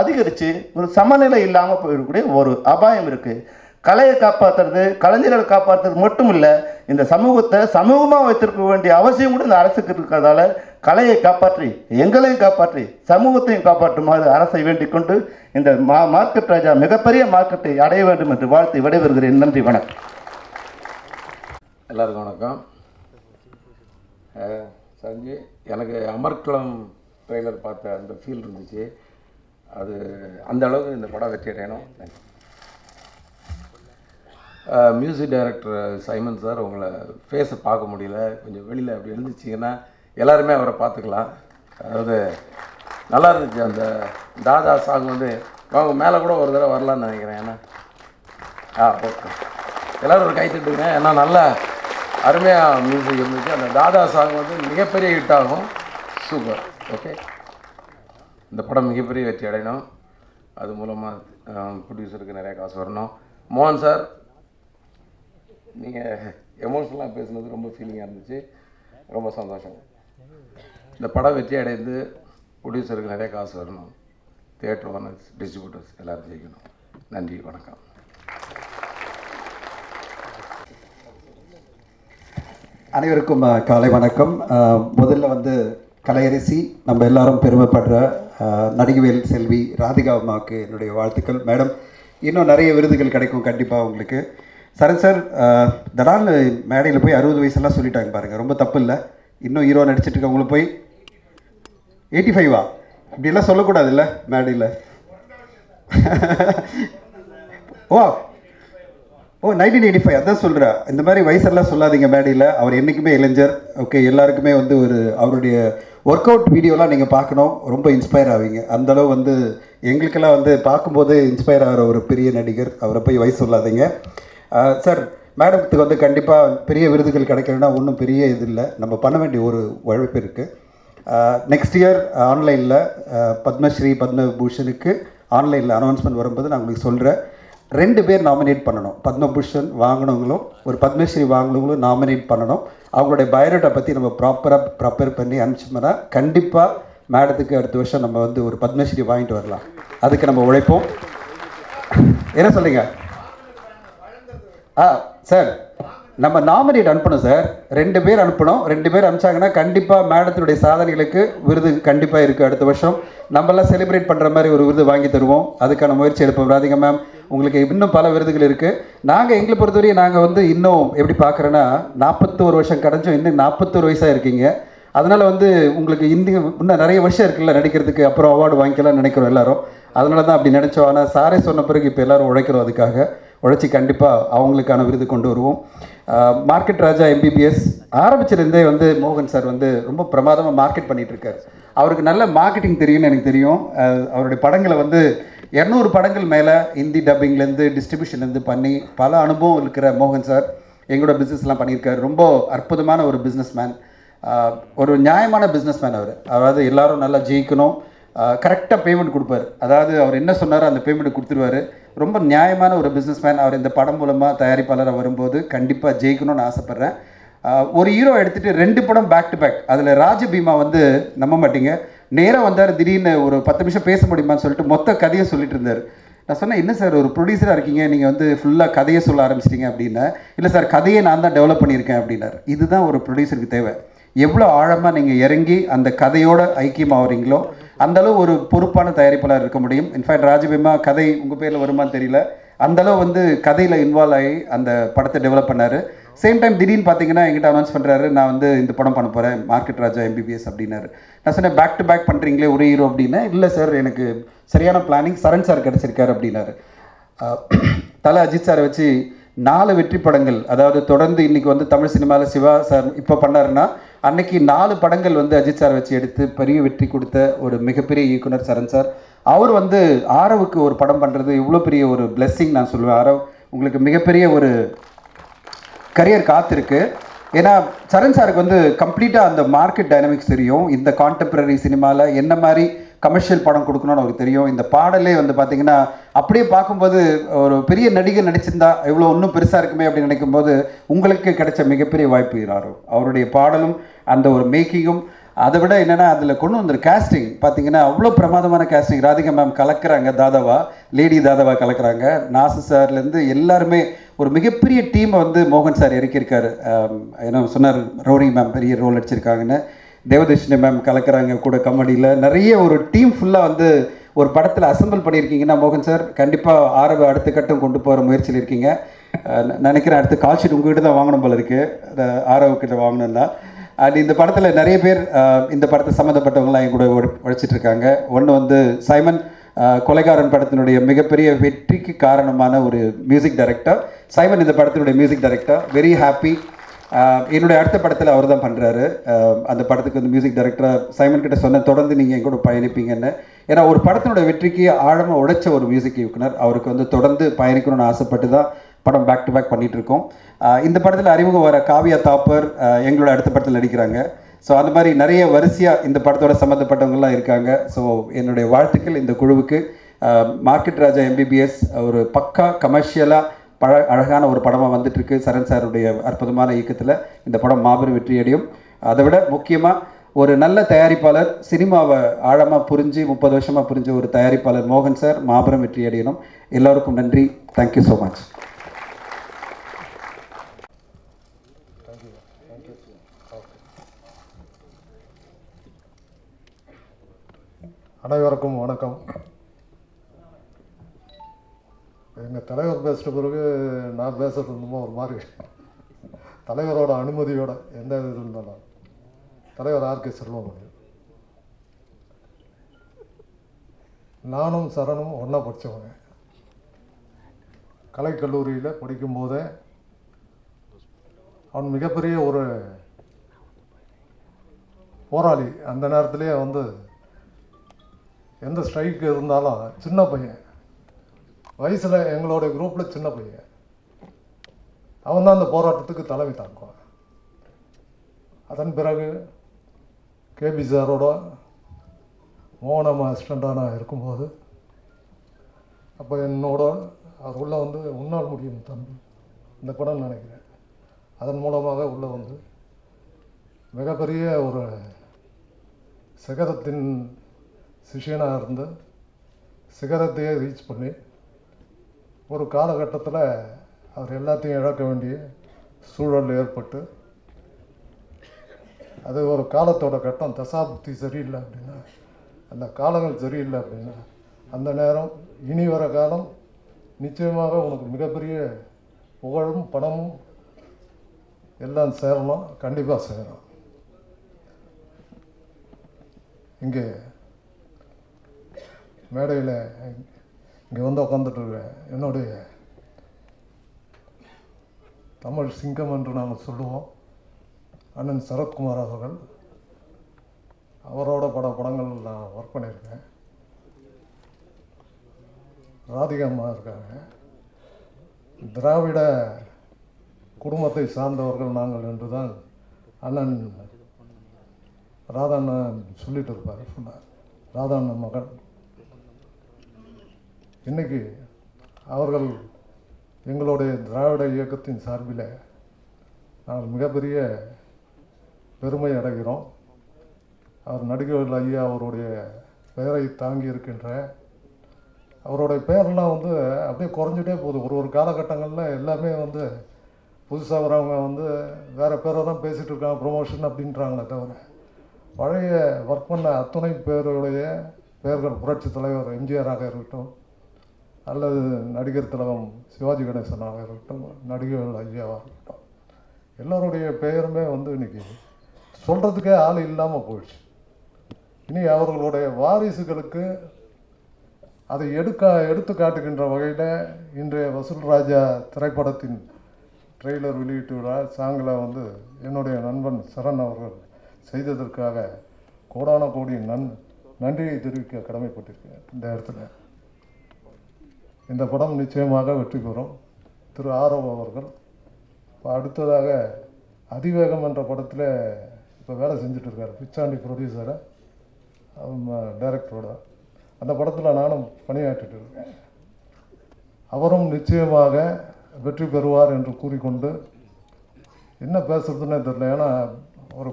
அதிகரித்து ஒரு சமநிலை இல்லாமல் போயிடக்கூடிய ஒரு அபாயம் இருக்குது. கலையை காப்பாற்றுறது, கலைஞர்களை காப்பாற்றுறது மட்டும் இல்லை, இந்த சமூகத்தை சமூகமாக வைத்திருக்க வேண்டிய அவசியம் கூட இந்த அரசுக்கு இருக்கிறதால கலையை காப்பாற்றி எங்களையும் காப்பாற்றி சமூகத்தையும் காப்பாற்றுமாறு அரசை வேண்டிக் கொண்டு இந்த மார்க்கெட் ராஜா மிகப்பெரிய மார்க்கெட்டை அடைய வேண்டும் என்று வாழ்த்து விடைபெறுகிறேன். நன்றி, வணக்கம். எல்லாருக்கும் வணக்கம். செஞ்சு எனக்கு அமர்க்களம் ட்ரெய்லர் பார்த்த அந்த ஃபீல் இருந்துச்சு. அது அந்த அளவுக்கு இந்த படம் வெற்றி அடையணும். மியூசிக் டைரக்டர் சைமன் சார், உங்களை ஃபேஸை பார்க்க முடியல, கொஞ்சம் வெளியில் அப்படி எழுந்துச்சிங்கன்னா எல்லாருமே அவரை பார்த்துக்கலாம். அதாவது நல்லா இருந்துச்சு அந்த தாதா சாங் வந்து. அவங்க மேலே கூட ஒரு தடவை வரலான்னு நினைக்கிறேன். ஏன்னா ஓகே, எல்லோரும் ஒரு கைத்தட்டுங்க. ஏன்னா நல்லா அருமையாக மியூசிக் இருந்துச்சு. அந்த தாதா சாங் வந்து மிகப்பெரிய ஹிட் ஆகும். Super, okay. இந்த படம் மிகப்பெரிய வெற்றி அடையணும். அது மூலமாக ப்ரொடியூசருக்கு நிறையா காசு வரணும். மோகன் சார், நீங்கள் எமோஷ்னலாக பேசுனது ரொம்ப ஃபீலிங்காக இருந்துச்சு. ரொம்ப சந்தோஷம். இந்த படம் வெற்றி அடைந்து ப்ரொடியூசருக்கு நிறைய காசு வரணும். தியேட்டர் ஓனர்ஸ், டிஸ்ட்ரிபியூட்டர்ஸ் எல்லோரும் ஜெயிக்கணும். நன்றி, வணக்கம். அனைவருக்கும் காலை வணக்கம். முதல்ல வந்து கலையரசி, நம்ம எல்லாரும் பெருமைப்படுற நடிகவேல் செல்வி ராதிகா அம்மாவுக்கு என்னுடைய வாழ்த்துக்கள். மேடம், இன்னும் நிறைய விருதுகள் கிடைக்கும் கண்டிப்பாக உங்களுக்கு. சரண் சார், தடால் மேடையில் போய் 60 வயசெல்லாம் சொல்லிட்டாங்க பாருங்கள், ரொம்ப தப்பு இல்லை. இன்னும் ஹீரோ நடிச்சிட்டு இருக்கவங்களுக்கு போய் 85வா இப்படிலாம் சொல்லக்கூடாது இல்லை மேடையில். ஓ ஓ 1985 அதான் சொல்கிறா. இந்த மாதிரி வயசெல்லாம் சொல்லாதீங்க மேடையில். அவர் என்றைக்குமே இளைஞர். ஓகே, எல்லாருக்குமே வந்து ஒரு அவருடைய ஒர்க் அவுட் வீடியோலாம் நீங்கள் பார்க்கணும், ரொம்ப இன்ஸ்பயர் ஆவீங்க. அந்தளவு வந்து எங்களுக்கெல்லாம் வந்து பார்க்கும்போது இன்ஸ்பயர் ஆகிற ஒரு பெரிய நடிகர். அவரை போய் வயசு சொல்லாதீங்க சார். மேடத்துக்கு வந்து கண்டிப்பாக பெரிய விருதுகள் கிடைக்கலன்னா ஒன்றும் பெரிய இது இல்லை, நம்ம பண்ண வேண்டிய ஒரு உழைப்பு இருக்குது. நெக்ஸ்ட் இயர் ஆன்லைனில் பத்மஸ்ரீ பத்மபூஷனுக்கு ஆன்லைனில் அனௌன்ஸ்மெண்ட் வரும்போது நான் உங்களுக்கு சொல்கிறேன். 2 பேர் நாமினேட் பண்ணணும். பத்மபூஷன் வாங்கினவங்களும் ஒரு பத்மஸ்ரீ வாங்கினவங்களும் நாமினேட் பண்ணணும். அவங்களுடைய பயோடேட்டா பற்றி நம்ம ப்ராப்பராக ப்ரிப்பேர் பண்ணி அனுப்பிச்சோம்னா கண்டிப்பாக மேடத்துக்கு அடுத்த வருஷம் நம்ம வந்து ஒரு பத்மஸ்ரீ வாங்கிட்டு வரலாம். அதுக்கு நம்ம உழைப்போம். என்ன சொல்லுங்க சார்? நம்ம நாமினேட் அனுப்பணும் சார். 2 பேர் அனுப்பணும். 2 பேர் அனுப்பிச்சாங்கன்னா கண்டிப்பாக மேடத்தினுடைய சாதனைகளுக்கு விருது கண்டிப்பாக இருக்குது. அடுத்த வருஷம் நம்மளாம் செலிப்ரேட் பண்ணுற மாதிரி ஒரு விருது வாங்கி தருவோம். அதுக்கான முயற்சி எடுப்போம். ராதிகா மேம், உங்களுக்கு இன்னும் பல விருதுகள் இருக்குது. நாங்கள் எங்களை பொறுத்தவரையும் நாங்கள் வந்து இன்னும் எப்படி பார்க்குறோன்னா, 41 வருஷம் கடைஞ்சோம், இன்னும் 41 வயசாக இருக்கீங்க. அதனால் வந்து உங்களுக்கு இன்னும் நிறைய வருஷம் இருக்குல்ல நடிக்கிறதுக்கு. அப்புறம் அவார்டு வாங்கிக்கலாம்னு நினைக்கிறோம் எல்லோரும். அதனால தான் அப்படி நினச்சோம். ஆனால் சாரே சொன்ன பிறகு இப்போ எல்லோரும் உழைக்கிறோம். அதுக்காக உழைச்சி கண்டிப்பாக அவங்களுக்கான விருது கொண்டு வருவோம். மார்க்கெட் ராஜா MBBS ஆரம்பிச்சிருந்தே வந்து மோகன் சார் வந்து ரொம்ப பிரமாதமாக மார்க்கெட் பண்ணிகிட்ருக்கார். அவருக்கு நல்ல மார்க்கெட்டிங் தெரியும்னு எனக்கு தெரியும். அவருடைய படங்களை வந்து 200 படங்கள் மேலே ஹிந்தி டப்பிங்லேருந்து டிஸ்ட்ரிபியூஷன்லேருந்து பண்ணி பல அனுபவம் இருக்கிற மோகன் சார் எங்களோட பிஸ்னஸ்லாம் பண்ணியிருக்காரு. ரொம்ப அற்புதமான ஒரு பிஸ்னஸ் மேன், ஒரு நியாயமான பிஸ்னஸ் மேன் அவர். அதாவது எல்லோரும் நல்லா ஜெயிக்கணும், கரெக்டாக பேமெண்ட் கொடுப்பார். அதாவது அவர் என்ன சொன்னாரோ அந்த பேமெண்ட்டு கொடுத்துருவார். ரொம்ப நியாயமான ஒரு பிஸ்னஸ் மேன் அவர். இந்த படம் மூலமாக தயாரிப்பாளராக வரும்போது கண்டிப்பாக ஜெயிக்கணும்னு ஆசைப்பட்றேன். ஒரு ஹீரோ எடுத்துகிட்டு 2 படம் பேக் டு பேக். அதில் ராஜபீமா வந்து நம்ப மாட்டீங்க, நேராக வந்தார். திடீர்னு ஒரு 10 நிமிஷம் பேச முடியுமான்னு சொல்லிட்டு மொத்த கதையை சொல்லிட்டு இருந்தார். நான் சொன்னேன், என்ன சார் ஒரு ப்ரொடியூசராக இருக்கீங்க, நீங்கள் வந்து ஃபுல்லாக கதையை சொல்ல ஆரம்பிச்சிட்டிங்க அப்படின்னா. இல்லை சார், கதையை நான் தான் டெவலப் பண்ணியிருக்கேன் அப்படின்னார். இதுதான் ஒரு ப்ரொடியூசருக்கு தேவை. எவ்வளோ ஆழமாக நீங்கள் இறங்கி அந்த கதையோட ஐக்கியமாகறீங்களோ அந்தளவு ஒரு பொறுப்பான தயாரிப்பாளர் இருக்க முடியும். இன்ஃபேக்ட் ராஜபீமா கதை உங்கள் பேரில் வருமானு தெரியல, அந்தளவு வந்து கதையில் இன்வால்வ் ஆகி அந்த படத்தை டெவலப் பண்ணார். சேம் டைம் திடீர்னு பார்த்தீங்கன்னா என்கிட்ட அனௌன்ஸ் பண்ணுறாரு, நான் வந்து இந்த படம் பண்ண போகிறேன் மார்க்கெட் ராஜா MBBS அப்படின்னாரு. நான் சொன்னேன், பேக் டு பேக் பண்ணுறீங்களே ஒரு ஹீரோ அப்படின்னா. இல்லை சார், எனக்கு சரியான பிளானிங் சரண் சார் கிடச்சிருக்காரு அப்படின்னாரு. தலை அஜித் சாரை வச்சு 4 வெற்றி படங்கள், அதாவது தொடர்ந்து இன்றைக்கி வந்து தமிழ் சினிமாவில் சிவா சார் இப்போ பண்ணாருன்னா அன்றைக்கி 4 படங்கள் வந்து அஜித் சார் வச்சு எடுத்து பெரிய வெற்றி கொடுத்த ஒரு மிகப்பெரிய இயக்குனர் சரண் சார். அவர் வந்து ஆரவுக்கு ஒரு படம் பண்ணுறது இவ்வளோ பெரிய ஒரு பிளெஸ்ஸிங் நான் சொல்லுவேன். ஆரவ், உங்களுக்கு மிகப்பெரிய ஒரு கரியர் காத்திருக்கு. ஏன்னா சரண் சாருக்கு வந்து கம்ப்ளீட்டாக அந்த மார்க்கெட் டைனமிக்ஸ் தெரியும். இந்த கான்டெம்பரரி சினிமாவில் என்ன மாதிரி கமர்ஷியல் படம் கொடுக்கணும்னு அவருக்கு தெரியும். இந்த பாடலே வந்து பார்த்திங்கன்னா அப்படியே பார்க்கும்போது ஒரு பெரிய நடிகர் நடிச்சிருந்தா இவ்வளோ இன்னும் பெருசாக இருக்குமே அப்படின்னு நினைக்கும்போது உங்களுக்கு கிடைச்ச மிகப்பெரிய வாய்ப்பு யாரோ. அவருடைய பாடலும் அந்த ஒரு மேக்கிங்கும், அதை விட என்னென்னா அதில் கொண்டு வந்துரு கேஸ்டிங் பார்த்திங்கன்னா அவ்வளோ பிரமாதமான கேஸ்டிங். ராதிகா மேம் கலக்கிறாங்க, தாதாவா லேடி தாதாவா கலக்கிறாங்க. நாசு சார்லேருந்து எல்லாருமே ஒரு மிகப்பெரிய டீமை வந்து மோகன் சார் இறக்கியிருக்காரு. ஏன்னா சொன்னார் ரோஹினி மேம் பெரிய ரோல் அடிச்சிருக்காங்கன்னு. தேவதர்ஷினி மேம் கலக்கிறாங்க கூட கமெடியில். நிறைய ஒரு டீம் ஃபுல்லாக வந்து ஒரு படத்தில் அசம்பிள் பண்ணியிருக்கீங்கன்னா மோகன் சார் கண்டிப்பாக ஆரவ அடுத்த கட்டம் கொண்டு போகிற முயற்சியில் இருக்கீங்க நினைக்கிறேன். அடுத்து கால்ஷீட் உங்கள்கிட்ட தான் வாங்கணும் போல இருக்குது. ஆரவக்கிட்ட வாங்கணுன்னா அண்ட் இந்த படத்தில் நிறைய பேர் இந்த படத்தை சம்மந்தப்பட்டவங்களாம் என் கூட உழைச்சிட்டு இருக்காங்க. ஒன்று வந்து சைமன், கொலைகாரன் படத்தினுடைய மிகப்பெரிய வெற்றிக்கு காரணமான ஒரு மியூசிக் டைரக்டர் சைமன், இந்த படத்தினுடைய மியூசிக் டைரக்டர். Very happy. என்னுடைய அடுத்த படத்தில் அவர் தான் பண்ணுறாரு. அந்த படத்துக்கு வந்து மியூசிக் டைரக்டராக சைமன் கிட்ட சொன்ன, தொடர்ந்து நீங்கள் என் கூட பயணிப்பீங்கன்னு. ஏன்னா ஒரு படத்தினுடைய வெற்றிக்கு ஆழமாக உழைச்ச ஒரு மியூசிக் இயக்குனர், அவருக்கு வந்து தொடர்ந்து பயணிக்கணும்னு ஆசைப்பட்டு தான் படம் பேக் டு பேக் பண்ணிகிட்டு இருக்கோம். இந்த படத்தில் அறிமுகம் வர காவ்யா தாப்பர் எங்களோட அடுத்த படத்தில் நடிக்கிறாங்க. ஸோ அந்த மாதிரி நிறைய வரிசையாக இந்த படத்தோட சம்மந்தப்பட்டவங்களாம் இருக்காங்க. ஸோ என்னுடைய வாழ்த்துக்கள் இந்த குழுவுக்கு. மார்க்கெட் ராஜா MBBS ஒரு பக்கா கமர்ஷியலாக அழகான ஒரு படமாக வந்துட்டுருக்கு. சரண் சாருடைய அற்புதமான இயக்கத்தில் இந்த படம் மாபெரும் வெற்றியடையும். அதை விட முக்கியமாக ஒரு நல்ல தயாரிப்பாளர், சினிமாவை ஆழமாக புரிஞ்சு 30 வருஷமாக புரிஞ்ச ஒரு தயாரிப்பாளர் மோகன் சார் மாபெரும் வெற்றியடையணும். எல்லோருக்கும் நன்றி. Thank you so much. அனைவருக்கும் வணக்கம். எங்கள் தலைவர் பேசுகிற பிறகு நான் பேசுகிறது இன்னுமோ ஒரு மாதிரி. தலைவரோட அனுமதியோட எந்த இது இருந்தாலும் தலைவர் ஆர்கே செல்வமணி, நானும் சரணும் ஒன்றா படித்தவங்க. கலைக்கல்லூரியில் படிக்கும்போதே அவன் மிகப்பெரிய ஒரு போராளி. அந்த நேரத்துலேயே வந்து எந்த ஸ்ட்ரைக்கு இருந்தாலும் சின்ன பையன் வயசில், எங்களுடைய குரூப்பில் சின்ன பையன், அவன் தான் அந்த போராட்டத்துக்கு தலைமை தாங்குவான். அதன் பிறகு கேபி சாரோட மோகனம் அசிஸ்டண்ட்டாக நான் இருக்கும்போது, அப்போ என்னோட அது உள்ளே வந்து உன்னால் முடியும் தம்பி இந்த படம் நினைக்கிறேன், அதன் மூலமாக உள்ளே வந்து மிகப்பெரிய ஒரு சிகரத்தின் சிஷியனாக இருந்து சிகரத்தையே ரீச் பண்ணி ஒரு காலகட்டத்தில் அவர் எல்லாத்தையும் இழக்க வேண்டிய சூழல் ஏற்பட்டு, அது ஒரு காலத்தோட கட்டம். தசாப்தி சரியில்லை அப்படின்னா, அந்த காலங்கள் சரியில்லை அப்படின்னா, அந்த நேரம் இனி வர காலம் நிச்சயமாக உனக்கு மிகப்பெரிய புகழும் பணமும் எல்லாம் சேரணும், கண்டிப்பாக சேரும். இங்கே மேடையில் இங்கே வந்து உட்காந்துட்டு என்னுடைய தமிழ் சிங்கம் என்று நாங்கள் சொல்லுவோம் அண்ணன் சரத்குமார் அவர்கள், அவரோட படங்கள் நான் ஒர்க் பண்ணியிருக்கேன். ராதிகா அம்மா இருக்காங்க. திராவிட குடும்பத்தை சார்ந்தவர்கள் நாங்கள் என்று தான் அண்ணன் ராதாண்ணன் சொல்லிட்டு இருப்பார். சொன்னார் ராதாண்ணன் மகன். இன்றைக்கி அவர்கள் எங்களுடைய திராவிட இயக்கத்தின் சார்பில் நாங்கள் மிகப்பெரிய பெருமை அடைகிறோம். அவர் நடிகர் ஐயா அவருடைய பெயரை தாங்கி இருக்கின்ற, அவருடைய பெயர்லாம் வந்து அப்படியே குறைஞ்சிட்டே போகுது. ஒரு ஒரு காலகட்டங்களில் எல்லாமே வந்து புதுசாக வரவங்க வந்து வேறு பேரை தான் பேசிகிட்டு இருக்காங்க, ப்ரொமோஷன் அப்படின்றாங்களே தவிர பழைய ஒர்க் பண்ண அத்துணை பேருடைய பெயர்கள், புரட்சி தலைவர் எம்ஜிஆராக இருக்கட்டும், அல்லது நடிகர் திலகம் சிவாஜி கணேசனாக இருக்கட்டும், நடிகர்கள் ஐயாவாக இருக்கட்டும், எல்லோருடைய பெயருமே வந்து இன்றைக்கி சொல்கிறதுக்கே ஆள் இல்லாமல் போயிடுச்சு. இனி அவர்களுடைய வாரிசுகளுக்கு அதை எடுத்து காட்டுகின்ற வகையில் இன்றைய வசூல் ராஜா திரைப்படத்தின் ட்ரெய்லர் வெளியிட்டு விழா சாங்கில் வந்து என்னுடைய நண்பன் சரண் அவர்கள் செய்ததற்காக கோடான கோடி நன்றியை தெரிவிக்க கடமைப்பட்டிருக்கேன். இந்த இடத்துல இந்த படம் நிச்சயமாக வெற்றி பெறும். திரு ஆரவ் அவர்கள் இப்போ அடுத்ததாக அதிவேகம் என்ற படத்தில் இப்போ வேலை செஞ்சிட்ருக்கார், பிச்சாண்டி ப்ரொடியூசரை டைரக்டரோட. அந்த படத்தில் நானும் பணியாற்றிட்டு இருக்கேன். அவரும் நிச்சயமாக வெற்றி பெறுவார் என்று கூறிக்கொண்டு என்ன பேசுகிறதுன்னே தெரியல. ஏன்னா ஒரு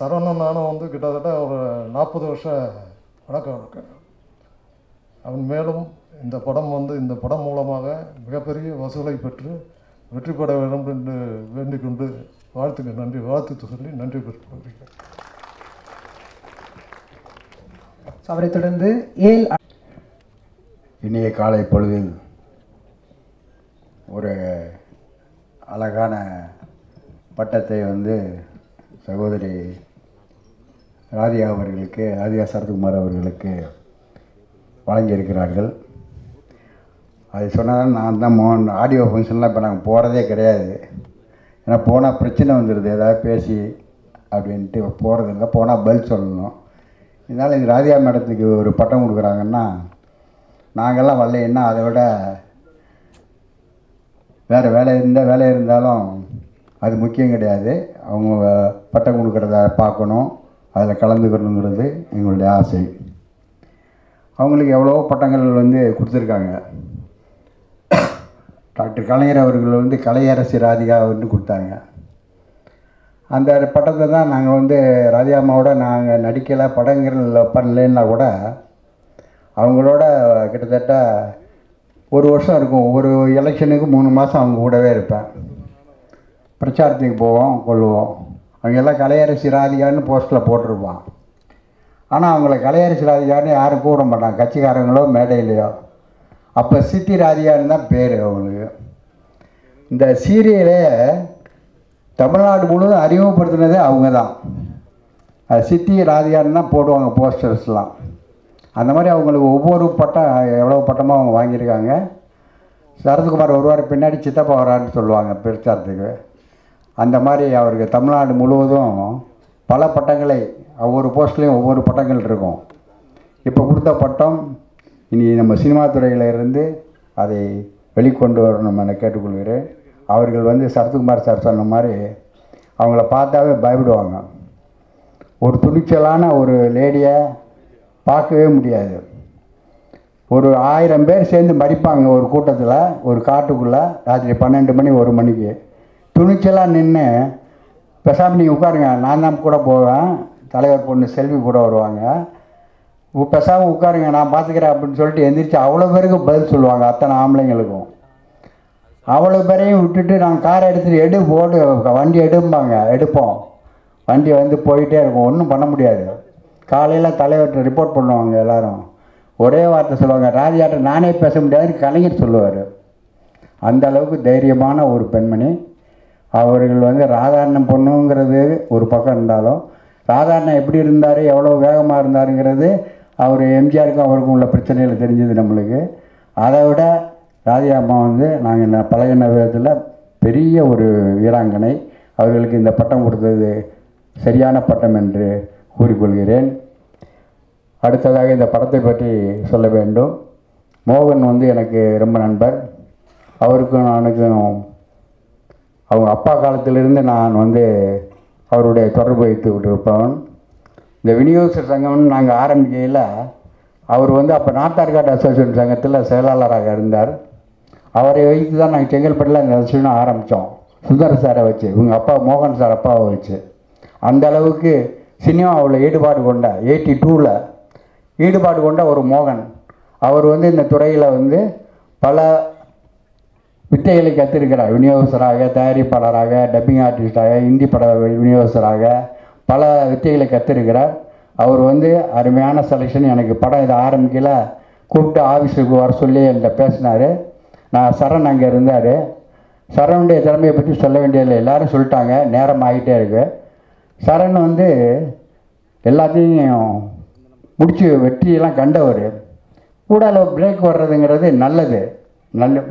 சரவணன் நானும் வந்து கிட்டத்தட்ட ஒரு 40 வருஷம் வழக்கம் இருக்கேன். அவன் மேலும் இந்த படம் வந்து இந்த படம் மூலமாக மிகப்பெரிய வசூலை பெற்று வெற்றி பெற வேண்டும் என்று வேண்டிக் கொண்டு வாழ்த்துக்கு நன்றி வாழ்த்து சொல்லி நன்றி பெற்றுக்கொள்கிறேன். அவரை தொடர்ந்து இன்றைய காலை பொழுதில் ஒரு அழகான பட்டத்தை வந்து சகோதரி ராதிகா அவர்களுக்கு, ராதிகா சரத்குமார் அவர்களுக்கு வழங்கியிருக்கிறார்கள். அது சொன்னால் நான் தான் ஆடியோ ஃபங்க்ஷன்லாம் இப்போ நாங்கள் போகிறதே கிடையாது. ஏன்னா போனால் பிரச்சனை வந்துடுது, ஏதாவது பேசி அப்படின்ட்டு போகிறதில்ல, போனால் பதில் சொல்லணும். இதனால் இது ராதிகா மேடத்துக்கு ஒரு பட்டம் கொடுக்குறாங்கன்னா, நாங்கள்லாம் வரலைன்னா அதை விட வேறு வேலை இருந்தாலும் அது முக்கியம் கிடையாது. அவங்க பட்டம் கொடுக்குறத பார்க்கணும், அதில் கலந்துக்கணுங்கிறது எங்களுடைய ஆசை. அவங்களுக்கு எவ்வளோ பட்டங்கள் வந்து கொடுத்துருக்காங்க. டாக்டர் கலைஞர் அவர்கள் வந்து கலையரசி ராதிகா வந்து கொடுத்தாங்க. அந்த பட்டத்தை தான் நாங்கள் வந்து ராதிகா அம்மாவோட நாங்கள் நடிக்கலை, படங்கள் பண்ணலைன்னா கூட அவங்களோட கிட்டத்தட்ட ஒரு வருஷம் இருக்கும். ஒவ்வொரு எலெக்ஷனுக்கு 3 மாதம் அவங்க கூடவே இருப்பேன், பிரச்சாரத்துக்கு போவோம், கொள்வோம். அவங்க எல்லாம் கலையரசி ராதிகான்னு போஸ்ட்டில் போட்டிருப்பான். ஆனால் அவங்கள கலையரசி ராதிகான்னு யாரும் கூப்பிட மாட்டாங்க, கட்சிக்காரங்களோ மேடையிலையோ. அப்போ சித்தி ராதிகான்னு தான் பேர் அவங்களுக்கு. இந்த சீரியலே தமிழ்நாடு முழுவதும் அறிமுகப்படுத்தினதே அவங்க தான். சித்தி ராதிகான்னு தான் போடுவாங்க போஸ்டர்ஸ்லாம். அந்த மாதிரி அவங்களுக்கு ஒவ்வொரு பட்டம், எவ்வளோ பட்டமாக அவங்க வாங்கியிருக்காங்க. சரத்குமார் ஒருவார் பின்னாடி சித்தப்பா வரான்னு சொல்லுவாங்க பிரச்சாரத்துக்கு. அந்த மாதிரி அவருக்கு தமிழ்நாடு முழுவதும் பல பட்டங்களை, ஒவ்வொரு போஸ்ட்லேயும் ஒவ்வொரு பட்டங்கள் இருக்கும். இப்போ கொடுத்த பட்டம் இனி நம்ம சினிமா துறையிலிருந்து அதை வெளிக்கொண்டு வரணும் என கேட்டுக்கொள்கிறேன். அவர்கள் வந்து சரத்குமார் சார் சொன்ன மாதிரி அவங்கள பார்த்தாவே பயப்படுவாங்க. ஒரு துணிச்சலான ஒரு லேடியை பார்க்கவே முடியாது. ஒரு 1000 பேர் சேர்ந்து மடிப்பாங்க ஒரு கூட்டத்தில், ஒரு காட்டுக்குள்ளே, ராத்திரி 12 மணி 1 மணிக்கு. துணிச்சலாக நின்று பெசாமி நீங்கள் உட்காருங்க, நான் தான் கூட போவேன், தலைவர் பொண்ணு செல்வி கூட வருவாங்க, பெசாமல் உட்காருங்க நான் பார்த்துக்கிறேன் அப்படின்னு சொல்லிட்டு எந்திரிச்சு அவ்வளோ பேருக்கு பதில் சொல்லுவாங்க, அத்தனை ஆம்பளைங்களுக்கும். அவ்வளோ பேரையும் விட்டுட்டு நாங்கள் காரை எடுத்துகிட்டு வண்டி எடுப்போம். வண்டி வந்து போயிட்டே இருக்கும், ஒன்றும் பண்ண முடியாது. காலையில் தலைவர்கிட்ட ரிப்போர்ட் பண்ணுவாங்க எல்லோரும். ஒரே வார்த்தை சொல்லுவாங்க, ராதிகாட்ட நானே பேச முடியாதுன்னு கலைஞர் சொல்லுவார். அந்த அளவுக்கு தைரியமான ஒரு பெண்மணி அவர்கள் வந்து. ராதாரணம் பொண்ணுங்கிறது ஒரு பக்கம் இருந்தாலும், ராதாரணம் எப்படி இருந்தார், எவ்வளோ வேகமாக இருந்தாருங்கிறது அவர் எம்ஜிஆருக்கும் அவருக்கும் உள்ள பிரச்சனையில் தெரிஞ்சது நம்மளுக்கு. அதை விட ராதிகா அம்மா வந்து நாங்கள் பழகின விதத்தில் பெரிய ஒரு வீராங்கனை. அவர்களுக்கு இந்த பட்டம் கொடுத்தது சரியான பட்டம் என்று கூறிக்கொள்கிறேன். அடுத்ததாக இந்த படத்தை பற்றி சொல்ல வேண்டும். மோகன் வந்து எனக்கு ரொம்ப நண்பர். அவருக்கும் நானுக்கும் அவங்க அப்பா காலத்திலிருந்து நான் வந்து அவருடைய தொடர்பு வைத்து விட்டுருப்பவன். இந்த விநியோகஸ்தர் சங்கம்னு நாங்கள் ஆரம்பிக்கையில் அவர் வந்து அப்போ நாத்தார்காட் அசோசியேஷன் சங்கத்தில் செயலாளராக இருந்தார். அவரை வைத்து தான் நாங்கள் செங்கல்பட்டில் அந்த அசோசியேஷன் ஆரம்பித்தோம். சுந்தர் சாரை வச்சு, இவங்க அப்பா மோகன் சார் அப்பாவை வச்சு. அந்த அளவுக்கு சினிமாவில் ஈடுபாடு கொண்ட, 82ல் ஈடுபாடு கொண்ட ஒரு மோகன். அவர் வந்து இந்த துறையில் வந்து பல வித்தைகளை கற்றுருக்கிறார். விநியோகஸ்தராக, தயாரிப்பாளராக, டப்பிங் ஆர்டிஸ்டாக, இந்தி பட விநியோகஸ்தராக பல வித்தைகளை கற்றுருக்கிறார். அவர் வந்து அருமையான செலெக்ஷன். எனக்கு படம் இதை ஆரம்பிக்கல கூப்பிட்டு ஆஃபீஸுக்கு வர சொல்லி என்கிட்ட பேசினார். நான் சரண் அங்கே இருந்தார். சரணுடைய திறமையை பற்றி சொல்ல வேண்டியதில்லை, எல்லோரும் சொல்லிட்டாங்க, நேரம் ஆகிட்டே இருக்குது. சரண் வந்து எல்லாத்தையும் முடிச்சு வெற்றியெல்லாம் கண்டவர். கூட அளவு பிரேக் வர்றதுங்கிறது நல்லது.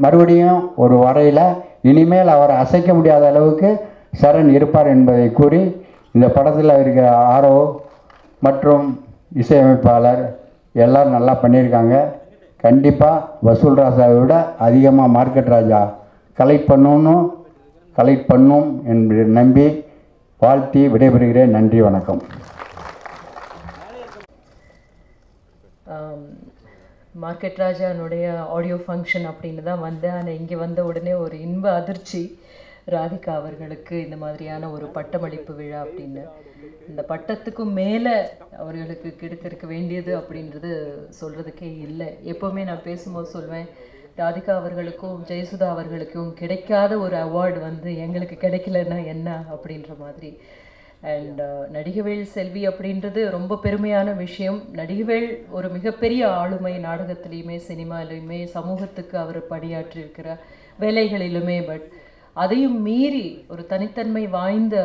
மறுபடியும் ஒரு வரையில் இனிமேல் அவரை அசைக்க முடியாத அளவுக்கு சரண் இருப்பார் என்பதை கூறி, இந்த படத்தில் இருக்கிற ஆரோ மற்றும் இசையமைப்பாளர் எல்லோரும் நல்லா பண்ணியிருக்காங்க. கண்டிப்பாக வசூல் ராஜாவை விட அதிகமாக மார்க்கெட் ராஜா கலெக்ட் பண்ணும் என்று நம்பி வாழ்த்தி விடைபெறுகிறேன். நன்றி, வணக்கம். மார்க்கெட் ராஜானுடைய ஆடியோ ஃபங்க்ஷன் அப்படின்னு தான் வந்தேன். ஆனால் இங்கே வந்த உடனே ஒரு இன்ப அதிர்ச்சி, ராதிகா அவர்களுக்கு இந்த மாதிரியான ஒரு பட்டமளிப்பு விழா அப்படின்னு. இந்த பட்டத்துக்கும் மேலே அவர்களுக்கு கிடைத்திருக்க வேண்டியது அப்படின்றது சொல்கிறதுக்கே இல்லை. எப்போவுமே நான் பேசும்போது சொல்வேன், ராதிகா அவர்களுக்கும் ஜெயசுதா அவர்களுக்கும் கிடைக்காத ஒரு அவார்டு வந்து எங்களுக்கு கிடைக்கலன்னா என்ன அப்படின்ற மாதிரி. அண்ட் நடிகவேள் செல்வி அப்படின்றது ரொம்ப பெருமையான விஷயம். நடிகவேள் ஒரு மிகப்பெரிய ஆளுமை, நாடகத்துலேயுமே சினிமாலையுமே சமூகத்துக்கு அவர் பணியாற்றியிருக்கிறார், வேலைகளிலுமே. பட் அதையும் மீறி ஒரு தனித்தன்மை வாய்ந்த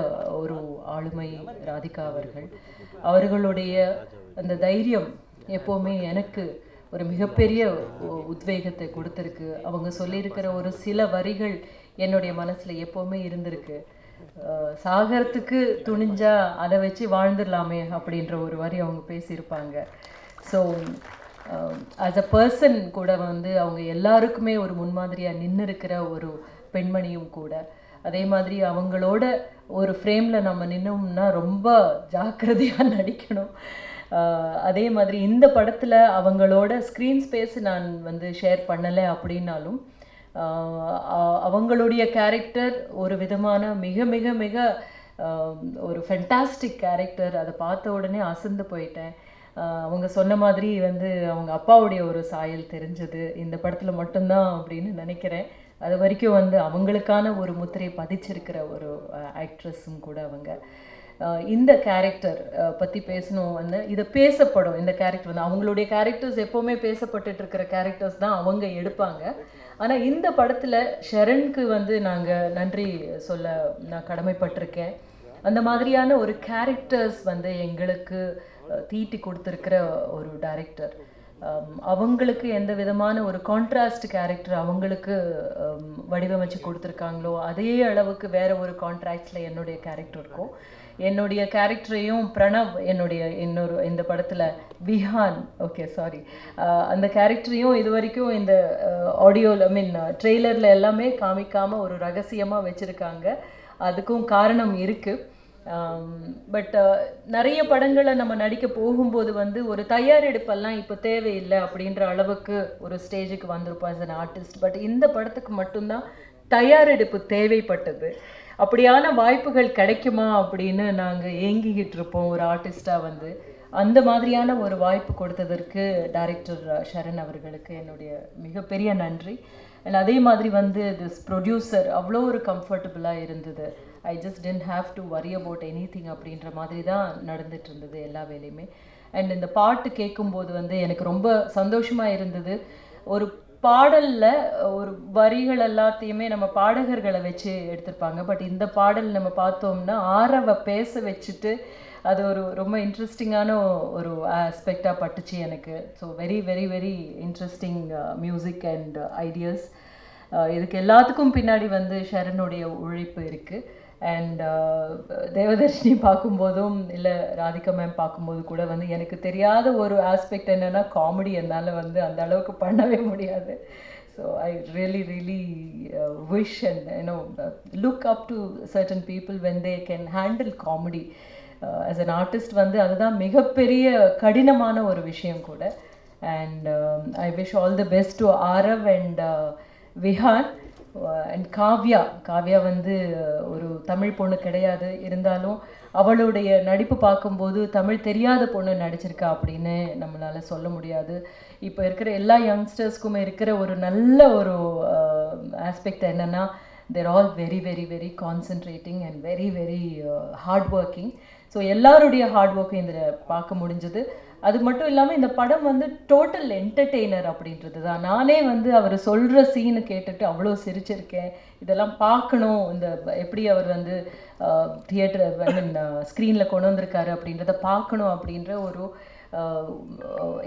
ஒரு ஆளுமை ராதிகா அவர்கள், அவர்களுடைய அந்த தைரியம் எப்போவுமே எனக்கு ஒரு மிகப்பெரிய உத்வேகத்தை கொடுத்துருக்கு. அவங்க சொல்லியிருக்கிற ஒரு சில வரிகள் என்னுடைய மனசில் எப்போவுமே இருந்திருக்கு. சாகரத்துக்கு துணிஞ்சா அதை வச்சு வாழ்ந்துடலாமே அப்படின்ற ஒரு வரி அவங்க பேசியிருப்பாங்க. ஸோ ஆஸ் அ பர்சன் கூட வந்து அவங்க எல்லாருக்குமே ஒரு முன்மாதிரியாக நின்று இருக்கிற ஒரு பெண்மணியும் கூட. அதே மாதிரி அவங்களோட ஒரு ஃப்ரேமில் நம்ம நின்னோம்னா ரொம்ப ஜாக்கிரதையாக நடிக்கணும். அதே மாதிரி இந்த படத்தில் அவங்களோட ஸ்க்ரீன் ஸ்பேஸ் நான் வந்து ஷேர் பண்ணலை அப்படின்னாலும் அவங்களுடைய கேரக்டர் ஒரு விதமான மிக மிக மிக ஒரு ஃபென்டாஸ்டிக் கேரக்டர். அதை பார்த்த உடனே அசந்து போயிட்டேன். அவங்க சொன்ன மாதிரி வந்து அவங்க அப்பாவுடைய ஒரு சாயல் தெரிஞ்சது இந்த படத்தில் மட்டும்தான் அப்படின்னு நினைக்கிறேன். அது வரைக்கும் வந்து அவங்களுக்கான ஒரு முத்திரை பதிச்சிருக்கிற ஒரு ஆக்ட்ரஸும் கூட. அவங்க இந்த கேரக்டர் பற்றி பேசணும் வந்து இதை பேசப்படும். இந்த கேரக்டர் வந்து அவங்களுடைய கேரக்டர்ஸ் எப்போவுமே பேசப்பட்டுட்டு இருக்கிற கேரக்டர்ஸ் தான் அவங்க எடுப்பாங்க. ஆனால் இந்த படத்தில் ஷரனுக்கு வந்து நாங்கள் நன்றி சொல்ல நான் கடமைப்பட்டிருக்கேன். அந்த மாதிரியான ஒரு கேரக்டர்ஸ் வந்து எங்களுக்கு தீட்டி கொடுத்துருக்கிற ஒரு டைரக்டர். அவங்களுக்கு எந்த விதமான ஒரு கான்ட்ராஸ்ட் கேரக்டர் அவங்களுக்கு வடிவமைச்சு கொடுத்துருக்காங்களோ அதே அளவுக்கு வேறு ஒரு கான்ட்ராஸ்டில் என்னுடைய கேரக்டர் இருக்கும். என்னுடைய கேரக்டரையும் பிரணவ் என்னுடைய இன்னொரு இந்த படத்தில் விஹான் அந்த கேரக்டரையும் இது வரைக்கும் இந்த ஆடியோவில் ட்ரெய்லரில் எல்லாமே காமிக்காமல் ஒரு ரகசியமாக வச்சுருக்காங்க. அதுக்கும் காரணம் இருக்குது. பட் நிறைய படங்களை நம்ம நடிக்க போகும்போது வந்து ஒரு தயாரெடுப்பெல்லாம் இப்போ தேவையில்லை அப்படின்ற அளவுக்கு ஒரு ஸ்டேஜுக்கு வந்திருப்போம் ஆஸ் அன் ஆர்டிஸ்ட். பட் இந்த படத்துக்கு மட்டும்தான் தயாரெடுப்பு தேவைப்பட்டது. அப்படியான வாய்ப்புகள் கிடைக்குமா அப்படின்னு நாங்கள் ஏங்கிக்கிட்டு இருப்போம் ஒரு ஆர்டிஸ்டாக. வந்து அந்த மாதிரியான ஒரு வாய்ப்பு கொடுத்ததற்கு டைரக்டர் ஷரண் அவர்களுக்கு என்னுடைய மிகப்பெரிய நன்றி. அண்ட் அதே மாதிரி வந்து திஸ் ப்ரொடியூசர் அவ்வளோ ஒரு கம்ஃபர்டபுளாக இருந்தது. I just tent have to worry about anything அப்படின்ற மாதிரி தான் நடந்துட்டு இருந்தது எல்லா வேலையுமே. அண்ட் இந்த பாட்டு கேட்கும்போது வந்து எனக்கு ரொம்ப சந்தோஷமாக இருந்தது. ஒரு பாடலில் ஒரு வரிகள் எல்லாத்தையுமே நம்ம பாடகர்களை வச்சு எடுத்திருப்பாங்க. பட் இந்த பாடல் நம்ம பார்த்தோம்னா ஆரவ பேச வச்சுட்டு அது ஒரு ரொம்ப இன்ட்ரெஸ்டிங்கான ஒரு ஆஸ்பெக்டாக பட்டுச்சு எனக்கு. So very very very interesting music and ideas. இதுக்கு எல்லாத்துக்கும் பின்னாடி வந்து ஷரனுடைய உழைப்பு இருக்குது. அண்ட் தேவதர்ஷினி பார்க்கும்போதும் இல்லை ராதிகா மேம் பார்க்கும்போது கூட வந்து எனக்கு தெரியாத ஒரு ஆஸ்பெக்ட் என்னென்னா காமெடி என்னால் வந்து அந்த அளவுக்கு பண்ணவே முடியாது. So I really wish and you know look up to certain people when they can handle comedy as an artist. வந்து அதுதான் மிகப்பெரிய கடினமான ஒரு விஷயம் கூட. And I wish all the best to Aarav and Vihaan and Kavya வந்து ஒரு தமிழ் பொண்ணு கிடையாது. இருந்தாலும் அவளுடைய நடிப்பு பார்க்கும்போது தமிழ் தெரியாத பொண்ணு நடிச்சிருக்கா அப்படின்னு நம்மளால் சொல்ல முடியாது. இப்போ இருக்கிற எல்லா யங்ஸ்டர்ஸ்க்குமே இருக்கிற ஒரு நல்ல ஒரு ஆஸ்பெக்ட் என்னென்னா there all very very very concentrating and very very hard working. So எல்லாருடைய ஹார்ட் ஒர்க்கும் இதில் பார்க்க முடிஞ்சது. அது மட்டும் இல்லாமல் இந்த படம் வந்து டோட்டல் என்டர்டெய்னர் அப்படின்றது தான். நானே வந்து அவர் சொல்கிற சீனு கேட்டுட்டு அவ்வளோ சிரிச்சிருக்கேன். இதெல்லாம் பார்க்கணும், இந்த எப்படி அவர் வந்து தியேட்டர் ஸ்க்ரீனில் கொண்டு வந்திருக்காரு அப்படின்றத பார்க்கணும் அப்படின்ற ஒரு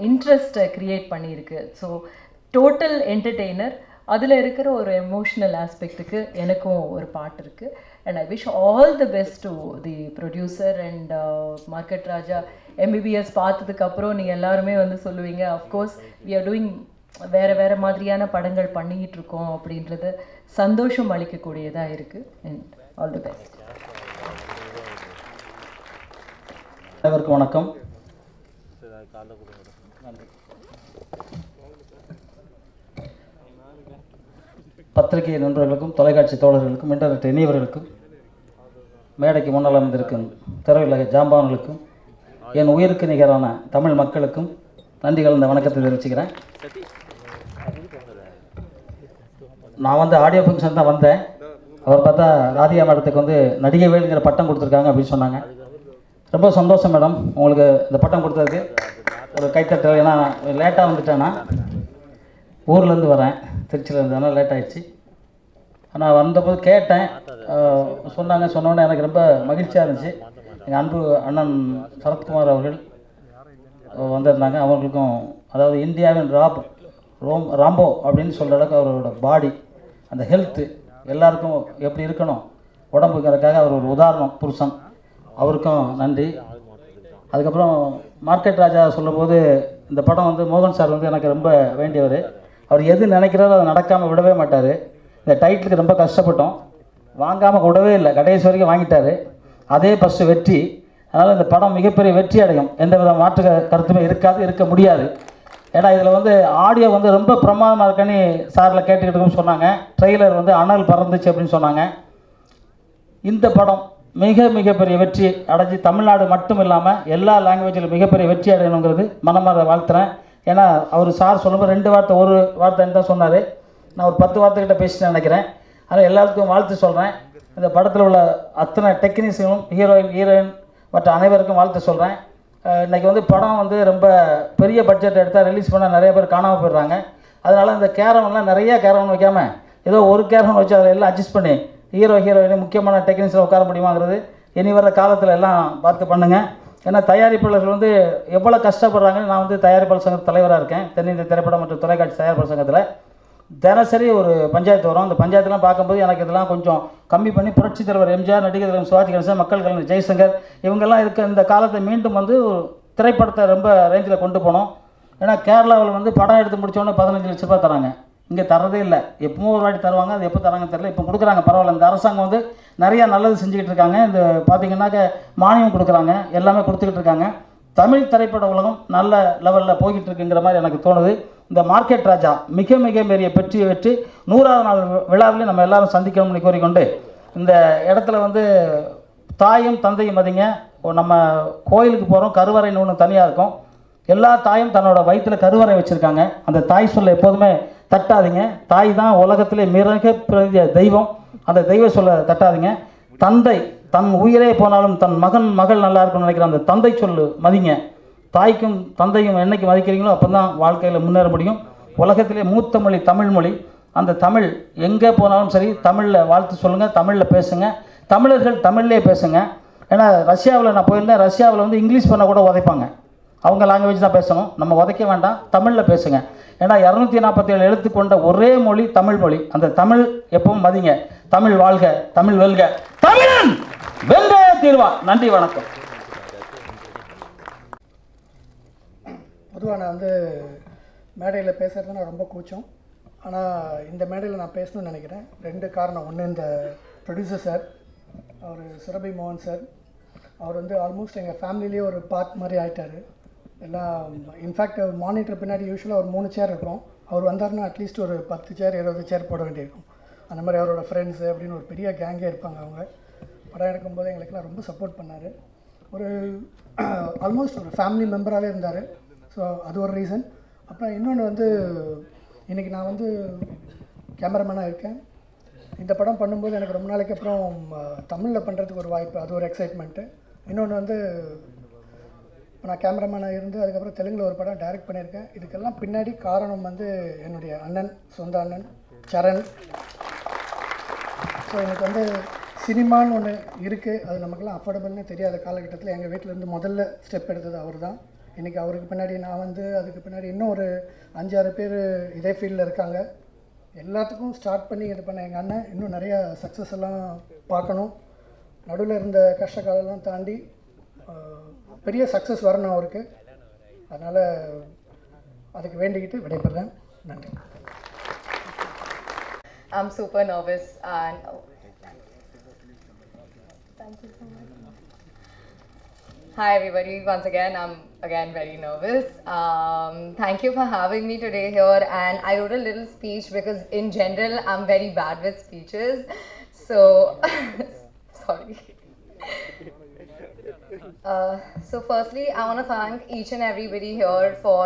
இன்ட்ரெஸ்ட்டை க்ரியேட் பண்ணியிருக்கு. So total entertainer. அதில் இருக்கிற ஒரு எமோஷ்னல் ஆஸ்பெக்ட்டுக்கு எனக்கும் ஒரு பாட்டு இருக்குது. And I wish all the best to the producer and market Raja MBBS. பார்த்ததுக்கப்புறம் நீங்கள் எல்லாருமே வந்து சொல்லுவீங்க அஃப்கோர்ஸ் வி ஆர் டூயிங் வேறு மாதிரியான படங்கள் பண்ணிக்கிட்டு இருக்கோம் அப்படின்றது சந்தோஷம் அளிக்கக்கூடியதாக இருக்குது. And all the best. அனைவருக்கும் வணக்கம். பத்திரிகை நண்பர்களுக்கும் தொலைக்காட்சி தோழர்களுக்கும் இன்டர்நெட் இணையவர்களுக்கும் மேடைக்கு முன்னால் அமைந்திருக்கும் திரையுலக ஜாம்பான்களுக்கும் என் உயிருக்கு நிகரான தமிழ் மக்களுக்கும் நன்றி கலந்த வணக்கத்தை தெரிவிச்சுக்கிறேன். நான் வந்து ஆடியோ ஃபங்க்ஷன் தான் வந்தேன். அவர் பார்த்தா ராதிகா மேடத்துக்கு வந்து நடிகை வேலுங்கிற பட்டம் கொடுத்துருக்காங்க அப்படின்னு சொன்னாங்க. ரொம்ப சந்தோஷம் மேடம், உங்களுக்கு இந்த பட்டம் கொடுத்ததுக்கு ஒரு கைத்தட்டல். ஏன்னா லேட்டாக வந்துட்டேன்னா ஊர்லேருந்து வரேன், திருச்சியில் இருந்ததுனால லேட் ஆகிடுச்சு. நான் வந்தபோது கேட்டேன், சொன்னாங்க. சொன்னோன்னே எனக்கு ரொம்ப மகிழ்ச்சியாக இருந்துச்சு. எங்கள் அன்பு அண்ணன் சரத்குமார் அவர்கள் வந்திருந்தாங்க. அவங்களுக்கும் அதாவது இந்தியாவின் ராம்போ அப்படின்னு சொல்கிற அளவுக்கு அவரோட பாடி, அந்த ஹெல்த்து எல்லாருக்கும் எப்படி இருக்கணும் உடம்புங்கிறதுக்காக அவர் ஒரு உதாரணம் புருஷன். அவருக்கும் நன்றி. அதுக்கப்புறம் மார்க்கெட் ராஜா சொல்லும்போது, இந்த படம் வந்து மோகன் சார் வந்து எனக்கு ரொம்ப வேண்டியவர். அவர் எது நினைக்கிறாரோ அதை நடக்காமல் விடவே மாட்டார். இந்த டைட்டிலுக்கு ரொம்ப கஷ்டப்பட்டோம், வாங்காமல் விடவே இல்லை, கடைசி வரைக்கும் வாங்கிட்டார். அதே ஃபஸ்ட்டு வெற்றி. அதனால் இந்த படம் மிகப்பெரிய வெற்றி அடையும், எந்த வித மாற்று கருத்துமே இருக்காது, இருக்க முடியாது. ஏன்னா இதில் வந்து ஆடியோ வந்து ரொம்ப பிரமாதமாக இருக்குன்னு சாரில் கேட்டுக்கிட்டு சொன்னாங்க. ட்ரெய்லர் வந்து அனல் பறந்துச்சு அப்படின்னு சொன்னாங்க. இந்த படம் மிக மிகப்பெரிய வெற்றி அடைஞ்சு தமிழ்நாடு மட்டும் இல்லாமல் எல்லா லாங்குவேஜிலும் மிகப்பெரிய வெற்றி அடையணுங்கிறது மனமார வாழ்த்துறேன். ஏன்னா அவர் சார் சொல்லும்போது ரெண்டு வார்த்தை ஒரு வார்த்தைன்னு தான் சொன்னார். நான் ஒரு 10 வார்த்தைக்கிட்ட பேசினேன் நினைக்கிறேன். அதனால் எல்லாருக்கும் வாழ்த்து சொல்கிறேன். இந்த படத்தில் உள்ள அத்தனை டெக்னீஷியனும், ஹீரோயின் மற்ற அனைவருக்கும் வாழ்த்து சொல்கிறேன். இன்றைக்கி வந்து படம் வந்து ரொம்ப பெரிய பட்ஜெட் எடுத்தால் ரிலீஸ் பண்ணால் நிறைய பேர் காணாமல் போயிடுறாங்க. அதனால் இந்த கேரவன்லாம் நிறையா கேரவன் வைக்காமல் ஏதோ ஒரு கேரவன் வச்சு அதில் எல்லாம் அட்ஜஸ்ட் பண்ணி ஹீரோயின் முக்கியமான டெக்னீஷியனில் உட்கார முடியுமாங்கிறது இனி வர காலத்தில் எல்லாம் பார்த்து பண்ணுங்கள். ஏன்னா தயாரிப்பாளர்கள் வந்து எவ்வளோ கஷ்டப்படுறாங்கன்னு நான் வந்து தயாரிப்பாளர் சங்கத்து தலைவராக இருக்கேன். தென்னிந்திய திரைப்படம் மற்றும் தொலைக்காட்சி தயாரிப்பாளர் சங்கத்தில் தினசரி ஒரு பஞ்சாயத்து வரும். அந்த பஞ்சாயத்துலாம் பார்க்கும்போது எனக்கு இதெல்லாம் கொஞ்சம் கம்மி பண்ணி புரட்சித் தலைவர் எம்ஜிஆர், நடிகர் தலைவர் சிவாஜி கணேசன், மக்கள் கலைஞர் ஜெய்சங்கர், இவங்கெல்லாம் இருக்க இந்த காலத்தை மீண்டும் வந்து ஒரு திரைப்படத்தை ரொம்ப ரேஞ்சில் கொண்டு போனோம். ஏன்னா கேரளாவில் வந்து படம் எடுத்து முடித்தோடனே 15 லட்ச ரூபா தராங்க. இங்கே தர்றதே இல்லை. எப்பவும் ஒரு வாட்டி தருவாங்க, அது எப்போ தராங்கன்னு தெரியல. இப்போ கொடுக்குறாங்க, பரவாயில்ல. இந்த அரசாங்கம் வந்து நிறையா நல்லது செஞ்சுக்கிட்டு இருக்காங்க. இந்த பார்த்திங்கன்னாக்க மானியம் கொடுக்குறாங்க, எல்லாமே கொடுத்துக்கிட்டு இருக்காங்க. தமிழ் திரைப்பட உலகம் நல்ல லெவலில் போய்கிட்டு இருக்குங்கிற மாதிரி எனக்கு தோணுது. இந்த மார்க்கெட் ராஜா மிக மிக பெரிய வெற்றியை வெற்றி 100வது நாள் விழாவிலே நம்ம எல்லாரும் சந்திக்கணும்னு கோரிக்கொண்டு, இந்த இடத்துல வந்து தாயும் தந்தையும் மதிங்க. நம்ம கோயிலுக்கு போகிறோம், கருவறைன்னு ஒன்று தனியாக இருக்கும். எல்லா தாயும் தன்னோட வயிற்றில் கருவறை வச்சுருக்காங்க. அந்த தாய் சொல்ல எப்போதுமே தட்டாதீங்க. தாய் தான் உலகத்திலே மிகப்பெரிய தெய்வம். அந்த தெய்வ சொல்ல தட்டாதீங்க. தந்தை தன் உயிரே போனாலும் தன் மகன் மகள் நல்லா இருக்கும்னு நினைக்கிற அந்த தந்தை சொல்லு மதிங்க. தாய்க்கும் தந்தையும் என்றைக்கு மதிக்கிறீங்களோ அப்போ தான் வாழ்க்கையில் முன்னேற முடியும். உலகத்திலே மூத்த மொழி தமிழ்மொழி. அந்த தமிழ் எங்கே போனாலும் சரி, தமிழில் வாழ்த்து சொல்லுங்கள், தமிழில் பேசுங்க. தமிழர்கள் தமிழ்லேயே பேசுங்க. ஏன்னா ரஷ்யாவில் நான் போயிருந்தேன். ரஷ்யாவில் வந்து இங்கிலீஷ் பண்ண கூட உதைப்பாங்க. அவங்க லாங்குவேஜ் தான் பேசணும், நம்ம உதைக்க வேண்டாம், தமிழில் பேசுங்க. ஏன்னா 247 எழுத்து கொண்ட ஒரே மொழி தமிழ் மொழி. அந்த தமிழ் எப்பவும் மதிங்க. தமிழ் வாழ்க, தமிழ் வெல்க, தமிழன் வெல்க தீர்வா. நன்றி, வணக்கம். பொதுவாக நான் வந்து மேடையில் பேசுகிறதுனா ரொம்ப கூச்சம். ஆனால் இந்த மேடையில் நான் பேசணும்னு நினைக்கிறேன். 2 காரணம். ஒன்று, இந்த ப்ரொடியூசர் சார், அவர் சுரபி மோகன் சார். அவர் வந்து ஆல்மோஸ்ட் எங்கள் ஃபேமிலியிலேயே ஒரு பார்ட் மாதிரி ஆகிட்டார். எல்லாம் இன்ஃபேக்ட் மானிட்டர் பின்னாடி யூஸ்வலாக ஒரு 3 சேர் இருக்கும். அவர் வந்தார்னா அட்லீஸ்ட் ஒரு 10 சேர் 20 சேர் போட வேண்டியிருக்கும். அந்த மாதிரி அவரோட ஃப்ரெண்ட்ஸு அப்படின்னு ஒரு பெரிய கேங்கே இருப்பாங்க. அவங்க படம் எடுக்கும்போது எங்களுக்கெல்லாம் ரொம்ப சப்போர்ட் பண்ணார். ஒரு ஆல்மோஸ்ட் ஒரு ஃபேமிலி மெம்பராகவே இருந்தார். ஸோ அது ஒரு ரீசன். அப்புறம் இன்னொன்று வந்து, இன்றைக்கி நான் வந்து கேமராமேனாக இருக்கேன். இந்த படம் பண்ணும்போது எனக்கு ரொம்ப நாளைக்கு அப்புறம் தமிழில் பண்ணுறதுக்கு ஒரு வாய்ப்பு, அது ஒரு எக்ஸைட்மெண்ட்டு. இன்னொன்று வந்து நான் கேமராமேனாக இருந்து அதுக்கப்புறம் தெலுங்கில் ஒரு படம் டைரக்ட் பண்ணியிருக்கேன். இதுக்கெல்லாம் பின்னாடி காரணம் வந்து என்னுடைய அண்ணன், சொந்த அண்ணன் சரண். ஸோ எனக்கு வந்து சினிமான்னு ஒன்று இருக்குது, அது நமக்கெல்லாம் அஃபோர்டபுள்னு தெரியாத காலகட்டத்தில் எங்கள் வீட்டிலேருந்து முதல்ல ஸ்டெப் எடுத்தது அவர் தான். இன்றைக்கி அவருக்கு பின்னாடி நான் வந்து, அதுக்கு பின்னாடி இன்னும் ஒரு 5-6 பேர் இதே ஃபீல்டில் இருக்காங்க. எல்லாத்துக்கும் ஸ்டார்ட் பண்ணி இது பண்ண எங்கள் அண்ணன் இன்னும் நிறையா சக்ஸஸ் எல்லாம் பார்க்கணும். நடுவில் இருந்த கஷ்ட காலம்லாம் தாண்டி பெரிய சக்ஸஸ் வரணும் அவருக்கு. அதனால் அதுக்கு வேண்டிக்கிட்டு விடைபெறேன். நன்றி. I'm super nervous and thank you so much. Hi everybody, once again I'm again very nervous. Thank you for having me today here, and I wrote a little speech because in general I'm very bad with speeches, so sorry. So firstly I want to thank each and everybody here for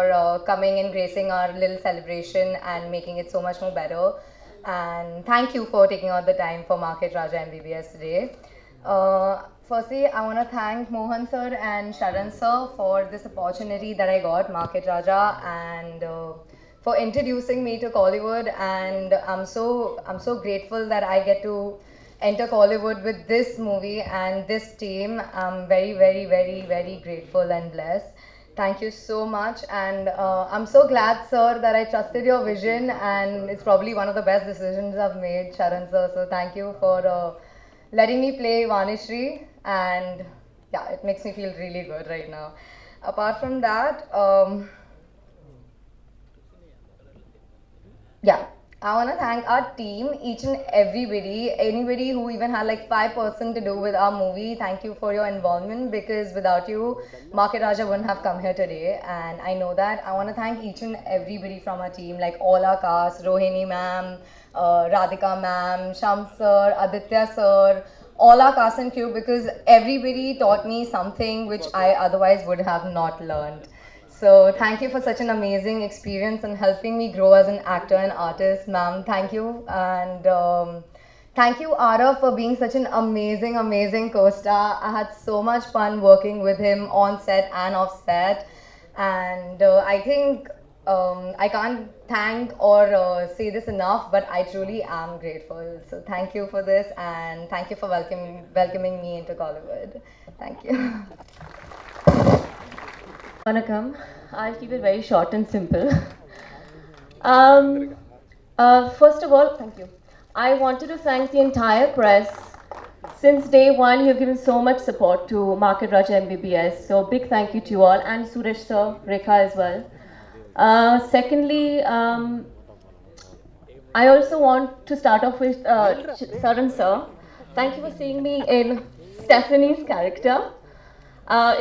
coming and gracing our little celebration and making it so much more better, and thank you for taking out the time for Market Raja MBBS today. Firstly, I want to thank Mohan sir and Sharan sir for this opportunity that I got, Market Raja, and for introducing me to Kollywood, and I'm so grateful that I get to enter Kollywood with this movie and this team. I'm very, very, very, very grateful and blessed. Thank you so much, and I'm so glad, sir, that I trusted your vision, and it's probably one of the best decisions I've made, Sharan sir. So thank you for letting me play Vanishri, and yeah, it makes me feel really good right now. Apart from that, yeah, I want to thank our team, each and everybody, anybody who even had like 5% to do with our movie. Thank you for your involvement, because without you, Market Raja wouldn't have come here today, and I know that. I want to thank each and everybody from our team, like all our cast, Rohini ma'am, Radhika ma'am, Shams sir, Aditya sir, all our cast and crew, because everybody taught me something which I otherwise would have not learned. So thank you for such an amazing experience and helping me grow as an actor and artist, ma'am. Thank you, and thank you, Arav, for being such an amazing, amazing co-star. I had so much fun working with him on set and off set, and I think I can't thank or say this enough, but I truly am grateful. So thank you for this, and thank you for welcoming me into Kollywood. Thank you. Vanakkam. I'll keep it very short and simple. First of all, thank you. I wanted to thank the entire press. Since day one, you've given so much support to Market Raja MBBS. So big thank you to you all, and Suresh sir, Rekha as well. Secondly, I also want to start off with Saran sir. Thank you for seeing me in Stephanie's character.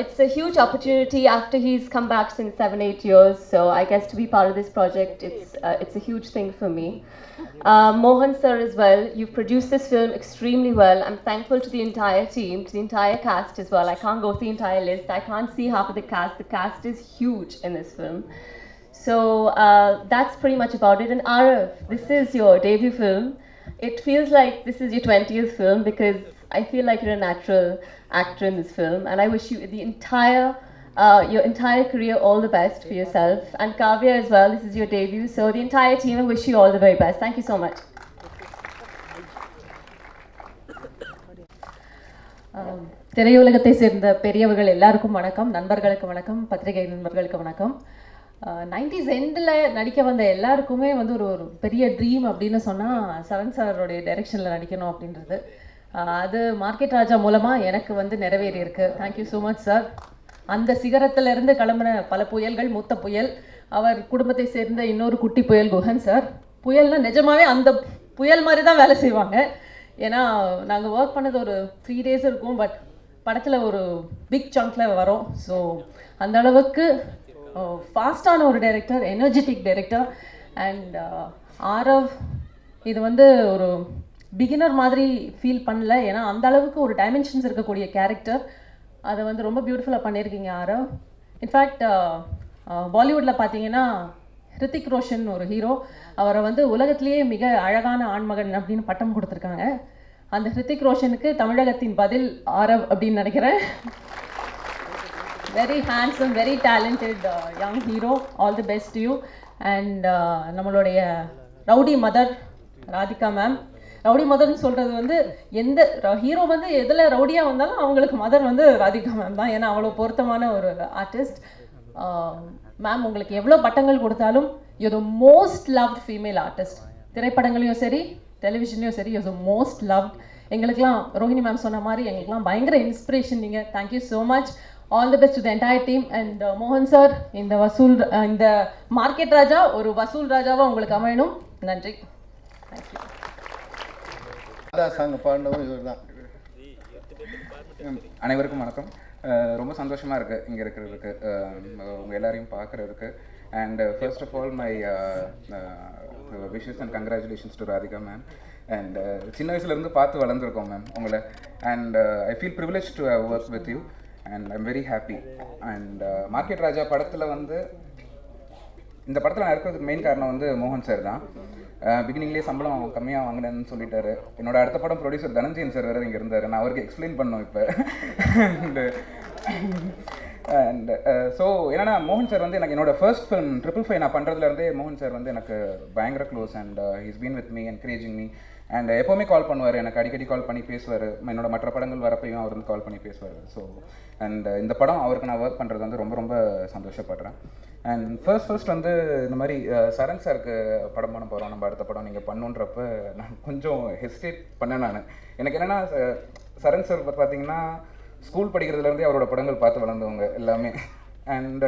It's a huge opportunity after he's come back since 7-8 years, so I guess to be part of this project, it's a huge thing for me. Mohan sir as well, you've produced this film extremely well. I'm thankful to the entire team, to the entire cast as well. I can't go through the entire list. I can't see half of the cast. The cast is huge in this film. So that's pretty much about it. And Arav, this is your debut film. It feels like this is your 20th film, because I feel like you're a natural actor in this film, and I wish you the entire, your entire career all the best for yourself. And Kavya as well, this is your debut, so the entire team, I wish you all the very best. Thank you so much. திரையுலகத்தை சேர்ந்த பெரியவர்கள் எல்லாருக்கும் வணக்கம், நண்பர்களுக்கு வணக்கம், பத்திரிகை நண்பர்களுக்கு வணக்கம். 90s எண்டில் நடிக்க வந்த எல்லாருக்குமே வந்து ஒரு ஒரு பெரிய ட்ரீம் அப்படின்னு சொன்னால் சரண் சாரோடைய டைரெக்ஷனில் நடிக்கணும் அப்படின்றது. அது மார்க்கெட் ராஜா மூலமாக எனக்கு வந்து நிறைவேறி இருக்கு. Thank you so much sir. அந்த சிகரத்திலிருந்து கிளம்புன பல புயல்கள், மூத்த புயல், அவர் குடும்பத்தை சேர்ந்த இன்னொரு குட்டி புயல் குஹன் சார். புயல்னால் நிஜமாவே அந்த புயல் மாதிரி தான் வேலை செய்வாங்க. ஏன்னா நாங்கள் ஒர்க் பண்ணது ஒரு 3 days இருக்கும், பட் படத்தில் ஒரு பிக் சங்கில் வரும். ஸோ அந்த அளவுக்கு ஃபாஸ்டான ஒரு director, energetic director. And Aarav இது வந்து ஒரு பிகினர் மாதிரி ஃபீல் பண்ணல, ஏன்னா அந்த அளவுக்கு ஒரு டைமென்ஷன்ஸ் இருக்கக்கூடிய கேரக்டர். அதை வந்து ரொம்ப பியூட்டிஃபுல்லாக பண்ணியிருக்கீங்க ஆரவ். இன்ஃபேக்ட் பாலிவுட்டில் பார்த்தீங்கன்னா ஹிருத்திக் ரோஷன் ஒரு ஹீரோ, அவரை வந்து உலகத்திலேயே மிக அழகான ஆண்மகன் அப்படின்னு பட்டம் கொடுத்துருக்காங்க. அந்த ஹிருத்திக் ரோஷனுக்கு தமிழகத்தின் பதில் ஆரவ் அப்படின்னு நினைக்கிறேன். Very handsome, very talented young hero. All the best you. And நம்மளுடைய rowdy mother Radhika ma'am. Rowdy மதர்னு சொல்கிறது வந்து எந்த ஹீரோ வந்து எதில் ரவுடியாக வந்தாலும் அவங்களுக்கு மதர் வந்து ராதிகா மேம் தான், ஏன்னா அவ்வளோ பொருத்தமான ஒரு ஆர்டிஸ்ட். மேம் உங்களுக்கு எவ்வளோ பட்டங்கள் கொடுத்தாலும் you the most loved female artist. திரைப்படங்களையும் சரி, டெலிவிஷன்லையும் சரி, யூ த மோஸ்ட் லவ்ட். எங்களுக்கெல்லாம் ரோஹிணி மேம் சொன்ன மாதிரி எங்களுக்கெல்லாம் பயங்கர இன்ஸ்பிரேஷன் நீங்கள். Thank you so much. All the best to the entire team. And Mohan sir, இந்த வசூல், இந்த மார்க்கெட் ராஜா ஒரு வசூல் ராஜாவாக உங்களுக்கு அமையணும். நன்றி. அனைவருக்கும் வணக்கம். ரொம்ப சந்தோஷமாக இருக்குது இங்கே இருக்கிறதுக்கு, உங்கள் எல்லாரையும் பார்க்குறதுக்கு. And first of all my wishes and congratulations to Radhika ma'am. And சின்ன வயசுலேருந்து பார்த்து வளர்ந்துருக்கோம் மேம் உங்களை. And I feel privilege to have work with you. And I'm very happy. And Market Raja படத்தில் வந்து, இந்த படத்தில் நான் இருக்கிறதுக்கு மெயின் காரணம் வந்து மோகன் சார் தான். பிகினிங்லேயே சம்பளம் கம்மியாக வாங்கினேன்னு சொல்லிட்டாரு. என்னோட அடுத்த படம் ப்ரொடியூசர் தனஞ்சயன் சார் வேறு இங்கே இருந்தார். நான் அவருக்கு எக்ஸ்பிளைன் பண்ணோம் இப்போ. அண்ட் ஸோ என்னென்னா மோகன் சார் வந்து எனக்கு என்னோட ஃபர்ஸ்ட் ஃபிலிம் 555 நான் பண்ணுறதுலேருந்தே மோகன் சார் வந்து எனக்கு பயங்கர close and he's been with me encouraging me and எப்போவுமே கால் பண்ணுவார் எனக்கு, அடிக்கடி கால் பண்ணி பேசுவார். என்னோட மற்ற படங்கள் வரப்பையும் அவர் வந்து கால் பண்ணி பேசுவார். ஸோ அண்ட் இந்த படம் அவருக்கு நான் ஒர்க் பண்ணுறது வந்து ரொம்ப ரொம்ப சந்தோஷப்படுறேன். அண்ட் ஃபர்ஸ்ட் வந்து இந்த மாதிரி சரண் சாருக்கு படம் பண்ண போகிறோம், நம்ம அடுத்த படம் நீங்கள் பண்ணுன்றப்ப நான் கொஞ்சம் ஹெசிடேட் பண்ணேன். நான் எனக்கு என்னென்னா சரண் சார் பார்த்தீங்கன்னா ஸ்கூல் படிக்கிறதுலேருந்தே அவரோட படங்கள் பார்த்து வளர்ந்தவங்க எல்லாமே. அண்ட்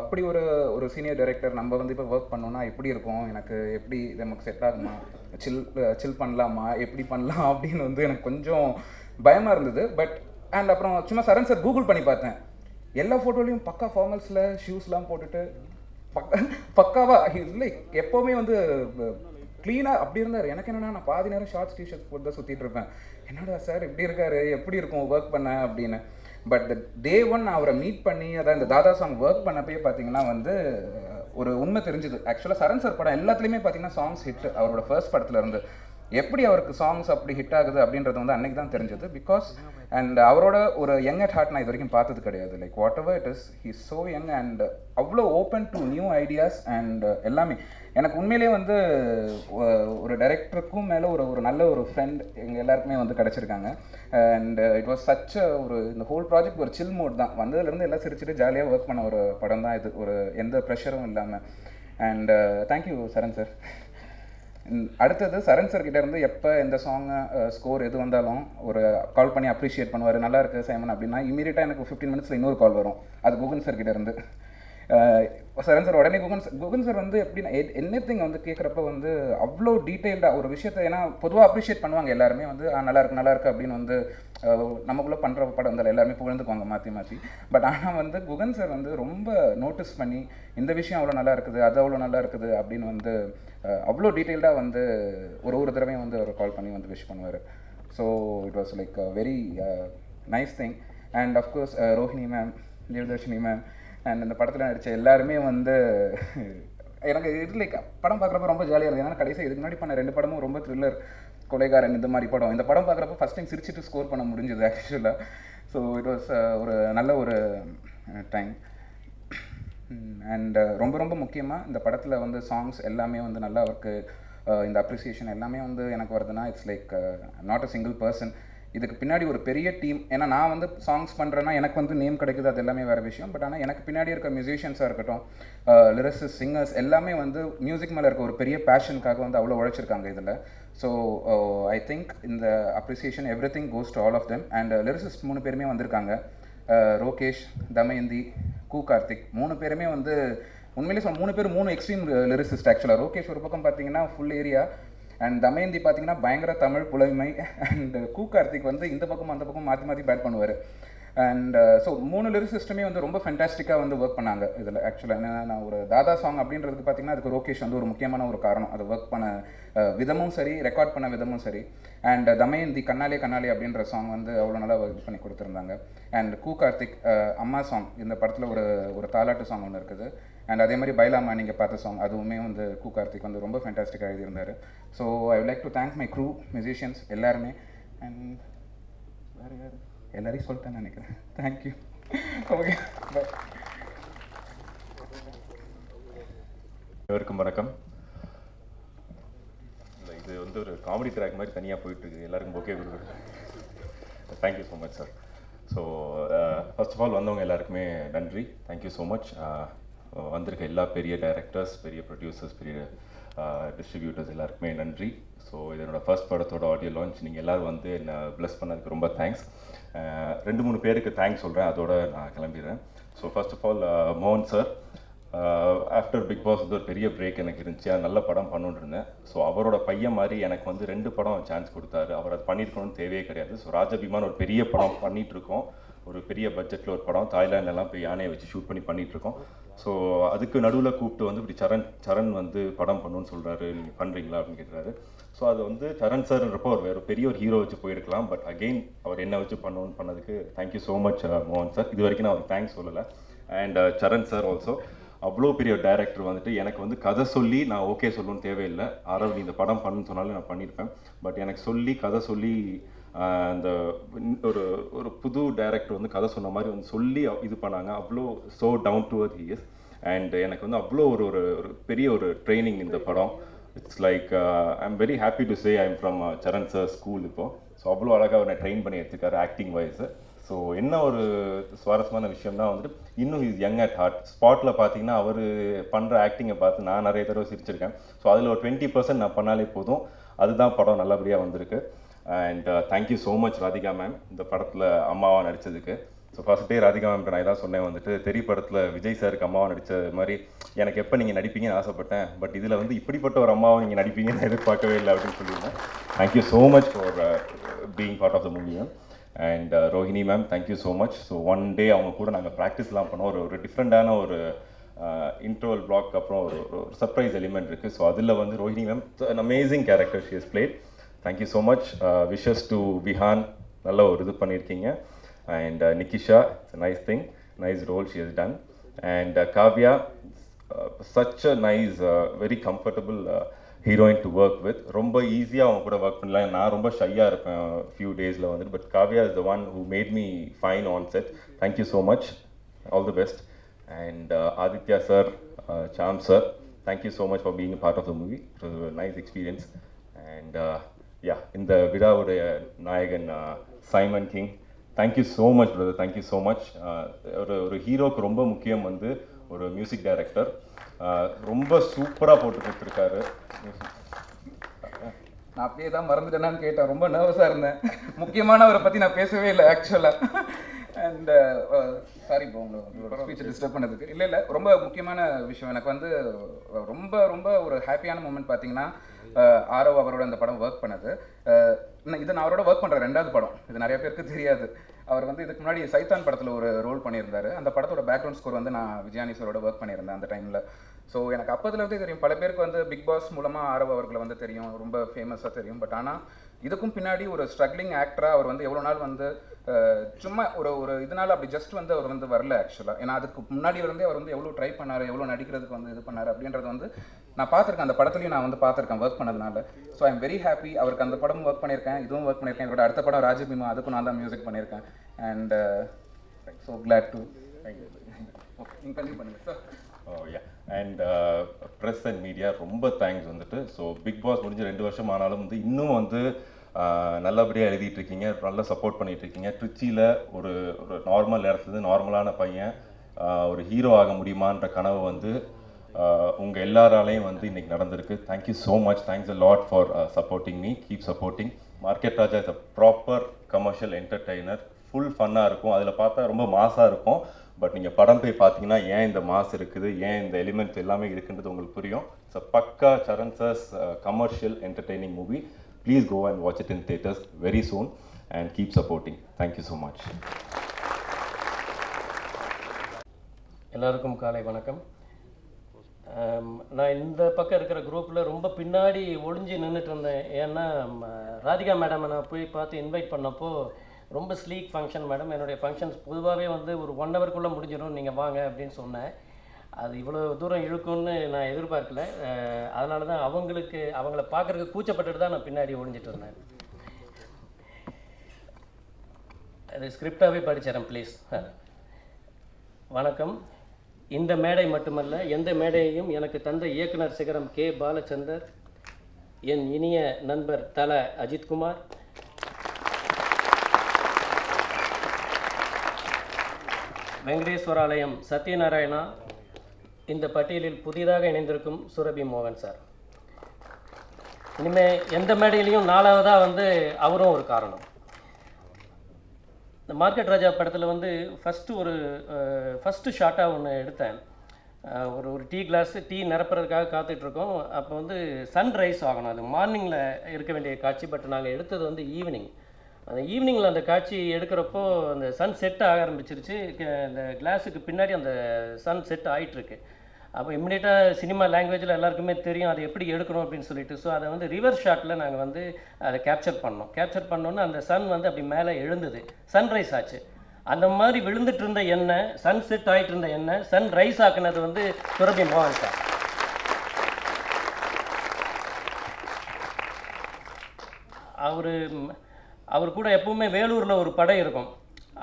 அப்படி ஒரு ஒரு சீனியர் டைரக்டர் நம்ம வந்து இப்போ ஒர்க் பண்ணோன்னா எப்படி இருக்கும், எனக்கு எப்படி நமக்கு செட் ஆகுமா, சில் பண்ணலாமா, எப்படி பண்ணலாம் அப்படின்னு வந்து எனக்கு கொஞ்சம் பயமாக இருந்தது. பட் அண்ட் அப்புறம் சும்மா சரண் சார் கூகுள் பண்ணி பார்த்தேன், எல்லா ஃபோட்டோலையும் பக்கா ஃபார்மல்ஸில் ஷூஸ்லாம் போட்டுட்டு பக்காவாக இல்லை, எப்போவுமே வந்து க்ளீனாக அப்படி இருந்தார். எனக்கு என்னென்னா நான் பாதி நேரம் ஷார்ட்ஸ் டிஷர்ட்ஸ் போட்டு தான் சுற்றிட்டு இருப்பேன். என்னடா சார் இப்படி இருக்காரு, எப்படி இருக்கும் ஒர்க் பண்ண அப்படின்னு. பட் டே ஒன் நான் அவரை மீட் பண்ணி, அதான் இந்த தாதா சாங் ஒர்க் பண்ணப்பயே பார்த்தீங்கன்னா வந்து ஒரு உண்மை தெரிஞ்சுது. ஆக்சுவலாக சரண் சார் படம் எல்லாத்துலேயுமே பார்த்தீங்கன்னா சாங்ஸ் ஹிட், அவரோட ஃபர்ஸ்ட் படத்துலேருந்து எப்படி அவருக்கு சாங்ஸ் அப்படி ஹிட் ஆகுது அப்படின்றது வந்து அன்றைக்கி தான் தெரிஞ்சது. பிகாஸ் அண்ட் அவரோட ஒரு யங் அட் ஹார்ட் நான் இது வரைக்கும் பார்த்தது கிடையாது. Like whatever it is, he so young and அவ்வளோ open to new ideas and எல்லாமே. எனக்கு உண்மையிலே வந்து ஒரு டைரக்டருக்கும் மேலே ஒரு ஒரு நல்ல ஒரு ஃப்ரெண்ட் எங்கள் எல்லாருக்குமே வந்து கிடச்சிருக்காங்க. அண்ட் இட் வாஸ் சச் ஒரு இந்த ஹோல் ப்ராஜெக்ட் ஒரு சில் மோட் தான், வந்ததுலேருந்து எல்லாம் சிரிச்சுட்டு ஜாலியாக ஒர்க் பண்ண ஒரு படம் தான் இது, ஒரு எந்த ப்ரெஷரும் இல்லாமல். And thank you Charan sir. அடுத்தது சரண் சார் கிட்ட இருந்து எப்போ எந்த சாங்கு ஸ்கோர் எது வந்தாலும் ஒரு கால் பண்ணி அப்ரிஷியேட் பண்ணுவார், நல்லா இருக்குது சைமன் அப்படின்னா இமீடியட்டாக எனக்கு 15 minutes இன்னொரு கால் வரும். அது குகன் சார் கிட்ட இருந்து சரண் சார் உடனே குகன் சார் வந்து எப்படின்னா எனிதிங் வந்து கேட்குறப்ப வந்து அவ்வளோ டீட்டெயில்டாக ஒரு விஷயத்த, ஏன்னா பொதுவாக அப்ரிஷியேட் பண்ணுவாங்க எல்லாருமே வந்து நல்லா இருக்கு அப்படின்னு வந்து நமக்குள்ளே பண்ணுற படங்கள் எல்லாருமே புகழ்ந்துக்குவாங்க மாற்றி. பட் ஆனால் வந்து குகன் சார் வந்து ரொம்ப நோட்டீஸ் பண்ணி இந்த விஷயம் அவ்வளோ நல்லா இருக்குது, அது அவ்வளோ நல்லா இருக்குது அப்படின்னு வந்து அவ்வளோ டீட்டெயில்டாக வந்து ஒரு தடவையும் வந்து அவர் கால் பண்ணி வந்து விஷ் பண்ணுவார். So it was like very nice thing. And of course Rohini ma'am, Devadarshini ma'am and அந்த படத்தில் நடித்த எல்லாருமே வந்து எனக்கு இது லைக் படம் பார்க்குறப்ப ரொம்ப ஜாலியாக இருக்குது. ஏன்னா கடைசியாக இதுக்கு முன்னாடி பண்ண 2 படமும் ரொம்ப த்ரில்லர், கொலைகாரன் இந்த மாதிரி படம். இந்த படம் பார்க்குறப்ப ஃபஸ்ட் டைம் சிரிச்சுட்டு ஸ்கோர் பண்ண முடிஞ்சது ஆக்சுவலாக. ஸோ இட் வாஸ் ஒரு நல்ல ஒரு டைம். அண்ட் ரொம்ப ரொம்ப முக்கியமாக இந்த படத்தில் வந்து சாங்ஸ் எல்லாமே வந்து நல்லா அவருக்கு இந்த அப்ரிசியேஷன் எல்லாமே வந்து எனக்கு வருதுன்னா it's like not a single person, இதுக்கு பின்னாடி ஒரு பெரிய டீம். ஏன்னா நான் வந்து சாங்ஸ் பண்ணுறேன்னா எனக்கு வந்து நேம் கிடைக்குது, அது எல்லாமே வேறு விஷயம். பட் ஆனால் எனக்கு பின்னாடி இருக்க மியூசிஷியன்ஸாக இருக்கட்டும், லிரிசிஸ்ட், சிங்கர்ஸ் எல்லாமே வந்து மியூசிக் மேலே இருக்க ஒரு பெரிய பேஷனுக்காக வந்து அவ்வளோ உழைச்சிருக்காங்க இதில். ஸோ ஐ திங்க் இந்த appreciation every thing goes to all of them. And lyricist 3 பேருமே வந்திருக்காங்க, ரோகேஷ், தமயந்தி, கார்த்திக் 3 பேருமே வந்து உண்மையிலே சொன்ன 3 பேர் 3 எக்ஸ்ட்ரீம் லிரிசிஸ்ட் ஆக்சுவலாக. ரோகேஷ் ஒரு பக்கம் பார்த்தீங்கன்னா ஃபுல் ஏரியா அண்ட் தமயந்தி பார்த்தீங்கன்னா பயங்கர தமிழ் புலமை அண்ட் கார்த்திக் வந்து இந்த பக்கம் அந்த பக்கம் மாற்றி பேட் பண்ணுவார். அண்ட் ஸோ 3 லிரிசிஸ்ட்டுமே வந்து ரொம்ப ஃபென்டாஸ்டிக்காக வந்து ஒர்க் பண்ணாங்க இதில் ஆக்சுவலாக. ஏன்னா நான் ஒரு தாதா சாங் அப்படின்றதுக்கு பார்த்தீங்கன்னா அதுக்கு ரோகேஷ் வந்து ஒரு முக்கியமான ஒரு காரணம், அது ஒர்க் பண்ண விதமும் சரி, ரெக்கார்ட் பண்ண விதமும் சரி. அண்ட் தமயந்தி கண்ணாலே அப்படின்ற சாங் வந்து அவ்வளோ நல்லா ஒர்க் பண்ணி கொடுத்துருந்தாங்க. அண்ட் கார்த்திக் அம்மா சாங், இந்த படத்தில் ஒரு தாலாட்டு சாங் ஒன்று இருக்குது. அண்ட் அதே மாதிரி பைலாமா நீங்கள் பார்த்த சாங், அதுவுமே வந்து கார்த்திக் வந்து ரொம்ப ஃபென்டாஸ்டிக்காக எழுதியிருந்தார். So I would like to thank my crew, musicians எல்லாருமே. அண்ட் வேறு யார் எல்லாரையும் சொல்லிட்டேன் நினைக்கிறேன். தேங்க்யூ. Okay, bye. எல்லோருக்கும் வணக்கம். இது வந்து ஒரு காமெடி ட்ராக் மாதிரி தனியாக போயிட்டுருக்கு, எல்லாருக்கும் ஓகே கொடுக்குறேன். Thank you so much sir. So first of all வந்தவங்க எல்லாருக்குமே நன்றி, தேங்க்யூ ஸோ மச். வந்திருக்க எல்லா பெரிய டைரக்டர்ஸ், பெரிய ப்ரொடியூசர்ஸ், பெரிய டிஸ்ட்ரிபியூட்டர்ஸ் எல்லாருக்குமே நன்றி. ஸோ இதனோட ஃபர்ஸ்ட் படத்தோட ஆடியோ லான்ச் நீங்கள் எல்லோரும் வந்து என்னை ப்ளஸ் பண்ணதுக்கு ரொம்ப தேங்க்ஸ். 2-3 பேருக்கு தேங்க்ஸ் சொல்கிறேன், அதோட நான் கிளம்பிடுறேன். ஸோ ஃபர்ஸ்ட் ஆஃப் ஆல் மோகன் சார், ஆஃப்டர் பிக் பாஸ் வந்து ஒரு பெரிய பிரேக் எனக்கு இருந்துச்சு, அது நல்ல படம் பண்ணிட்டு இருந்தேன். ஸோ அவரோட பையன் மாதிரி எனக்கு வந்து 2 படம் சான்ஸ் கொடுத்தாரு, அவர் அது பண்ணியிருக்கணும்னு தேவையே கிடையாது. ஸோ ராஜபிமான் ஒரு பெரிய படம் பண்ணிகிட்ருக்கோம், ஒரு பெரிய பட்ஜெட்டில் ஒரு படம், தாய்லாண்டெல்லாம் போய் யானையை வச்சு ஷூட் பண்ணிகிட்ருக்கோம். ஸோ அதுக்கு நடுவில் கூப்பிட்டு வந்து இப்படி சரண் வந்து படம் பண்ணுன்னு சொல்கிறாரு, நீங்கள் பண்ணுறீங்களா அப்படின்னு கேட்குறாரு. ஸோ அது வந்து சரண் சார்ன்றப்போ அவர் வேறு பெரிய ஒரு ஹீரோ வச்சு போயிருக்கலாம், பட் அகெயின் அவர் என்ன வச்சு பண்ணணும்னு பண்ணதுக்கு தேங்க்யூ ஸோ மச் மோகன் சார். இது வரைக்கும் நான் அவருக்கு தேங்க்ஸ் சொல்லலை. அண்ட் சரண் சார் ஆல்சோ, அவ்வளோ பெரிய டைரக்டர் வந்துட்டு எனக்கு வந்து கதை சொல்லி நான் ஓகே சொல்லணும்னு தேவையில்லை. அரவ் இந்த படம் பண்ணுன்னு சொன்னாலும் நான் பண்ணியிருப்பேன், பட் எனக்கு சொல்லி கதை சொல்லி அந்த ஒரு ஒரு புது டைரக்டர் வந்து கதை சொன்ன மாதிரி வந்து சொல்லி இது பண்ணாங்க. அவ்வளோ so down to earth he is. And எனக்கு வந்து அவ்வளோ ஒரு ஒரு பெரிய ஒரு ட்ரைனிங் இந்த படம். It's like I am very happy to say I am from Charan sir school இப்போ. ஸோ அவ்வளோ அழகாக அவனை ட்ரெயின் பண்ணி எடுத்துக்காரு ஆக்டிங் வைஸு. ஸோ என்ன ஒரு சுவாரஸ்யமான விஷயம்னா வந்துட்டு இன்னும் ஹீஸ் யங் அட் ஹார்ட். ஸ்பாட்டில் பார்த்தீங்கன்னா அவர் பண்ணுற ஆக்டிங்கை பார்த்து நான் நிறைய தடவை சிரிச்சிருக்கேன். ஸோ அதில் ஒரு 20% நான் பண்ணாலே போதும், அதுதான் படம் நல்லபடியாக வந்திருக்கு. And thank you so much Radhika ma'am இந்த படத்தில் அம்மாவாக நடித்ததுக்கு. So first day Radhika ma'am நான் இதான் சொன்னேன் வந்துட்டு தெரி படத்தில் விஜய் சாருக்கு அம்மாவாக நடித்தது மாதிரி எனக்கு எப்போ நீங்கள் நடிப்பீங்கன்னு ஆசைப்பட்டேன், பட் இதில் வந்து இப்படிப்பட்ட ஒரு அம்மாவை நீங்கள் நடிப்பீங்கன்னு எதிர்பார்க்கவே இல்லை அப்படின்னு சொல்லியிருந்தேன். Thank you so much for being part of the movie. And Rohini ma'am thank you so much. So one day அவங்க கூட நாங்கள் ப்ராக்டிஸ்லாம் பண்ணோம். ஒரு ஒரு டிஃப்ரெண்ட்டான ஒரு இன்ட்ரோல் பிளாக் அப்புறம் ஒரு ஒரு சர்ப்ரைஸ் எலிமெண்ட் இருக்குது. ஸோ அதில் வந்து Rohini ma'am amazing character she has played. Thank you so much. Wishes to Vihaan, நல்ல ஒரு இது பண்ணியிருக்கீங்க. And Nikisha, it's nice thing, nice role she has done. And Kavya, such a nice very comfortable heroine to work with. ரொம்ப ஈஸியாக அவங்க கூட ஒர்க் பண்ணலாம். நான் ரொம்ப ஷையாக இருப்பேன் ஃபியூ டேஸில் வந்துட்டு, but Kavya is the one who made me fine on set. Thank you so much, all the best. And Aditya sir, Sam sir, thank you so much for being part of the movie. It was a nice experience. And yeah, இந்த விழாவுடைய நாயகன் Simon King, thank you so much brother, thank you so much. ஒரு ஒரு ஹீரோவுக்கு ரொம்ப முக்கியம் வந்து ஒரு மியூசிக் டைரக்டர். ரொம்ப சூப்பராக போட்டு கொடுத்துருக்காரு. நான் அப்படியே தான் மறந்துட்டேனான்னு கேட்டேன், ரொம்ப நர்வஸாக இருந்தேன். முக்கியமானவரை பற்றி நான் பேசவே இல்லை ஆக்சுவலாக. அண்ட் சாரி இப்போ உங்களோட ஸ்பீச்சை டிஸ்டர்ப் பண்ணதுக்கு. இல்லை இல்லை, ரொம்ப முக்கியமான விஷயம் எனக்கு வந்து ரொம்ப ரொம்ப ஒரு ஹாப்பியான மூமெண்ட் பார்த்தீங்கன்னா ஆரவ் அவரோட அந்த படம் ஒர்க் பண்ணது. இது நான் அவரோட ஒர்க் பண்ணுற ரெண்டாவது படம், இது நிறைய பேருக்கு தெரியாது. அவர் வந்து இதுக்கு முன்னாடி சைத்தான் படத்தில் ஒரு ரோல் பண்ணியிருந்தார். அந்த படத்தோட பேக்ரவுண்ட் ஸ்கோர் வந்து நான் விஜயானீஸ்வரோட ஒர்க் பண்ணியிருந்தேன் அந்த டைமில். ஸோ எனக்கு அப்போதுலேருந்தே தெரியும், பல பேருக்கு வந்து பிக் பாஸ் மூலமாக ஆரவ் அவர்களை வந்து தெரியும், ரொம்ப ஃபேமஸாக தெரியும். பட் ஆனால் இதுக்கும் பின்னாடி ஒரு ஸ்ட்ரகிளிங் ஆக்டராக அவர் வந்து எவ்வளோ நாள் வந்து சும்மா ஒரு ஒரு இதனால் அப்படி ஜஸ்ட் வந்து அவர் வந்து வரல ஆக்சுவலாக. ஏன்னா அதுக்கு முன்னாடி வந்து அவர் வந்து எவ்வளோ ட்ரை பண்ணார், எவ்வளோ நடிக்கிறதுக்கு வந்து இது பண்ணார் அப்படின்றது வந்து நான் பார்த்துருக்கேன். அந்த படத்துலையும் நான் வந்து பார்த்துருக்கேன் ஒர்க் பண்ணதுனால. So I am very happy. அவருக்கு அந்த படமும் ஒர்க் பண்ணியிருக்கேன், இதுவும் ஒர்க் பண்ணியிருக்கேன். என்னோட அடுத்த படம் ராஜபீமா, அதுக்கும் நான் தான் மியூசிக் பண்ணியிருக்கேன். And so glad to continue பண்ணுங்கள் சார். ஓயா, அண்ட் ப்ரெஸ் அண்ட் மீடியா ரொம்ப தேங்க்ஸ் வந்துட்டு. ஸோ பிக் பாஸ் முடிஞ்சு 2 வருஷம் ஆனாலும் வந்து இன்னும் வந்து நல்லபடியாக எழுதிட்டுருக்கீங்க, நல்லா சப்போர்ட் பண்ணிகிட்ருக்கீங்க. ட்ரிச்சியில் ஒரு ஒரு நார்மல் இடத்துலேருந்து நார்மலான பையன் ஒரு ஹீரோ ஆக முடியுமான்ற கனவு வந்து உங்கள் எல்லாராலையும் வந்து இன்றைக்கி நடந்திருக்கு. Thank you so much, thanks a lot for supporting me, keep supporting. Market Raja is a proper commercial entertainer. Full ஃபன்னாக இருக்கும், அதில் பார்த்தா ரொம்ப மாசாக இருக்கும். பட் நீங்கள் படம் போய் பார்த்தீங்கன்னா ஏன் இந்த மாஸ் இருக்குது, ஏன் இந்த எலிமெண்ட்ஸ் எல்லாமே இருக்குன்றது உங்களுக்கு புரியும். It's a pakka Charan sir's commercial entertaining movie. Please go and watch it in theaters very soon and keep supporting. Thank you so much. எல்லாருக்கும் காலை வணக்கம். நான் இந்த பக்கம் இருக்கிற குரூப்பில் ரொம்ப பின்னாடி ஒளிஞ்சு நின்றுட்டு இருந்தேன். ஏன்னா ராதிகா மேடம் நான் போய் பார்த்து இன்வைட் பண்ணப்போ ரொம்ப ஸ்லீக் ஃபங்க்ஷன் மேடம், என்னுடைய ஃபங்க்ஷன்ஸ் பொதுவாகவே வந்து ஒரு 1 ஹவருக்குள்ளே முடிஞ்சிடும், நீங்கள் வாங்க அப்படின்னு சொன்னேன். அது இவ்வளோ தூரம் இழுக்கும்னு நான் எதிர்பார்க்கல. அதனால தான் அவங்கள பார்க்குறதுக்கு கூச்சப்பட்டுட்டு தான் நான் பின்னாடி ஒழிஞ்சிட்டு இருந்தேன். அது ஸ்கிரிப்டாகவே படித்தேன் ப்ளீஸ். வணக்கம். இந்த மேடை மட்டுமல்ல, எந்த மேடையையும் எனக்கு தந்த இயக்குனர் சிகரம் கே பாலச்சந்தர், என் இனிய நண்பர் தல அஜித்குமார், வெங்கடேஸ்வராலயம் சத்யநாராயணா, இந்த பட்டியலில் புதிதாக இணைந்திருக்கும் சுரபி மோகன் சார். இனிமேல் எந்த மேடையிலையும் 4வதாக வந்து அவரும் ஒரு காரணம். இந்த மார்க்கெட் ராஜா படத்தில் வந்து ஃபஸ்ட்டு ஷாட்டாக ஒன்று எடுத்தேன். ஒரு ஒரு டீ கிளாஸு டீ நிரப்புறதுக்காக காத்துட்ருக்கோம். அப்போ வந்து சன்ரைஸ் ஆகணும், அது மார்னிங்கில் இருக்க வேண்டிய காட்சி. பட் நாங்கள் எடுத்தது வந்து ஈவினிங். அந்த ஈவினிங்கில் அந்த காட்சி எடுக்கிறப்போ அந்த சன் செட் ஆக ஆரம்பிச்சிருச்சு. அந்த கிளாஸுக்கு பின்னாடி அந்த சன் செட் ஆகிட்டுருக்கு. அப்போ இம்மிடியேட்டாக சினிமா லாங்குவேஜில் எல்லாருக்குமே தெரியும் அதை எப்படி எடுக்கணும் அப்படின்னு சொல்லிட்டு. ஸோ அதை வந்து ரிவர்ஸ் ஷாட்டில் நாங்கள் வந்து அதை கேப்சர் பண்ணோன்னு அந்த சன் வந்து அப்படி மேலே எழுந்தது, சன்ரைஸ் ஆச்சு. அந்த மாதிரி விழுந்துட்டு இருந்த எண்ணெய் சன் செட் ஆகிட்டு இருந்த எண்ணெய் சன் ரைஸ் ஆக்குனது வந்து சுரபி மோகன் சார். அவர் அவர் கூட எப்பவுமே வேலூரில் ஒரு படை இருக்கும்.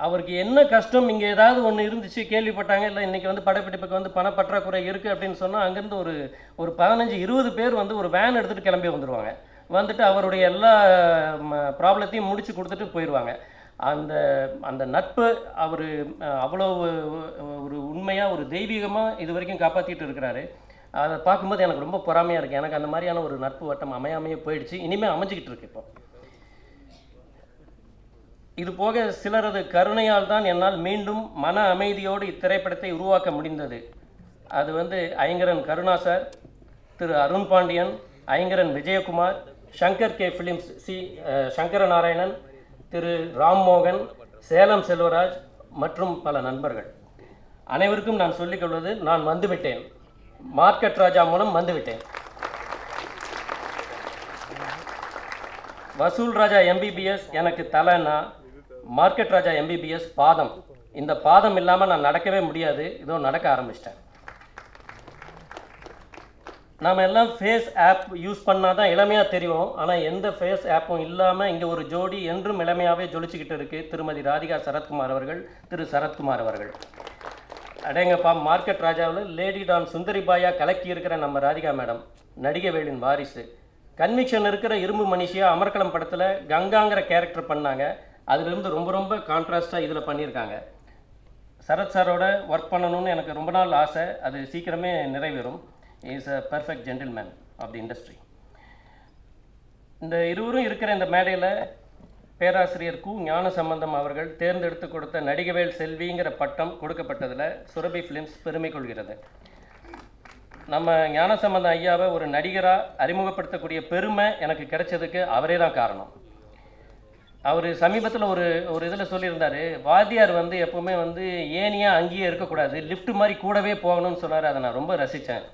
அவருக்கு என்ன கஷ்டம் இங்கே ஏதாவது ஒன்று இருந்துச்சு கேள்விப்பட்டாங்க, இல்லை இன்றைக்கி வந்து படப்பிடிப்புக்கு வந்து பணப்பற்றாக்குறை இருக்குது அப்படின்னு சொன்னால் அங்கேருந்து ஒரு 15-20 பேர் வந்து ஒரு வேன் எடுத்துகிட்டு கிளம்பி வந்துடுவாங்க. வந்துட்டு அவருடைய எல்லா ப்ராப்ளத்தையும் முடித்து கொடுத்துட்டு போயிடுவாங்க. அந்த அந்த நட்பு அவர் அவ்வளோ ஒரு உண்மையாக ஒரு தெய்வீகமாக இது வரைக்கும் காப்பாற்றிட்டு இருக்கிறாரு. அதை பார்க்கும்போது எனக்கு ரொம்ப பொறாமையாக இருக்குது. எனக்கு அந்த மாதிரியான ஒரு நட்பு வட்டம் அமையாமையே போயிடுச்சு, இனிமேல் அமைஞ்சிக்கிட்டு இருக்கு. இப்போ இது போக சிலரது கருணையால் தான் என்னால் மீண்டும் மன அமைதியோடு இத்திரைப்படத்தை உருவாக்க முடிந்தது. அது வந்து Ayngaran Karuna sir, Thiru Arun Pandian, Ayngaran Vijayakumar, Shankar K films C Sankara Narayanan, Thiru Rammohan, Salem Selvaraj மற்றும் பல நண்பர்கள். அனைவருக்கும் நான் சொல்லிக்கொள்வது, நான் வந்துவிட்டேன், மார்க்கெட் ராஜா மூலம் வந்துவிட்டேன். வசூல் ராஜா MBBS எனக்கு தலைன்னா, மார்க்கெட் ராஜா MBBS பாதம். இந்த பாதம் இல்லாமல் நான் நடக்கவே முடியாது, இதோ நடக்க ஆரம்பிச்சிட்டேன். நாம் எல்லாம் ஃபேஸ் ஆப் யூஸ் பண்ணால் தான் இளமையாக தெரியும், ஆனால் எந்த ஃபேஸ் ஆப்பும் இல்லாமல் இங்கே ஒரு ஜோடி என்றும் இளமையாகவே ஜொலிச்சுக்கிட்டு இருக்குது. திருமதி ராதிகா சரத்குமார் அவர்கள், திரு சரத்குமார் அவர்கள். அடேங்கப்பா, மார்க்கெட் ராஜாவில் லேடி டான் சுந்தரிபாயாக கலக்கி இருக்கிற நம்ம ராதிகா மேடம், நடிகை வேலின் வாரிசு, கன்விக்ஷன் இருக்கிற இரும்பு மனுஷியாக அமர்கலம் படத்தில் கங்காங்கிற கேரக்டர் பண்ணாங்க. அதிலிருந்து ரொம்ப ரொம்ப கான்ட்ராஸ்டாக இதில் பண்ணியிருக்காங்க. சரத் சாரோட ஒர்க் பண்ணணும்னு எனக்கு ரொம்ப நாள் ஆசை, அது சீக்கிரமே நிறைவேறும். Is a perfect gentleman of the industry. இந்த இருவரும் இருக்கிற இந்த மேடையில் பேராசிரியர் கு ஞானசம்பந்தம் அவர்கள் தேர்ந்தெடுத்து கொடுத்த நடிகவேல் செல்விங்கிற பட்டம் கொடுக்கப்பட்டதில் சுரபி ஃபிலிம்ஸ் பெருமை கொள்கிறது. நம்ம ஞானசம்பந்தம் ஐயாவை ஒரு நடிகராக அறிமுகப்படுத்தக்கூடிய பெருமை எனக்கு கிடைச்சதுக்கு அவரே தான் காரணம். அவர் சமீபத்தில் ஒரு இதில் சொல்லியிருந்தார், வாத்தியார் வந்து எப்போவுமே வந்து ஏனியாக அங்கேயே இருக்கக்கூடாது, லிஃப்ட் மாதிரி கூடவே போகணும்னு சொன்னார். அதை நான் ரொம்ப ரசித்தேன்.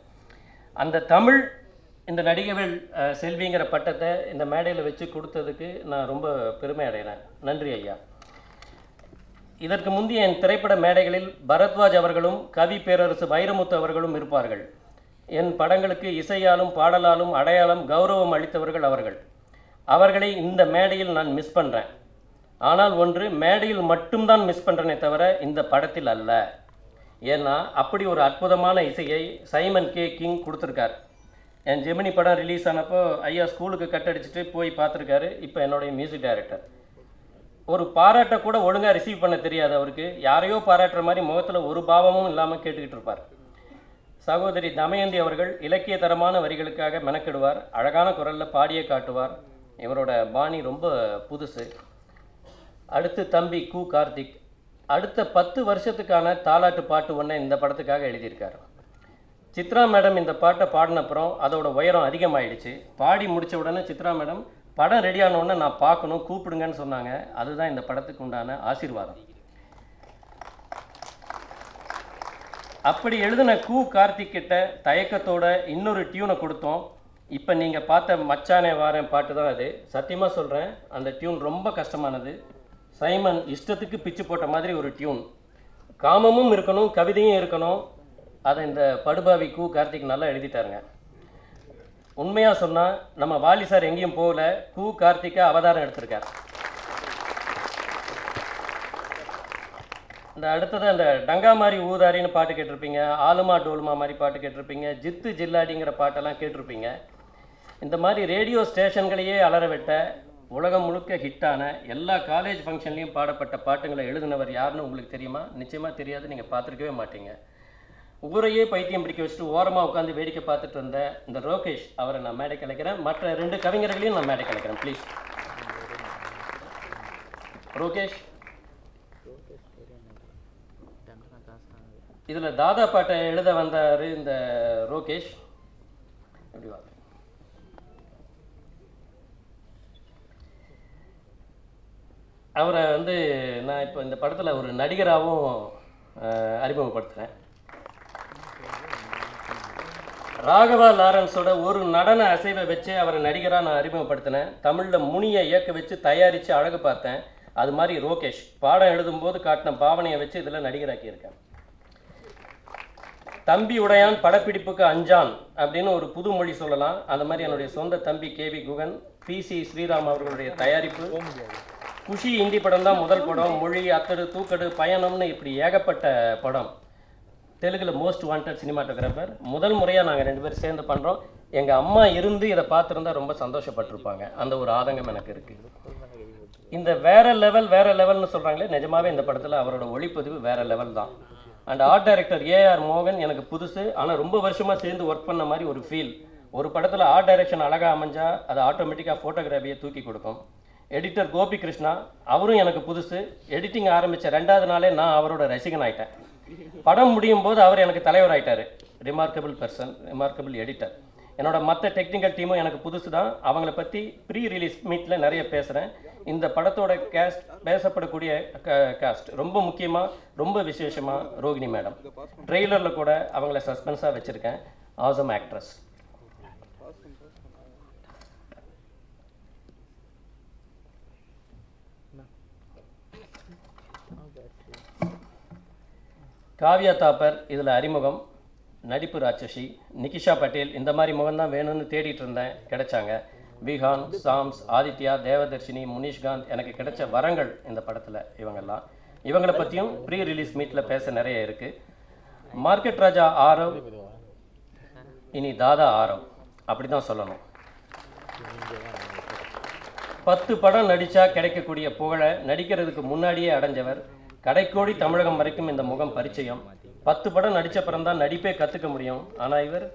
அந்த தமிழ் இந்த நடிகவேல் செல்விங்கிற பட்டத்தை இந்த மேடையில் வச்சு கொடுத்ததுக்கு நான் ரொம்ப பெருமை அடைகிறேன். நன்றி ஐயா. இதற்கு முந்தைய என் திரைப்பட மேடைகளில் பரத்வாஜ் அவர்களும் கவி பேரரசு வைரமுத்து அவர்களும் இருப்பார்கள். என் படங்களுக்கு இசையாலும் பாடலாலும் அடையாளம் கௌரவம் அளித்தவர்கள் அவர்கள். அவர்களை இந்த மேடையில் நான் மிஸ் பண்ணுறேன். ஆனால் ஒன்று மேடையில் மட்டும்தான் மிஸ் பண்ணுறேனே தவிர இந்த படத்தில் அல்ல. ஏன்னா அப்படி ஒரு அற்புதமான இசையை சைமன் கே கிங் கொடுத்துருக்கார். என் ஜெமினி படம் ரிலீஸ் ஆனப்போ ஐயா ஸ்கூலுக்கு கட்டடிச்சுட்டு போய் பார்த்துருக்காரு. இப்போ என்னுடைய மியூசிக் டைரக்டர். ஒரு பாராட்டை கூட ஒழுங்காக ரிசீவ் பண்ண தெரியாது அவருக்கு. யாரையோ பாராட்டுற மாதிரி முகத்தில் ஒரு பாவமும் இல்லாமல் கேட்டுக்கிட்டு இருப்பார். சகோதரி தமயந்தி அவர்கள் இலக்கிய தரமான வரிகளுக்காக மெனக்கிடுவார், அழகான குரலில் பாடியே காட்டுவார். இவரோட பாணி ரொம்ப புதுசு. அடுத்து தம்பி கு கார்த்திக் அடுத்த 10 வருஷத்துக்கான தாலாட்டு பாட்டு ஒன்று இந்த படத்துக்காக எழுதியிருக்கார். சித்ரா மேடம் இந்த பாட்டை பாடினப்புறம் அதோட உயரம் அதிகமாகிடுச்சு. பாடி முடித்த உடனே சித்ரா மேடம் படம் ரெடியான உடனே நான் பார்க்கணும், கூப்பிடுங்கன்னு சொன்னாங்க. அதுதான் இந்த படத்துக்கு உண்டான ஆசீர்வாதம். அப்படி எழுதின கு கார்த்திக் கிட்ட தயக்கத்தோட இன்னொரு டியூனை கொடுத்தோம். இப்போ நீங்கள் பார்த்த மச்சானே வாரேன் பாட்டு தான் அது. சத்தியமாக சொல்கிறேன், அந்த டியூன் ரொம்ப கஷ்டமானது. சைமன் இஷ்டத்துக்கு பிச்சு போட்ட மாதிரி ஒரு டியூன். காமமும் இருக்கணும், கவிதையும் இருக்கணும். அதை இந்த படுபாவி கு கார்த்திக் நல்லா எழுதிட்டாருங்க. உண்மையாக சொன்னால் நம்ம வாலி சார் எங்கேயும் போகல, கு கார்த்திக்கை அவதாரம் எடுத்திருக்கார். இந்த அடுத்தது அந்த டங்கா மாதிரி ஊதாரின்னு பாட்டு கேட்டிருப்பீங்க, ஆலுமா டோலுமா மாதிரி பாட்டு கேட்டிருப்பீங்க, ஜித்து ஜில்லாடிங்கிற பாட்டெல்லாம் கேட்டிருப்பீங்க. இந்த மாதிரி ரேடியோ ஸ்டேஷன்களையே அலறவிட்ட, உலகம் முழுக்க ஹிட்டான, எல்லா காலேஜ் ஃபங்க்ஷன்லேயும் பாடப்பட்ட பாட்டுங்களை எழுதினவர் யாருன்னு உங்களுக்கு தெரியுமா? நிச்சயமாக தெரியாது, நீங்கள் பார்த்துருக்கவே மாட்டீங்க. ஊரையே பைத்தியம் பிடிக்க வச்சுட்டு ஓரமாக உட்காந்து வேடிக்கை பார்த்துட்டு இருந்த இந்த ரோகேஷ், அவரை நான் மேடை கலைக்கிறேன். மற்ற 2 கவிஞர்களையும் நான் மேடை கலைக்கிறேன். ப்ளீஸ் ரோகேஷ். இதில் தாதா பாட்டை எழுத வந்தார் இந்த ரோகேஷ். எப்படி வாங்க, அவரை வந்து நான் இப்போ இந்த படத்தில் ஒரு நடிகராகவும் அறிமுகப்படுத்துகிறேன். ராகவா லாரன்ஸோட ஒரு நடன அசைவை வச்சு அவரை நடிகராக நான் அறிமுகப்படுத்தினேன். தமிழில் முனியை இயக்க வச்சு தயாரித்து அழகு பார்த்தேன். அது மாதிரி ரோகேஷ் பாடம் எழுதும்போது காட்டின பாவனையை வச்சு இதில் நடிகராக்கியிருக்கேன். தம்பி உடையான் படப்பிடிப்புக்கு அஞ்சான் அப்படின்னு ஒரு புது மொழி சொல்லலாம். அந்த மாதிரி என்னுடைய சொந்த தம்பி KV குகன், PC ஸ்ரீராம் அவர்களுடைய தயாரிப்பு, குஷி இந்தி படம் தான் முதல் படம். மொழி, அக்கடு, தூக்கடு, பயணம்னு இப்படி ஏகப்பட்ட படம். தெலுங்குல மோஸ்ட் வாண்டட் சினிமாட்டோகிராஃபர். முதல் முறையாக நாங்கள் 2 பேரும் சேர்ந்து பண்ணுறோம். எங்கள் அம்மா இருந்து இதை பார்த்துருந்தா ரொம்ப சந்தோஷப்பட்டிருப்பாங்க. அந்த ஒரு ஆதங்கம் எனக்கு இருக்குது. இந்த வேற லெவல்னு சொல்கிறாங்களே, நிஜமாவே இந்த படத்தில் அவரோட ஒளிப்பதிவு வேற லெவல் தான். அண்ட் ஆர்ட் டைரக்டர் ஏஆர் மோகன் எனக்கு புதுசு, ஆனால் ரொம்ப வருஷமாக சேர்ந்து ஒர்க் பண்ண மாதிரி ஒரு ஃபீல். ஒரு படத்தில் ஆர்ட் டைரக்ஷன் அழகாக அமைஞ்சா அது ஆட்டோமேட்டிக்காக ஃபோட்டோகிராஃபியை தூக்கி கொடுக்கும். எடிட்டர் கோபி கிருஷ்ணா, அவரும் எனக்கு புதுசு. எடிட்டிங் ஆரம்பித்த 2வது நாளே நான் அவரோட ரசிகன் ஆகிட்டேன். படம் முடியும் போது அவர் எனக்கு தலைவர் ஆகிட்டார். Remarkable person, remarkable editor. என்னோட மற்ற டெக்னிக்கல் டீமும் எனக்கு புதுசு தான். அவங்கள பற்றி ப்ரீ ரிலீஸ் மீட்டில் நிறைய பேசுகிறேன். இந்த படத்தோட கேஸ்ட், பேசப்படக்கூடிய கேஸ்ட் ரொம்ப முக்கியமாக ரொம்ப விசேஷமாக ரோஹிணி மேடம். ட்ரெய்லரில் கூட அவங்கள சஸ்பென்ஸாக வச்சுருக்கேன். Awesome actress. காவ்யா தாப்பர் இதில் அறிமுகம், நடிப்பு ராட்சசி. நிகிஷா பட்டேல், இந்த மாதிரி முகம்தான் வேணும்னு தேடிட்டு இருந்தேன், கிடைச்சாங்க. விஹான், சாம்ஸ், ஆதித்யா, தேவதர்ஷினி, முனிஷ்காந்த், எனக்கு கிடைச்ச வரங்கள் இந்த படத்தில் இவங்கெல்லாம். இவங்களை பற்றியும் ப்ரீ ரிலீஸ் மீட்டில் பேச நிறைய இருக்குது. மார்க்கெட் ராஜா ஆரவ், இனி தாதா ஆரவ் அப்படி தான் சொல்லணும். 10 படம் நடித்தா கிடைக்கக்கூடிய புகழை நடிக்கிறதுக்கு முன்னாடியே அடைஞ்சவர். கடைக்கோடி தமிழகம் வரைக்கும் இந்த முகம் பரிச்சயம். 10 படம் நடித்த பிறந்தான் நடிப்பே கற்றுக்க முடியும். ஆனால் இவர்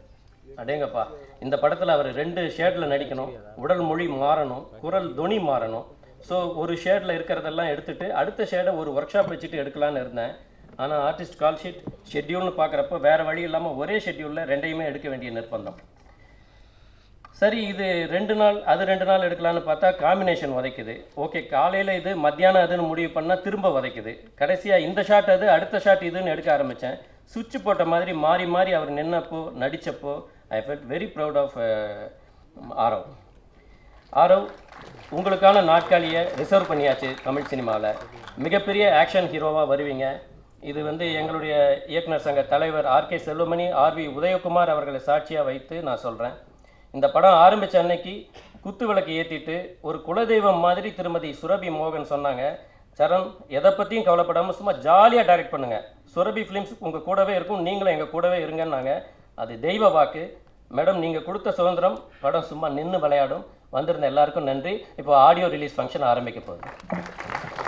அடேங்கப்பா, இந்த படத்தில் அவர் 2 ஷேடில் நடிக்கணும். உடல் மொழி மாறணும், குரல் துணி மாறணும். ஸோ ஒரு ஷேடில் இருக்கிறதெல்லாம் எடுத்துட்டு அடுத்த ஷேடை ஒரு ஒர்க் ஷாப் வச்சுட்டு எடுக்கலான்னு இருந்தேன். ஆனால் ஆர்டிஸ்ட் கால்ஷீட் ஷெட்யூல்னு பார்க்குறப்போ வேறு வழி இல்லாமல் ஒரே ஷெட்யூலில் 2யுமே எடுக்க வேண்டிய நிர்பந்தம். சரி, இது 2 நாள் அது 2 நாள் எடுக்கலான்னு பார்த்தா காம்பினேஷன் உதைக்குது. ஓகே, காலையில் இது, மத்தியானம் அதுன்னு முடிவு பண்ணால் திரும்ப உதைக்குது. கடைசியாக இந்த ஷாட் அது, அடுத்த ஷாட் இதுன்னு எடுக்க ஆரம்பித்தேன். சுவிட்ச் போட்ட மாதிரி மாறி மாறி அவர் நின்னப்போ நடித்தப்போ I felt very proud of Aarav. Aarav, உங்களுக்கான நாட்காலியை ரிசர்வ் பண்ணியாச்சு. தமிழ் சினிமாவில் மிகப்பெரிய ஆக்ஷன் ஹீரோவாக வருவீங்க. இது எங்களுடைய இயக்குனர் சங்க தலைவர் ஆர்கே செல்வமணி, ஆர்வி உதயகுமார் அவர்களை சாட்சியாக வைத்து நான் சொல்கிறேன். இந்த படம் ஆரம்பித்த அன்னைக்கு குத்து விளக்கு ஏற்றிட்டு ஒரு குலதெய்வம் மாதிரி திருமதி சுரபி மோகன் சொன்னாங்க, சரண் எதை பற்றியும் கவலைப்படாமல் சும்மா ஜாலியாக டைரக்ட் பண்ணுங்கள், சுரபி ஃபிலிம்ஸ் உங்கள் கூடவே இருக்கும், நீங்களும் எங்கள் கூடவே இருங்கன்னாங்க. அது தெய்வ வாக்கு. மேடம், நீங்கள் கொடுத்த சுதந்திரம், படம் சும்மா நின்று விளையாடும். வந்திருந்த எல்லாருக்கும் நன்றி. இப்போ ஆடியோ ரிலீஸ் ஃபங்க்ஷன் ஆரம்பிக்க போகுது.